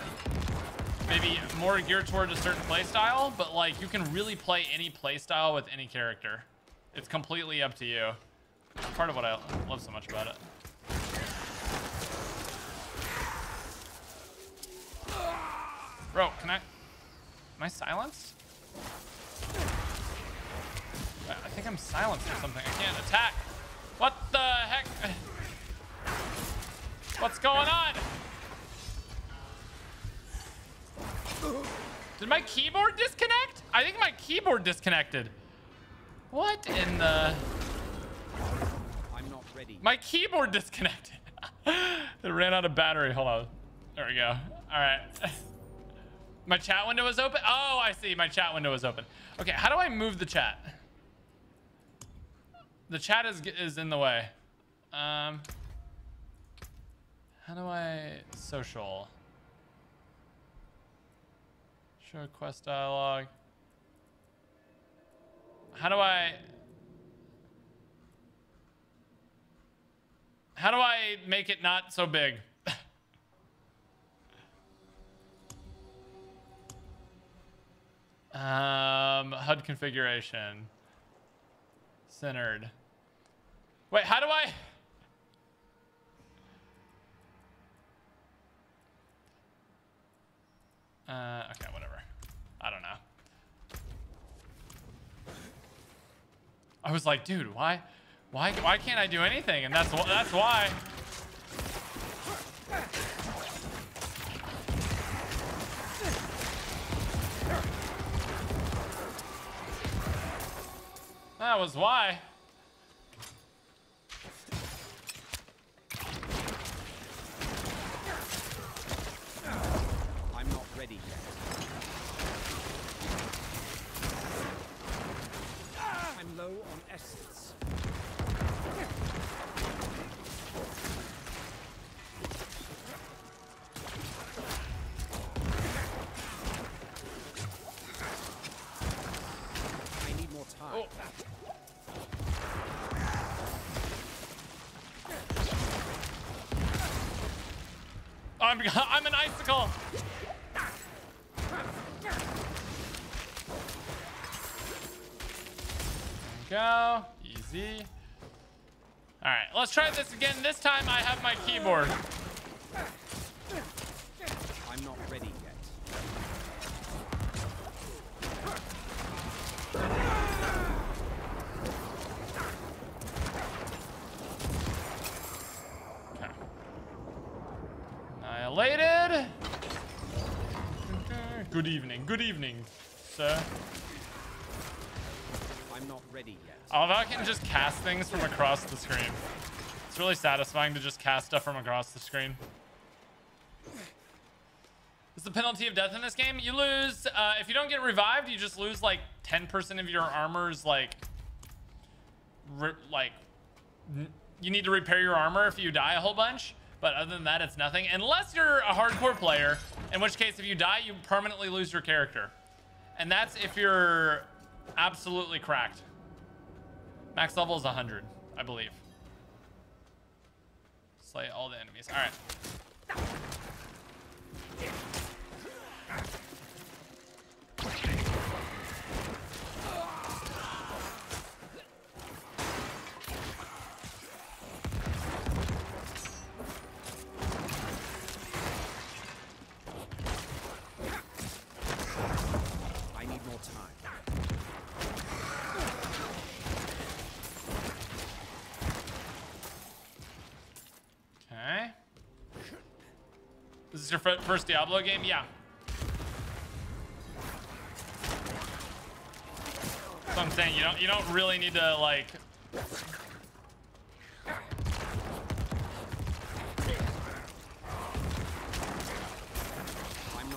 maybe more geared toward a certain playstyle, but like you can really play any playstyle with any character. It's completely up to you. It's part of what I love so much about it. Bro, am I silenced? think I'm silenced or something. I can't attack. What the heck? What's going on? Did my keyboard disconnect? I think my keyboard disconnected. What in the... I'm not ready. My keyboard disconnected. It ran out of battery. Hold on. There we go. All right. My chat window is open. Oh, I see. My chat window is open. Okay, how do I move the chat? The chat is in the way. How do I social? Show quest dialogue. How do I make it not so big? HUD configuration. Centered. Wait, how do I? Okay, whatever. I don't know. I was like, dude, why can't I do anything? And that's why. That was why. I'm not ready yet. I'm low on essence. I need more time. Oh. I'm an icicle. Go. Easy. All right, let's try this again. This time I have my keyboard. I'm not ready yet. Annihilated. Good evening, sir. I'm not ready yet. I love how I can just cast things from across the screen. It's really satisfying to just cast stuff from across the screen. Is the penalty of death in this game? You lose, if you don't get revived, you just lose like 10% of your armor's you need to repair your armor if you die a whole bunch. But other than that, it's nothing. Unless you're a hardcore player, in which case, if you die, you permanently lose your character. And that's if you're absolutely cracked. Max level is 100, I believe. Slay all the enemies. All right. Is this your first Diablo game? Yeah. That's what I'm saying. You don't really need to like.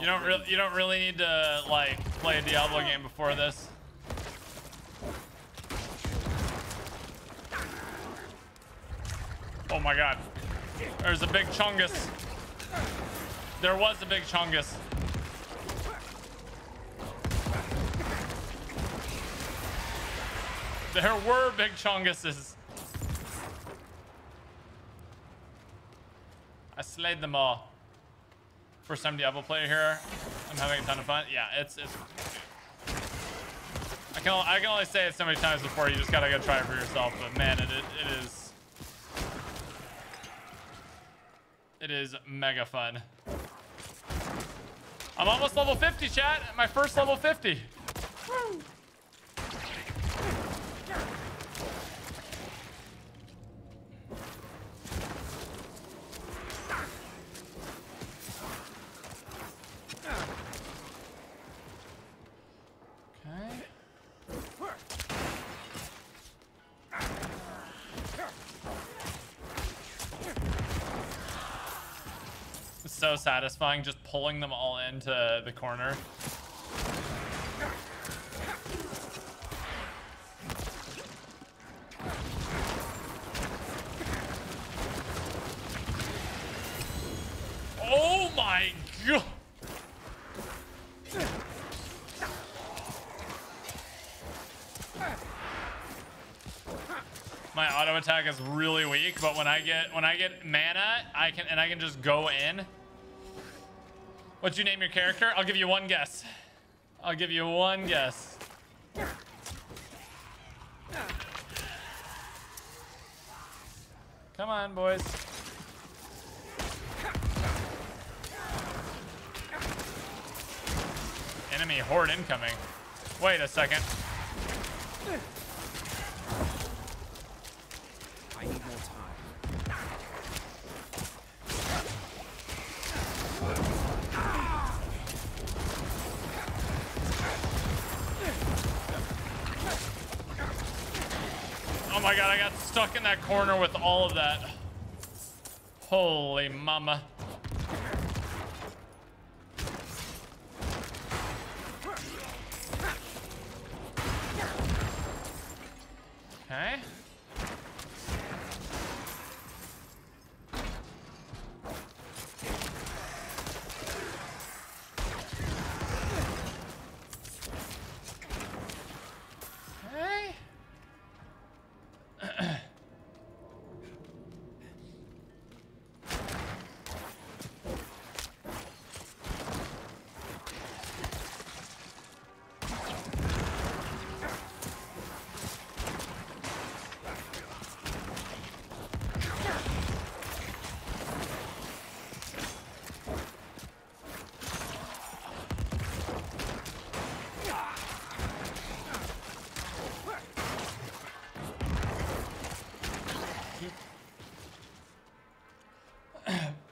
You don't really need to like play a Diablo game before this. Oh my God! There's a big Chungus. There was a big Chungus. There were big Chunguses. I slayed them all. First time Diablo player here. I'm having a ton of fun. Yeah, it's. I can only say it so many times before. You just gotta go try it for yourself. But man, it is mega fun. I'm almost level 50, chat. My first level 50. Woo. so satisfying, just pulling them all into the corner. Oh my god! My auto attack is really weak, but when I get mana, I can just go in. What'd you name your character? I'll give you one guess. I'll give you one guess. Come on, boys. Enemy horde incoming. Wait a second. I need more time. Oh my god, I got stuck in that corner with all of that. Holy mama. Okay.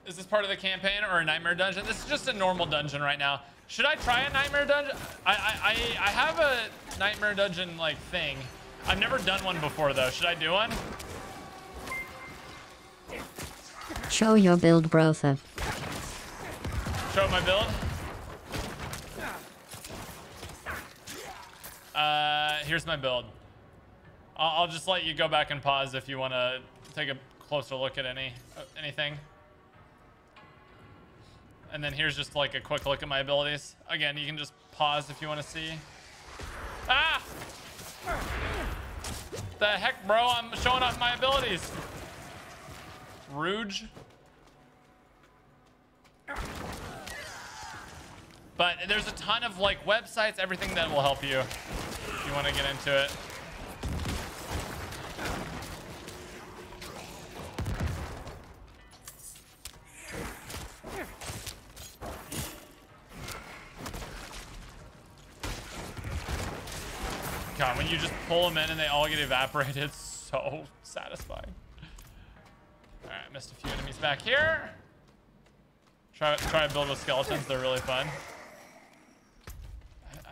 Is this part of the campaign or a nightmare dungeon? This is just a normal dungeon right now. Should I try a nightmare dungeon? I have a nightmare dungeon like thing. I've never done one before though. Should I do one? Show your build, brother. Show my build. Here's my build. I'll just let you go back and pause if you want to take a closer look at anything. And then here's just like a quick look at my abilities. Again, you can just pause if you want to see. Ah! The heck, bro? I'm showing off my abilities. Rouge. But there's a ton of like websites, everything that will help you if you want to get into it. God, when you just pull them in and they all get evaporated, so satisfying. All right, missed a few enemies back here. Try to build with skeletons; they're really fun.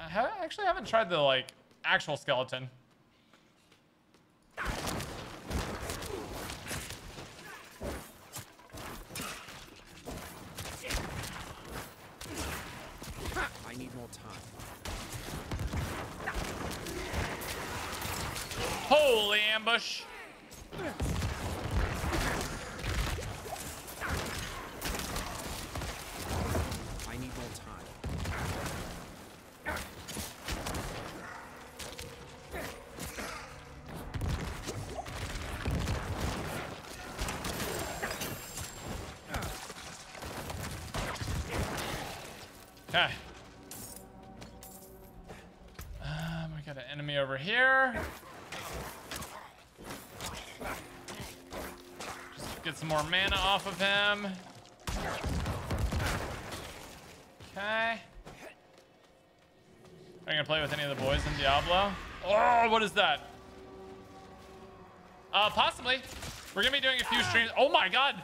I actually haven't tried the like actual skeleton. I need more time. Holy ambush. I need more time. Okay. We got an enemy over here. Get some more mana off of him. Okay. Are you gonna play with any of the boys in Diablo? Oh, what is that? Possibly. We're gonna be doing a few streams. Oh my god.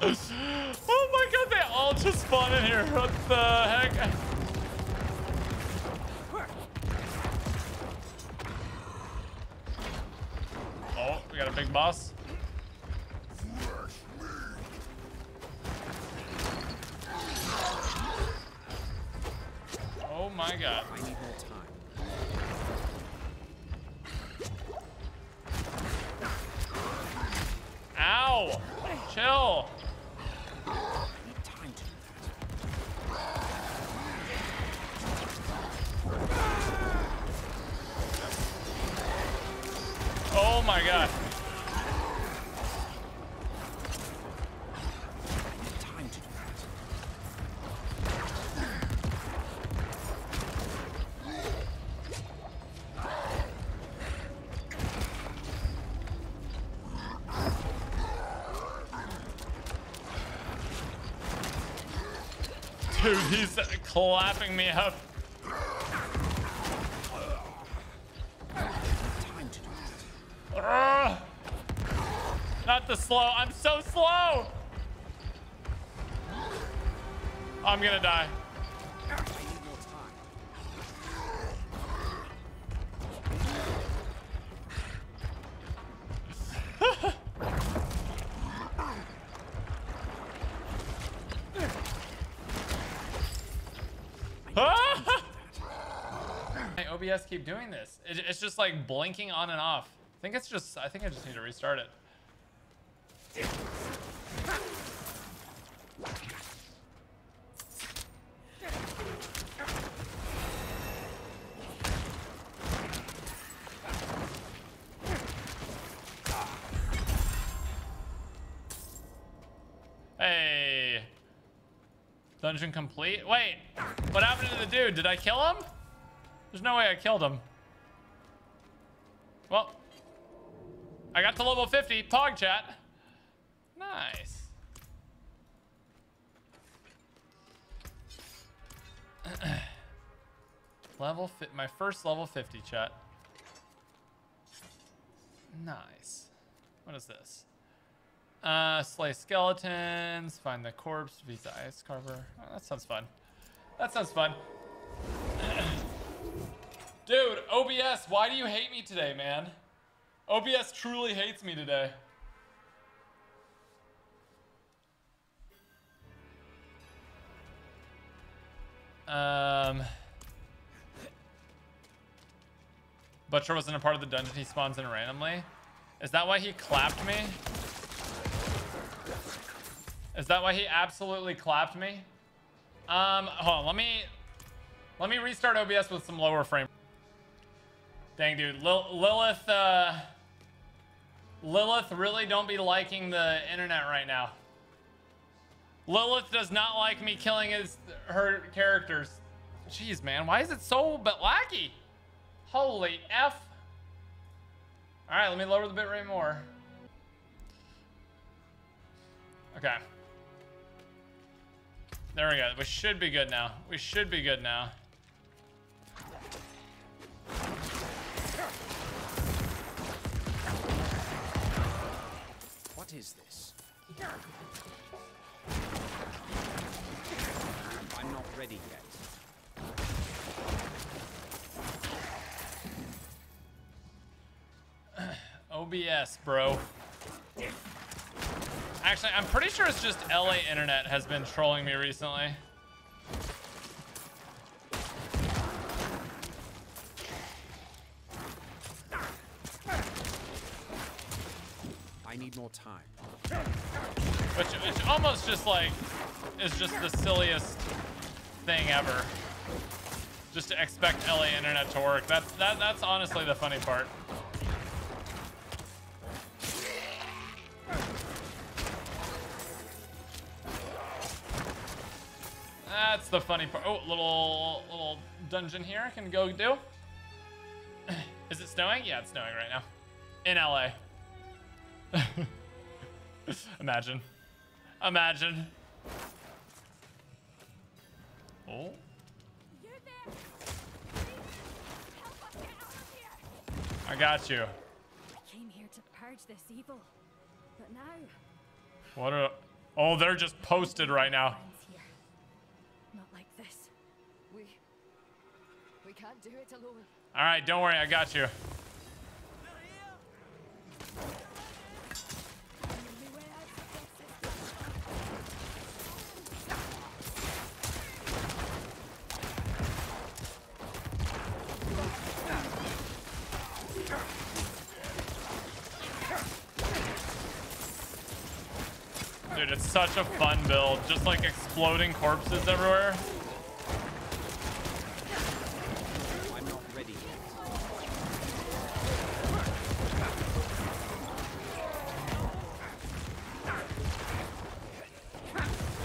Oh my god, they all just spawned in here. What the heck? Oh, we got a big boss. Oh my god. I need more time. Ow! Chill. Oh my god. Dude, he's clapping me up. Not the slow. I'm so slow. I'm gonna die. OBS keep doing this. It's just like blinking on and off. I think I just need to restart it. Hey, dungeon complete. Wait, what happened to the dude? Did I kill him? There's no way I killed him. Well, I got to level 50. Pog chat. Nice. My first level 50 chat. Nice. What is this? Slay skeletons. Find the corpse. Beat the ice carver. Oh, that sounds fun. That sounds fun. Dude, OBS, why do you hate me today, man? OBS truly hates me today. Butcher wasn't a part of the dungeon, he spawns in randomly. Is that why he clapped me? Is that why he absolutely clapped me? Hold on, let me restart OBS with some lower frame. Dang, dude, Lilith, Lilith really don't be liking the internet right now. Lilith does not like me killing her characters. Jeez, man, why is it so bit laggy? Holy F. All right, let me lower the bitrate more. Okay. There we go, we should be good now. We should be good now. What is this? I'm not ready yet. OBS, bro. Actually, I'm pretty sure it's just LA internet has been trolling me recently. I need more time. Which almost just like is just the silliest thing ever. Just to expect LA internet to work. That's honestly the funny part. That's the funny part. Oh, little dungeon here I can go do. Is it snowing? Yeah, it's snowing right now. In LA. Imagine. Imagine. Oh. You're there. Help us get out of here. I got you. I came here to purge this evil, but now. What a Oh, they're just posted right now. Not like this. We can't do it alone. All right, don't worry, I got you. Dude, it's such a fun build. Just like exploding corpses everywhere. I'm not ready yet.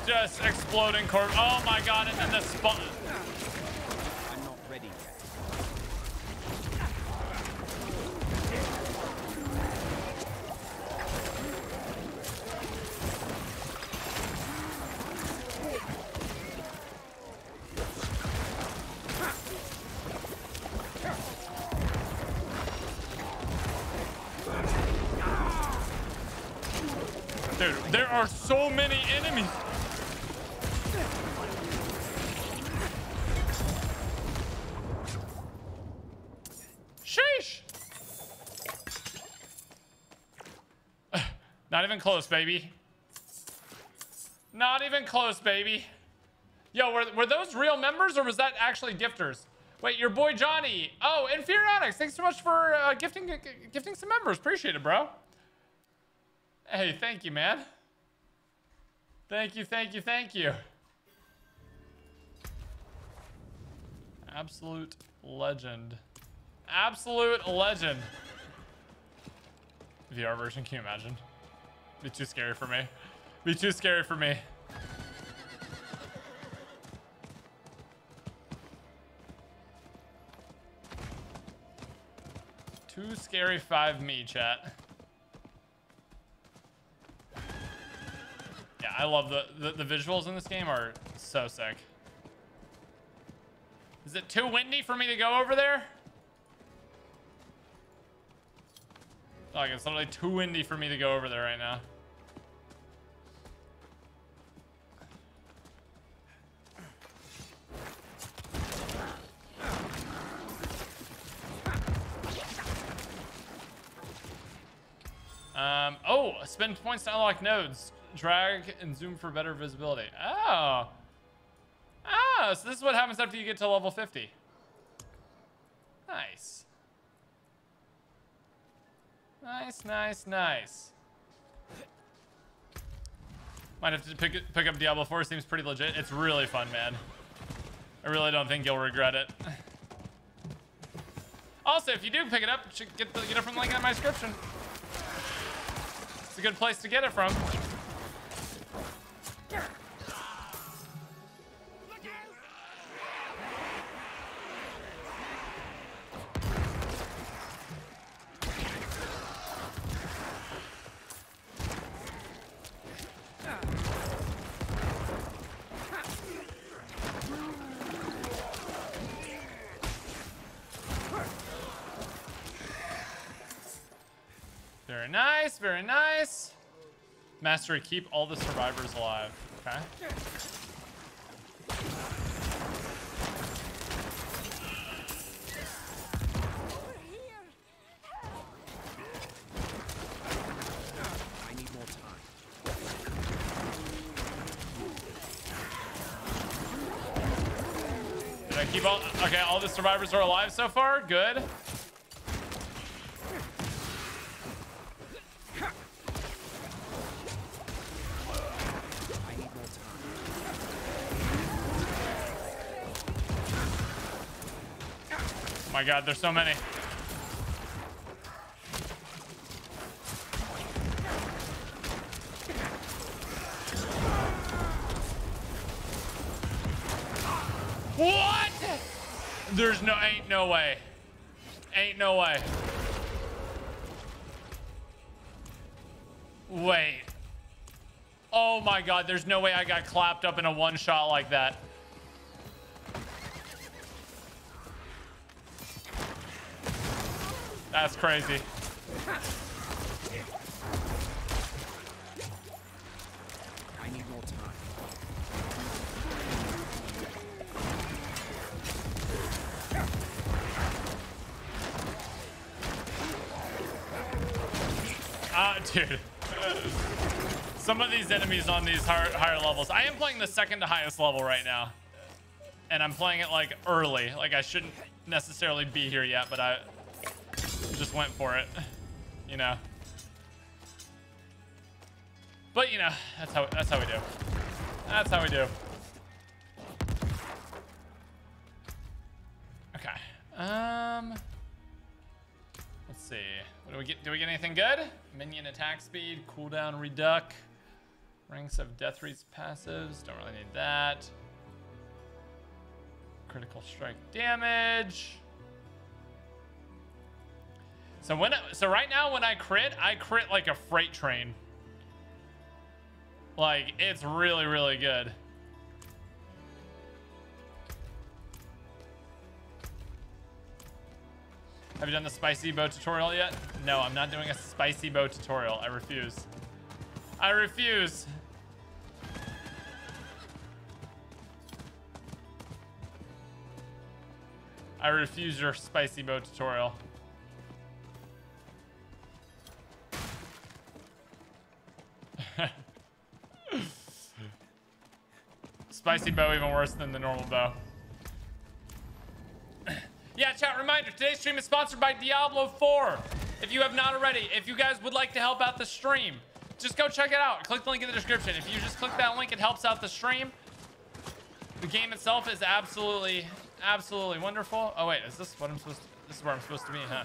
Just exploding corpse. Oh my god, and then the spawn. I'm not ready yet. There are so many enemies. Sheesh. Not even close, baby. Not even close, baby. Yo, were those real members or was that actually gifters? Wait, your boy Johnny. Oh, and Fearonics, thanks so much for gifting some members. Appreciate it, bro. Hey, thank you, man. Thank you, thank you, thank you. Absolute legend. Absolute legend. VR version, can you imagine? Be too scary for me. Be too scary for me. Too scary for me, chat. Yeah, I love the visuals in this game are so sick. Is it too windy for me to go over there? Like, it's literally too windy for me to go over there right now. Oh, spend points to unlock nodes. Drag and zoom for better visibility. Oh. Ah, so this is what happens after you get to level 50. Nice. Nice, nice, nice. Might have to pick up Diablo 4. Seems pretty legit. It's really fun, man. I really don't think you'll regret it. Also, if you do pick it up, get it from the link in my description. It's a good place to get it from. Very nice, very nice. Mastery, keep all the survivors alive. Okay. I need more time. Did I keep all? Okay, all the survivors are alive so far. Good. Oh my god, there's so many. What? There's no, ain't no way. Ain't no way. Wait. Oh my god, there's no way I got clapped up in a one shot like that. That's crazy. additional time. Dude. Some of these enemies on these higher levels. I am playing the second to highest level right now. And I'm playing it like early. Like I shouldn't necessarily be here yet, but I just went for it, you know. But you know, that's how we do. That's how we do. Okay. Let's see. What do we get? Do we get anything good? Minion attack speed, cooldown reduc, Rings of Death Reach passives. Don't really need that. Critical strike damage. So right now when I crit like a freight train. Like, it's really, really good. Have you done the spicy bow tutorial yet? No, I'm not doing a spicy bow tutorial. I refuse. I refuse. I refuse your spicy bow tutorial. Spicy bow even worse than the normal bow. Yeah, chat, reminder, today's stream is sponsored by Diablo 4. If you have not already, if you guys would like to help out the stream, just go check it out. Click the link in the description. If you just click that link, it helps out the stream. The game itself is absolutely, absolutely wonderful. Oh wait, is this what I'm supposed to, this is where I'm supposed to be, huh?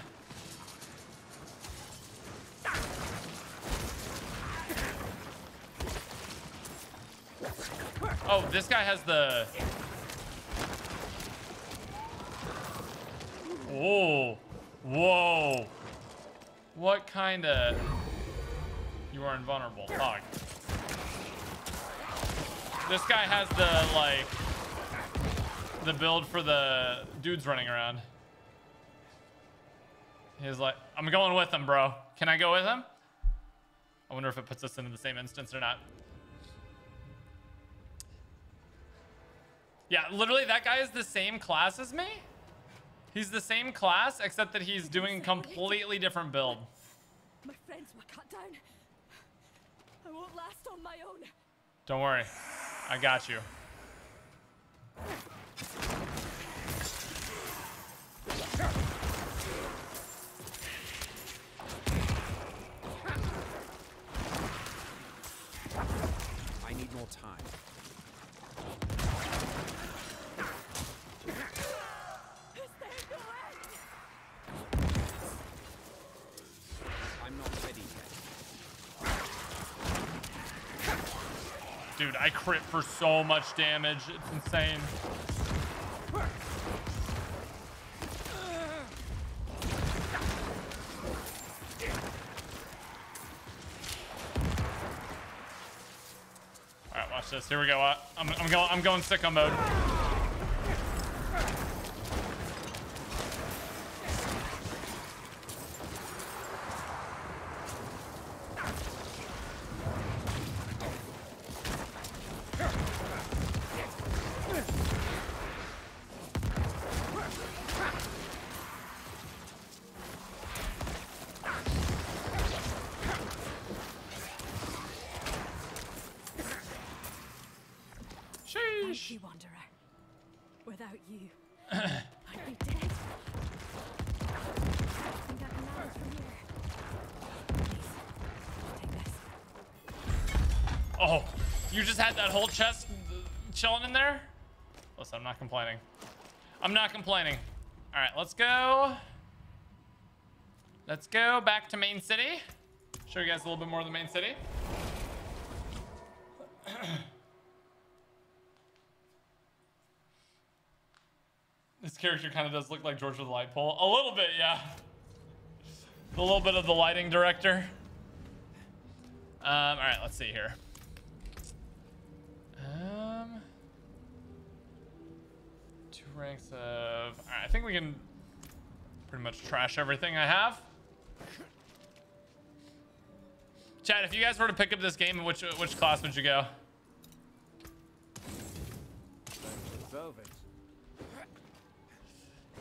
Oh, this guy has the... Whoa. Whoa. What kind of... You are invulnerable. Fuck. This guy has the, like... The build for the dudes running around. He's like, I'm going with him, bro. Can I go with him? I wonder if it puts us into the same instance or not. Yeah, literally that guy is the same class as me. He's the same class, except that he's doing completely different build. My friends were cut down. I won't last on my own. Don't worry. I got you. I need more time. Dude, I crit for so much damage. It's insane. All right, watch this. Here we go. I'm going sicko mode. Had that whole chest chilling in there. Listen, I'm not complaining. I'm not complaining. All right, let's go. Let's go back to main city. Show you guys a little bit more of the main city. This character kind of does look like George with a light pole. A little bit, yeah. A little bit of the lighting director. All right, let's see here. Two ranks of... Alright, I think we can pretty much trash everything I have. Chat, if you guys were to pick up this game, which class would you go? deserve it.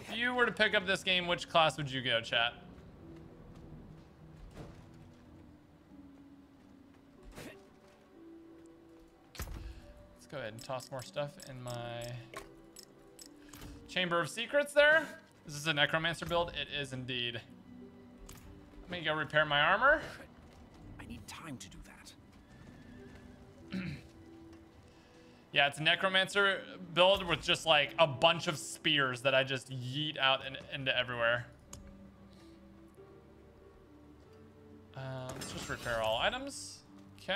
If you were to pick up this game, which class would you go, chat? Let's go ahead and toss more stuff in my Chamber of Secrets there. Is this a Necromancer build? It is indeed. Let me go repair my armor. I need time to do that. Yeah, it's a Necromancer build with just like a bunch of spears that I just yeet out and into everywhere. Let's just repair all items. Okay.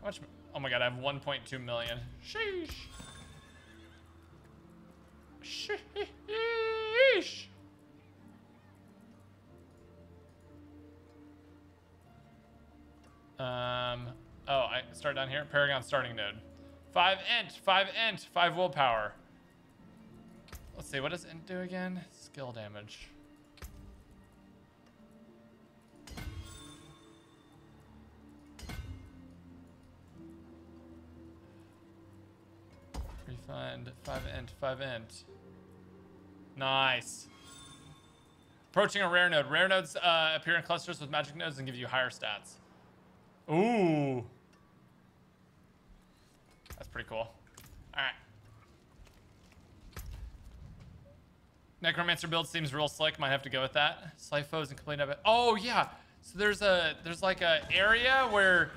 How much? Oh my god, I have 1.2 million. Sheesh. Sheesh. Oh, I start down here. Paragon starting node. 5 int, 5 willpower. Let's see, what does int do again? Skill damage. Refund, 5 int, 5 int. Nice. Approaching a rare node. Rare nodes appear in clusters with magic nodes and give you higher stats. Ooh. That's pretty cool. All right. Necromancer build seems real slick. Might have to go with that. Slay foes and complete epic. Oh yeah. So there's like a area where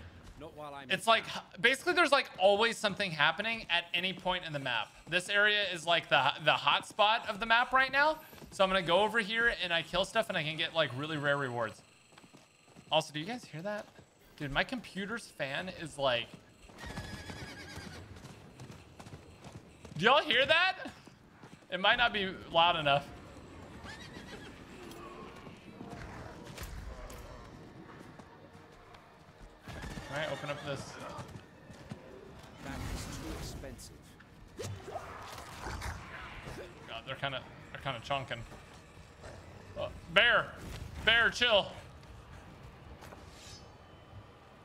it's like basically there's like always something happening at any point in the map. This area is like the hot spot of the map right now. So I'm gonna go over here and I kill stuff and I can get like really rare rewards. Also, do you guys hear that? Dude, my computer's fan is like... Do y'all hear that? It might not be loud enough. All right, open up this. That is too expensive. God, they're kind of chunking. Oh, bear, chill.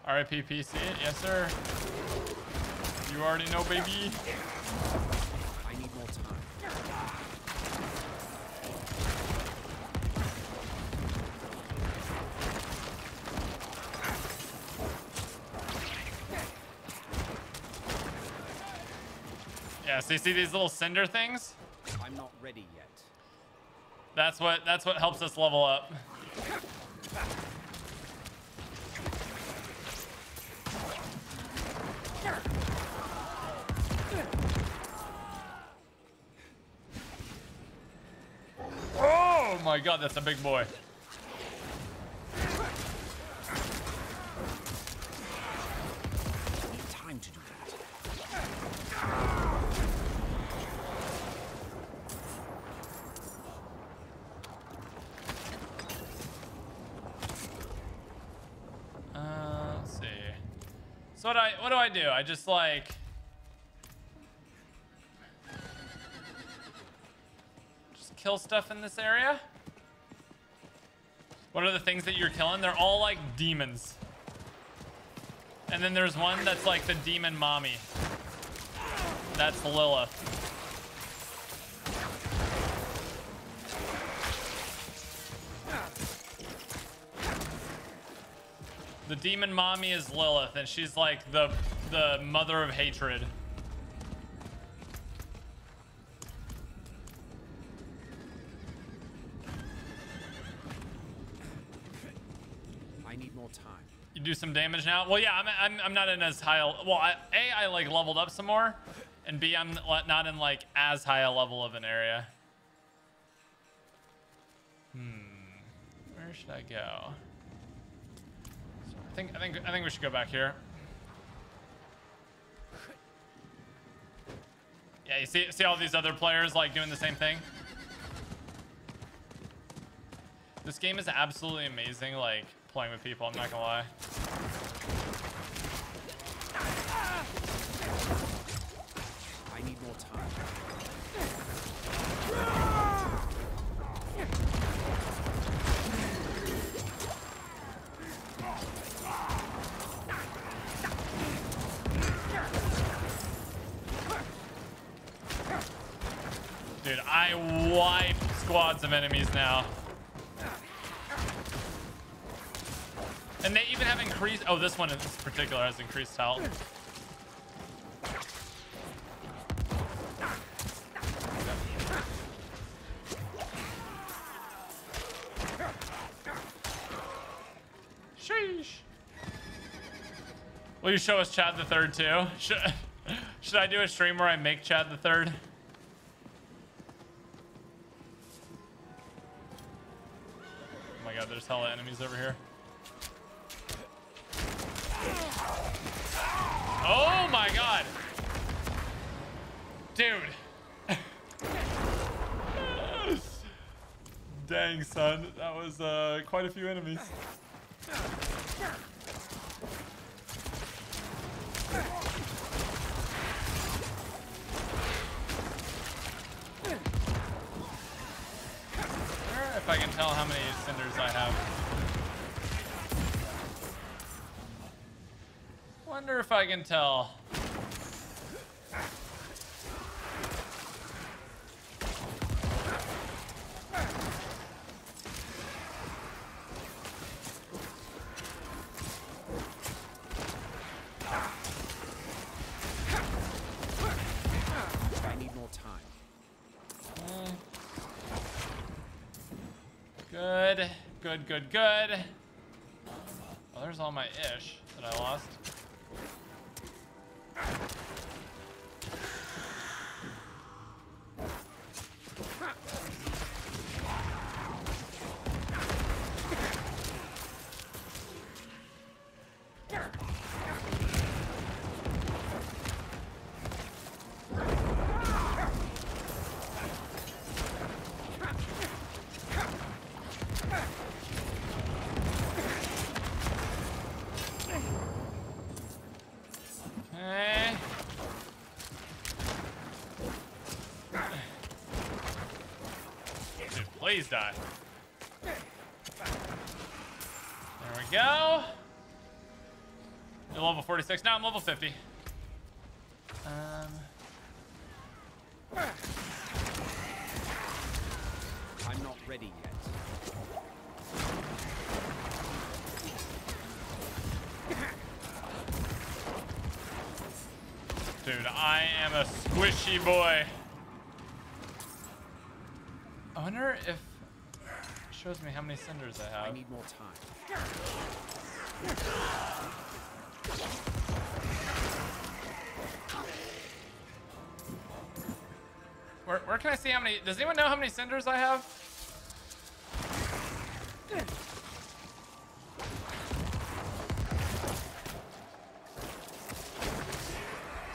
RIPPC it, yes sir. You already know, baby. I need more time. Yeah, so you see these little cinder things? I'm not ready yet. That's what helps us level up. Oh my god, that's a big boy. Time to do that. Let's see. So what do I do? I just like kill stuff in this area. What are the things that you're killing? They're all like demons. And then there's one that's like the demon mommy. That's Lilith. The demon mommy is Lilith, and she's like the mother of hatred. You do some damage now. Well, yeah, I'm not in as high. Well, I like leveled up some more, and B, I'm not in like as high a level of an area. Where should I go? So I think we should go back here. Yeah, you see all these other players like doing the same thing. This game is absolutely amazing. Like. Playing with people, I'm not gonna lie. I need more time. I wipe squads of enemies now. And they even have increased... Oh, this one in particular has increased health. Sheesh. Will you show us Chad the Third too? Should I do a stream where I make Chad the Third? Oh my god, there's hella enemies over here. Oh my god, dude. Dang, son, that was quite a few enemies. If I can tell how many cinders I have. Wonder if I can tell. I need more time. Good, good, good, good. Well, there's all my ish that I lost. Please die. There we go. You're level 46. Now I'm level 50. I'm not ready yet. Dude, I am a squishy boy. I wonder if it shows me how many cinders I have. I need more time. Where can I see how many? Does anyone know how many cinders I have?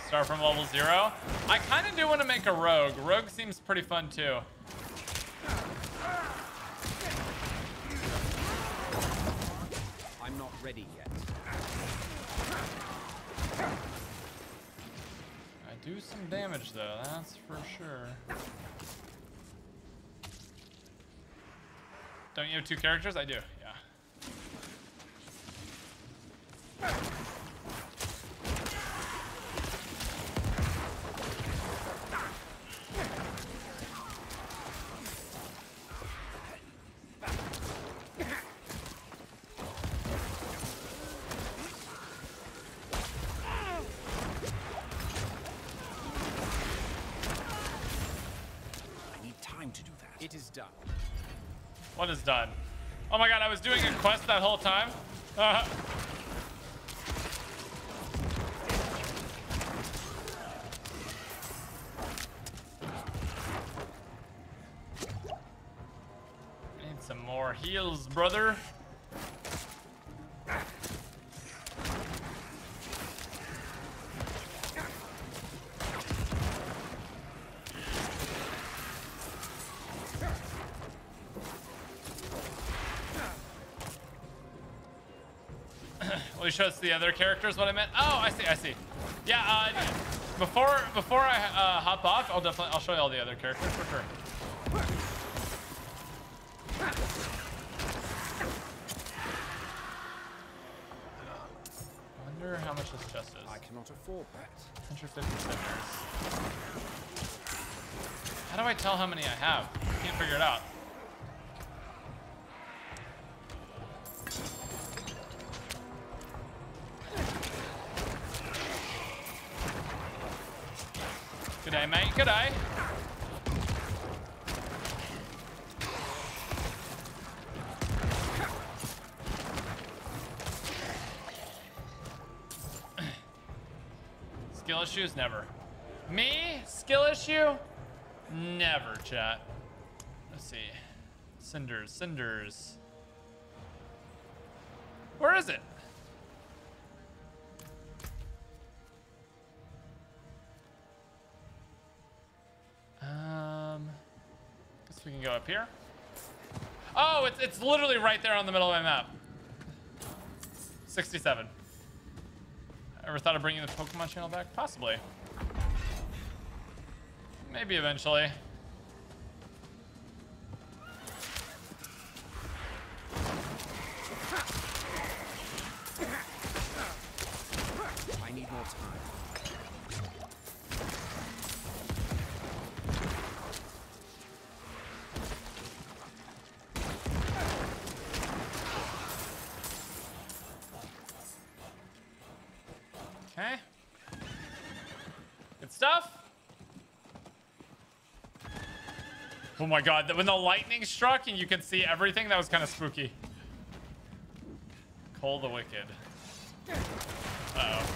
Start from level 0. I kind of do want to make a rogue. Rogue seems pretty fun too. Ready yet. I do some damage though, that's for sure. Don't you have 2 characters? I do, yeah. What is done? Oh my god, I was doing a quest that whole time. I need some more heals, brother. Shows the other characters what I meant. Oh, I see, I see. Yeah, before I hop off, I'll show you all the other characters for sure. I wonder how much this chest is. I cannot afford that. 150 cinders. How do I tell how many I have? I can't figure it out. G'day, mate. G'day. Skill issues? Never. Me? Skill issue? Never, chat. Let's see. Cinders, cinders. Where is it? Guess we can go up here. Oh, it's literally right there on the middle of my map. 67. Ever thought of bringing the Pokemon channel back? Possibly. Maybe eventually. I need more time. Okay. Good stuff. Oh my god, when the lightning struck and you could see everything, that was kind of spooky. Cole the Wicked. Uh-oh.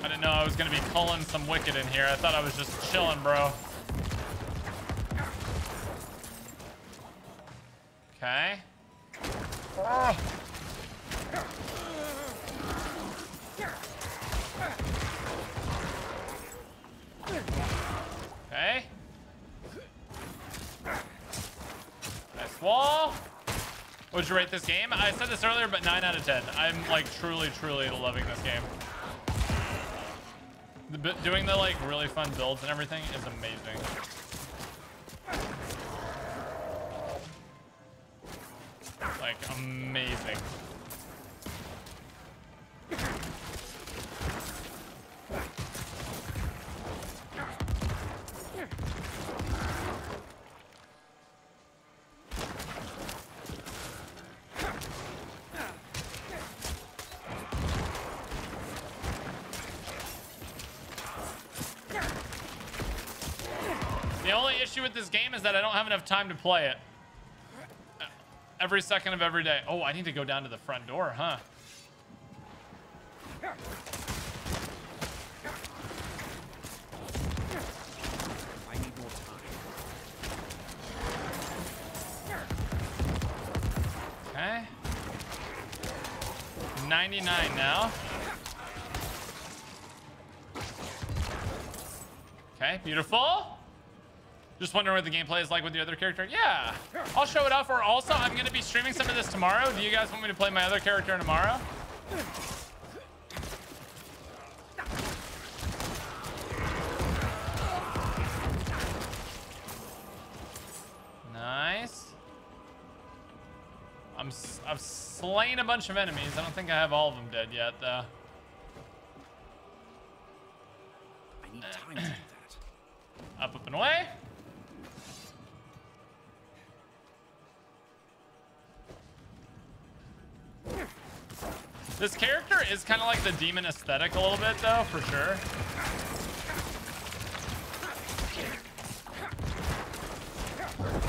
I didn't know I was going to be calling some Wicked in here. I thought I was just chilling, bro. Okay. Oh. Okay. Nice wall. Would you rate this game? I said this earlier, but 9 out of 10. I'm like truly loving this game. Doing the like really fun builds and everything is amazing. Like amazing. The only issue with this game is that I don't have enough time to play it. Every second of every day. Oh, I need to go down to the front door, huh? I need more time. Okay. 99 now. Okay, beautiful. Just wondering what the gameplay is like with the other character. Yeah, I'll show it off. Or also, I'm going to be streaming some of this tomorrow. Do you guys want me to play my other character tomorrow? Nice. I've slain a bunch of enemies. I don't think I have all of them dead yet, though. I need time to do that. Up, up, and away. This character is kind of like the demon aesthetic a little bit, though, for sure.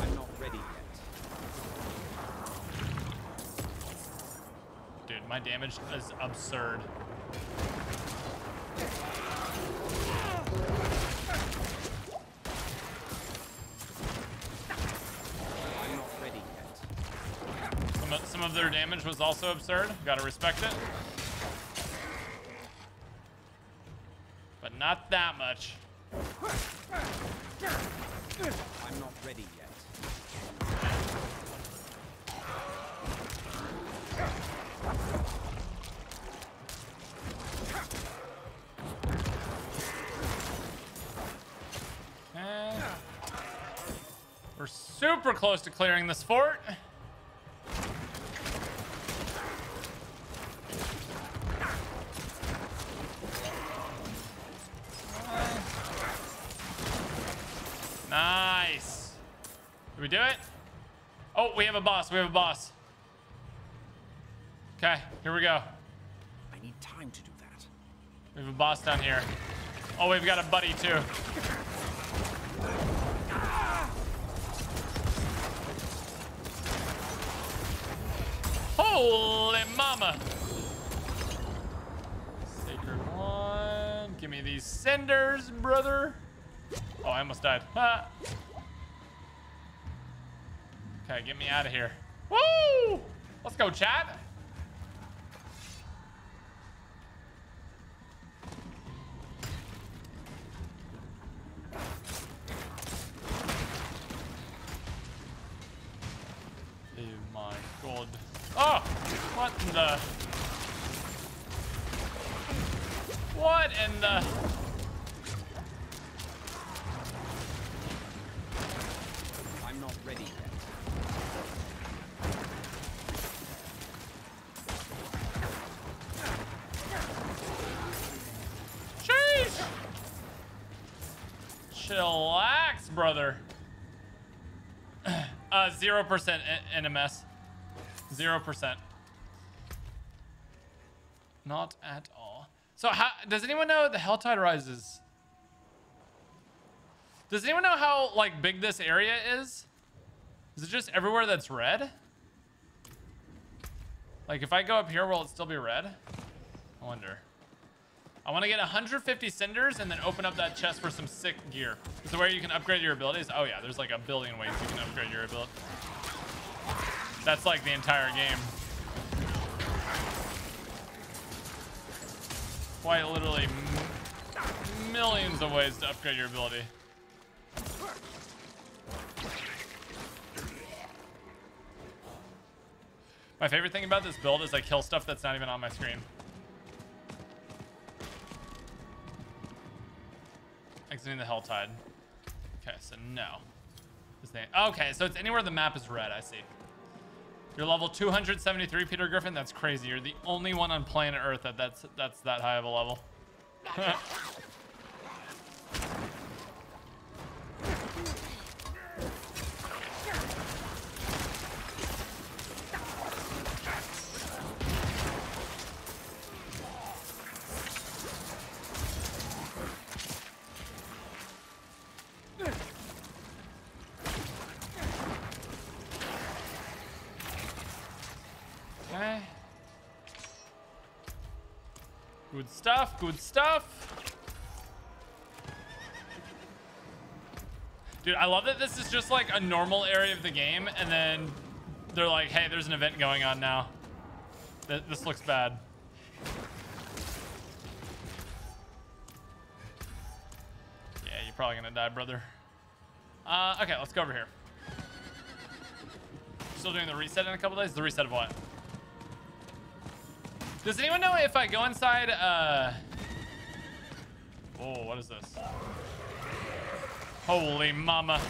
I'm not ready yet. Dude, my damage is absurd. Some of their damage was also absurd. Gotta respect it. But not that much. I'm not ready yet. And we're super close to clearing this fort. Did we do it? Oh, we have a boss. We have a boss. Okay, here we go. I need time to do that. We have a boss down here. Oh, we've got a buddy too. Holy mama. Sacred one. Give me these cinders, brother. Oh, I almost died. Ah. Okay, get me out of here. Woo! Let's go, chat. Oh my god. Oh! What in the... What in the... I'm not ready yet. Jeez! Chillax, brother. 0% NMS. 0%. Not at all. So how does anyone know the Helltide rises? Does anyone know how like big this area is? Is it just everywhere that's red? Like if I go up here, will it still be red? I wonder. I want to get 150 cinders and then open up that chest for some sick gear. Is there where you can upgrade your abilities? Oh yeah, there's like a billion ways you can upgrade your ability. That's like the entire game. Quite literally millions of ways to upgrade your ability. My favorite thing about this build is I kill stuff that's not even on my screen. Exiting the Helltide. Okay, so no. Okay, so it's anywhere the map is red, I see. You're level 273, Peter Griffin. That's crazy. You're the only one on planet Earth that's that high of a level. Good stuff. Dude, I love that this is just like a normal area of the game, and then they're like, hey, there's an event going on now. This looks bad. Yeah, you're probably gonna die, brother. Okay, let's go over here. Still doing the reset in a couple days? The reset of what? Does anyone know if I go inside, Oh, what is this? Holy mama.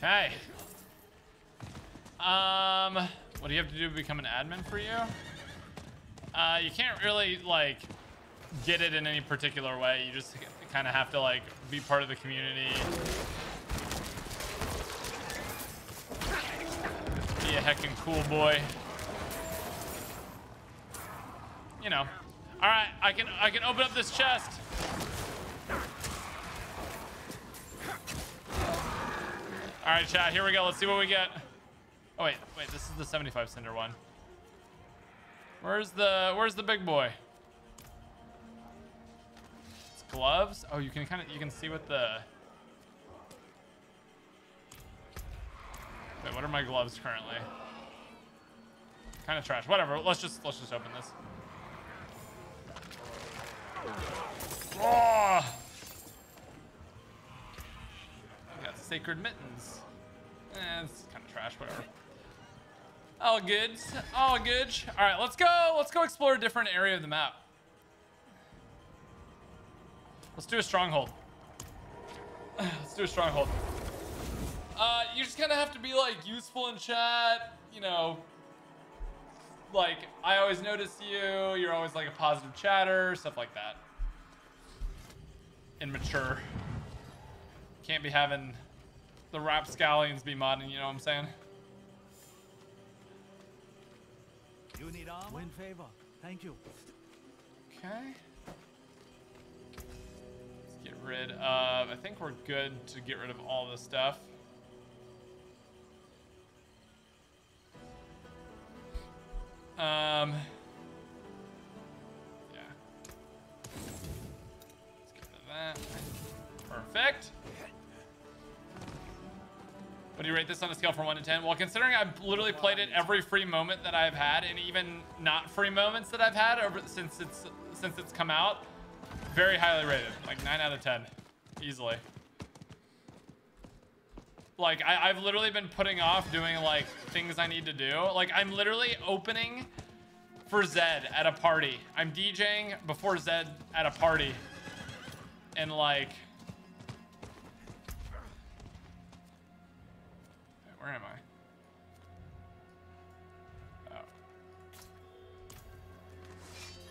Hey. What do you have to do to become an admin for you? You can't really like get it in any particular way. You just kind of have to like be part of the community, be a heckin' cool boy. You know. All right, I can open up this chest. All right, chat, here we go. Let's see what we get. Oh, wait, this is the 75 cinder one. Where's the big boy? It's gloves. Oh, you can you can see what the... Wait, what are my gloves currently? Kind of trash, whatever. Let's just open this. Oh! We got Sacred Mittens. Eh, this is kind of trash, whatever. All good. All good. All right, let's go. Let's go explore a different area of the map. Let's do a stronghold. Let's do a stronghold. You just kind of have to be, like, useful in chat, you know. Like, I always notice you. You're always, like, a positive chatter, stuff like that. And mature. Can't be having the rapscallions be modding, you know what I'm saying? You need armor? Win favor. Thank you. Okay. Let's get rid of... I think we're good to get rid of all this stuff. Yeah. Let's get rid of that. Perfect. What do you rate this on a scale from 1 to 10? Well, considering I've literally played it every free moment that I've had, and even not free moments that I've had over since it's come out, very highly rated, like 9 out of 10, easily. Like, I've literally been putting off doing, like, things I need to do. Like, I'm literally opening for Zed at a party. I'm DJing before Zed at a party. And, like... Where am I? Oh.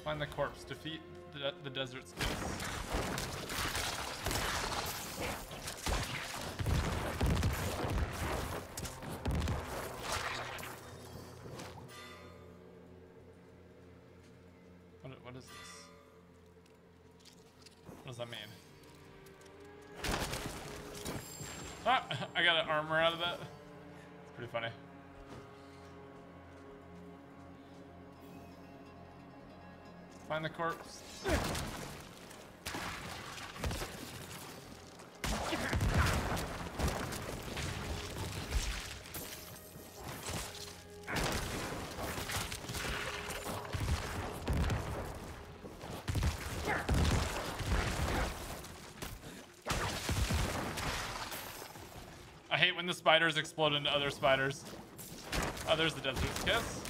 Find the corpse. Defeat the desert's kiss. What is this? What does that mean? Ah, I got an armor out of that. It's pretty funny. Find the corpse. The spiders explode into other spiders. Oh, there's the desert's kiss.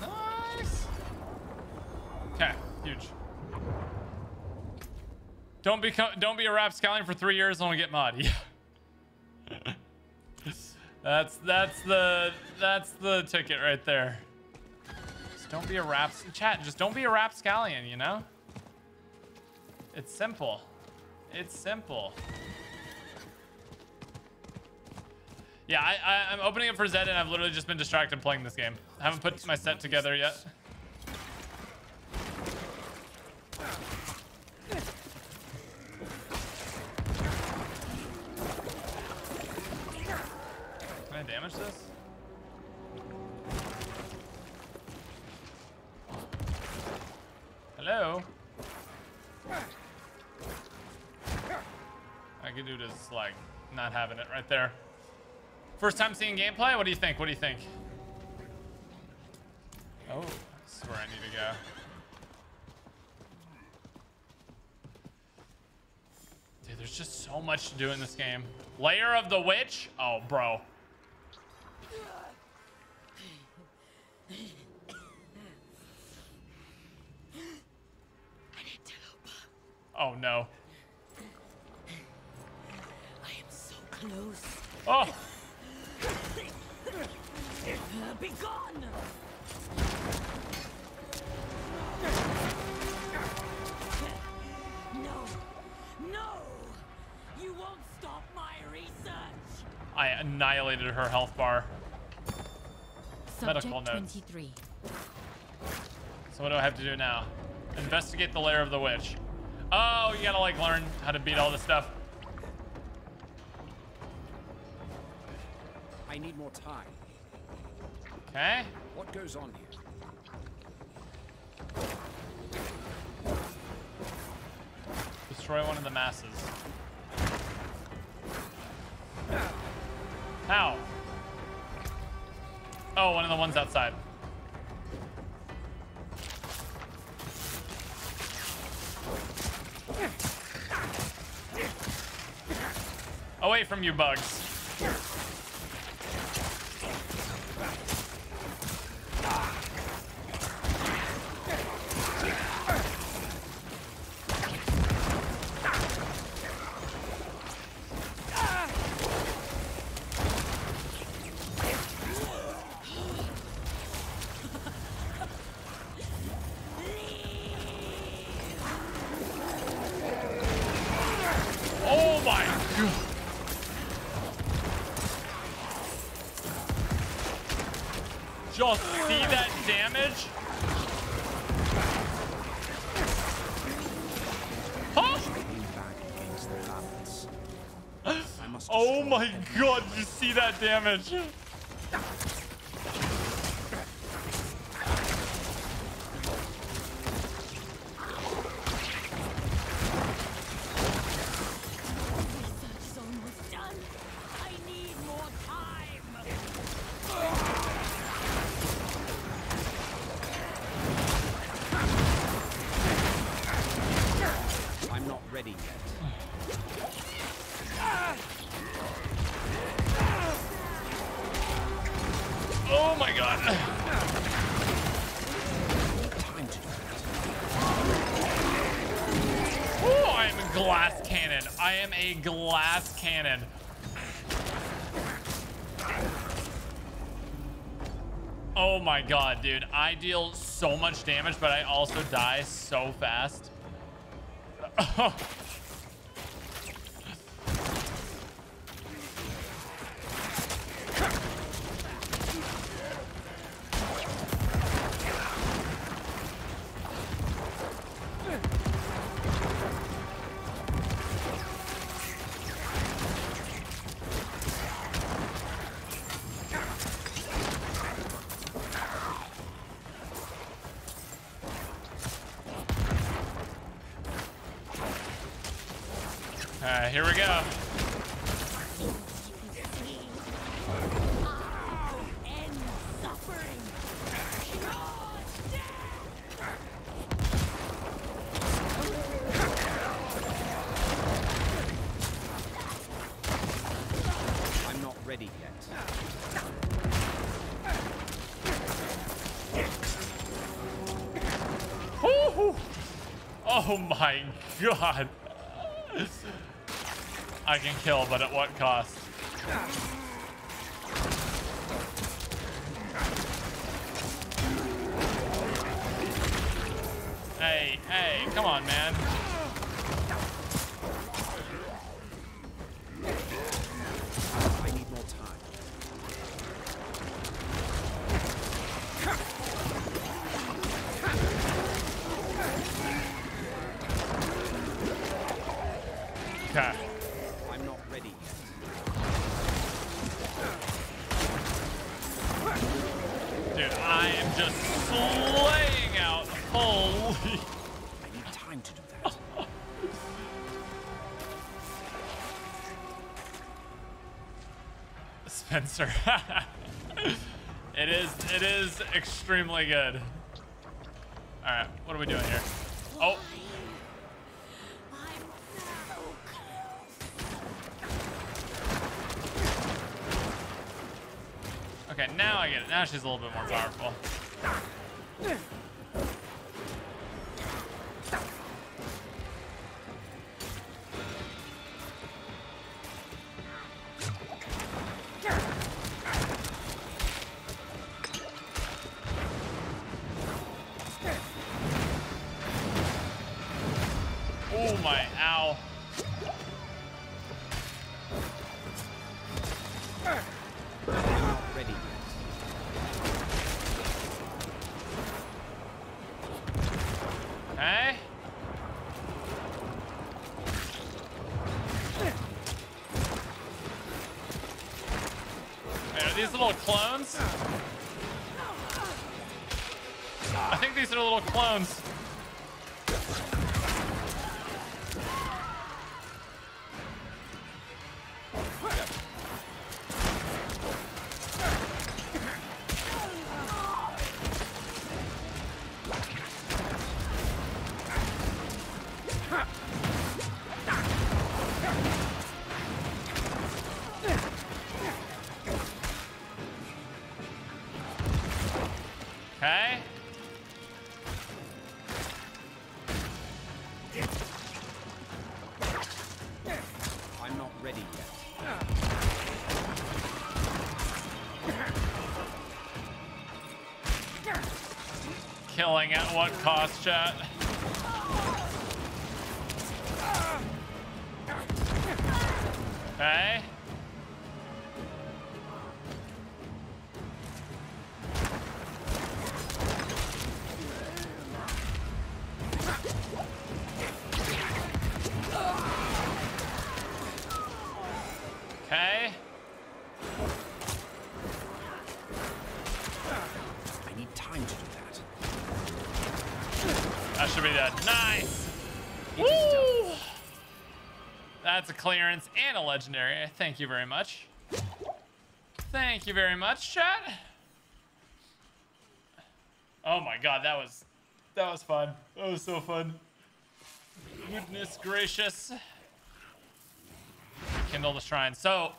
Nice. Okay, huge. Don't be a rapscallion for 3 years and only get mod. Yeah. That's the ticket right there. Just don't be a raps chat. Just don't be a rapscallion, you know. It's simple. It's simple. Yeah, I'm opening up for Zed, and I've literally just been distracted playing this game. I haven't put my set together yet. Damage this? Hello? I could do this, like, not having it right there. First time seeing gameplay? What do you think? What do you think? Oh, this is where I need to go. Dude, there's just so much to do in this game. Lair of the Witch? Oh, bro. Oh no. I am so close. Oh. Be gone. No. No. You won't stop my research. I annihilated her health bar. Subject medical notes. 23. So what do I have to do now? Investigate the lair of the witch. Oh, you gotta like learn how to beat all this stuff. I need more time. Okay. What goes on here? This Destroy one of the masses. How? Oh, one of the ones outside. Away from you, bugs. Y'all see that damage? Huh? Oh my god, you see that damage? Glass cannon. Oh my god, dude, I deal so much damage, but I also die so fast. Here we go. Woo-hoo. Oh my god. I can kill, but at what cost? Hey, hey, come on, man. I need more time. Okay. Just slaying out. Holy. I need time to do that. Spencer. It is extremely good. Alright, what are we doing here? Oh. Okay, now I get it. Now she's a little bit more powerful. Oh my, ow. Clones? I think these are little clones. Okay. I'm not ready yet. Killing at what cost, chat? Okay. Clearance and a legendary. Thank you very much. Thank you very much, chat. Oh my god, that was fun. That was so fun. Goodness gracious. Kindle the shrine. So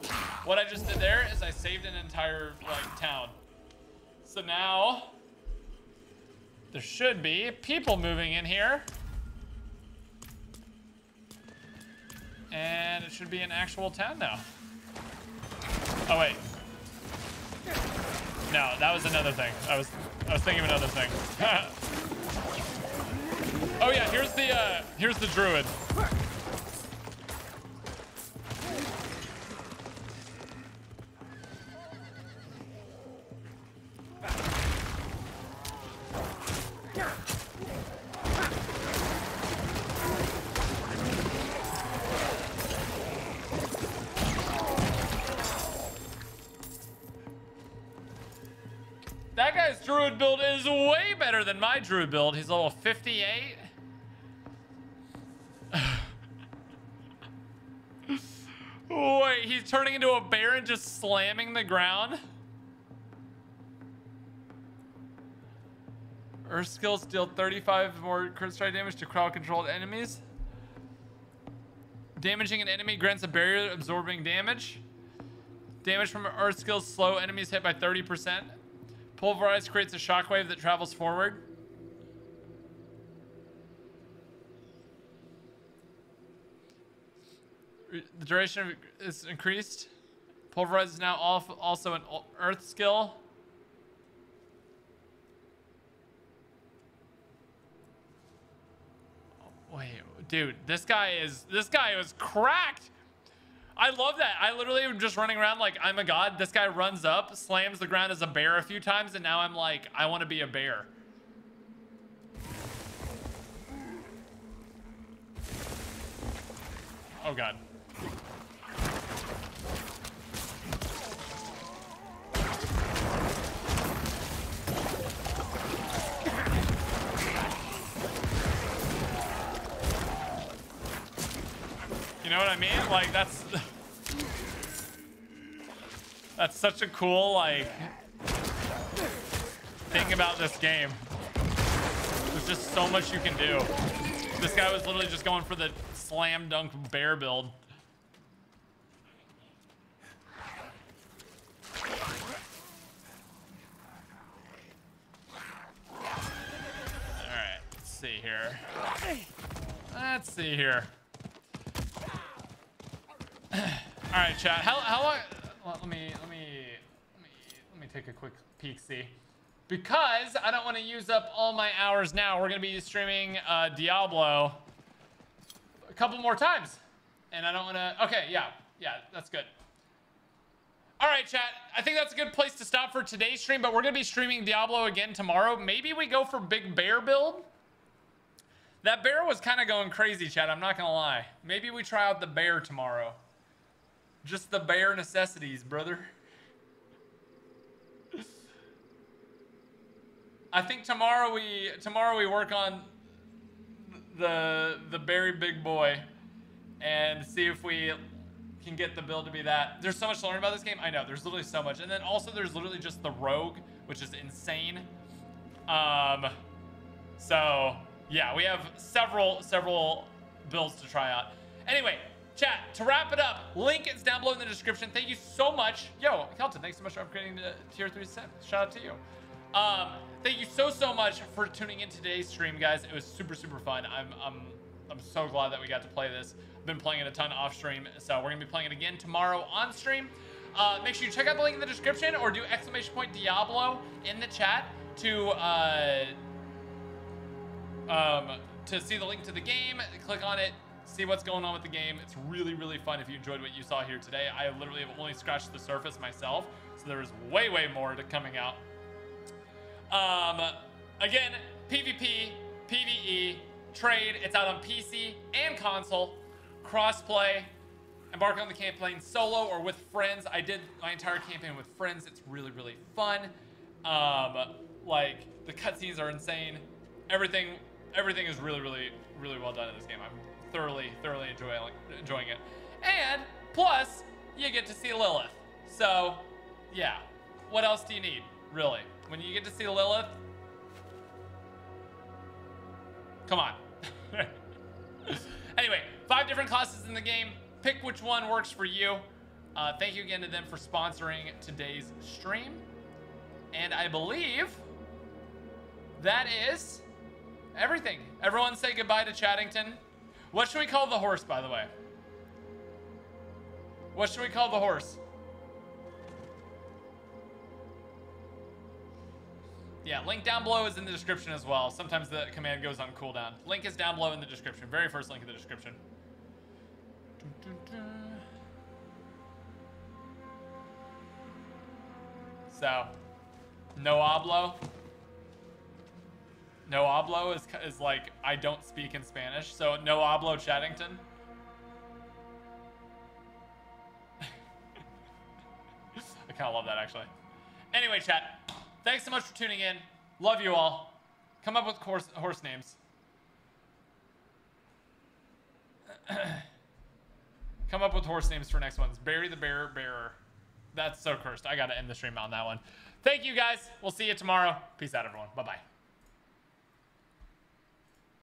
what I just did there is I saved an entire like town. So now there should be people moving in here. And it should be an actual town now. Oh wait. No, that was another thing. I was thinking of another thing. Oh yeah, here's the druid. Than my druid build. He's level 58. Wait, he's turning into a bear and just slamming the ground. Earth skills deal 35 more crit strike damage to crowd controlled enemies. Damaging an enemy grants a barrier absorbing damage. Damage from earth skills slow enemies hit by 30%. Pulverize creates a shockwave that travels forward. The duration is increased. Pulverize is now also an earth skill. Wait, dude, this guy was cracked. I love that. I literally am just running around like I'm a god. This guy runs up, slams the ground as a bear a few times, and now I'm like, I want to be a bear. Oh god. You know what I mean? Like that's such a cool like thing about this game. There's just so much you can do. This guy was literally just going for the slam dunk bear build. All right, let's see here. Let's see here. All right, chat. How long? Let me take a quick peek see, because I don't want to use up all my hours now. We're gonna be streaming Diablo a couple more times, and I don't want to. Okay, yeah, that's good. All right, chat. I think that's a good place to stop for today's stream. But we're gonna be streaming Diablo again tomorrow. Maybe we go for big bear build. That bear was kind of going crazy, chat. I'm not gonna lie. Maybe we try out the bear tomorrow. Just the bare necessities, brother. I think tomorrow we work on the very big boy and see if we can get the build to be that. There's so much to learn about this game. I know, there's literally so much. And then also there's literally just the rogue, which is insane. So yeah, we have several builds to try out. Anyway, chat, to wrap it up, link is down below in the description. Thank you so much. Yo, Kelton, thanks so much for upgrading to tier 3. Shout out to you. Thank you so much for tuning in today's stream, guys. It was super fun. I'm so glad that we got to play this. I've been playing it a ton off stream, so we're gonna be playing it again tomorrow on stream. Make sure you check out the link in the description or do !Diablo in the chat to see the link to the game. Click on it, see what's going on with the game. It's really fun. If you enjoyed what you saw here today, I literally have only scratched the surface myself, so there is way more to coming out. Again, PvP, PvE, trade. It's out on PC and console. Crossplay. Embark on the campaign solo or with friends. I did my entire campaign with friends. It's really fun. Like, the cutscenes are insane. Everything is really well done in this game. I'm thoroughly enjoying it. And plus, you get to see Lilith. So, yeah. What else do you need, really? When you get to see Lilith, come on. Anyway, 5 different classes in the game. Pick which one works for you. Thank you again to them for sponsoring today's stream. And I believe that is everything. Everyone say goodbye to Chattington. What should we call the horse, by the way? What should we call the horse? Yeah, link down below is in the description as well. Sometimes the command goes on cooldown. Link is down below in the description. Very first link in the description. So, no hablo is like, I don't speak in Spanish, so no hablo Chattington. I kind of love that, actually. Anyway, chat, thanks so much for tuning in. Love you all. Come up with horse names. Come up with horse names for next ones. Bury the bearer. That's so cursed. I gotta end the stream on that one. Thank you, guys. We'll see you tomorrow. Peace out, everyone. Bye-bye.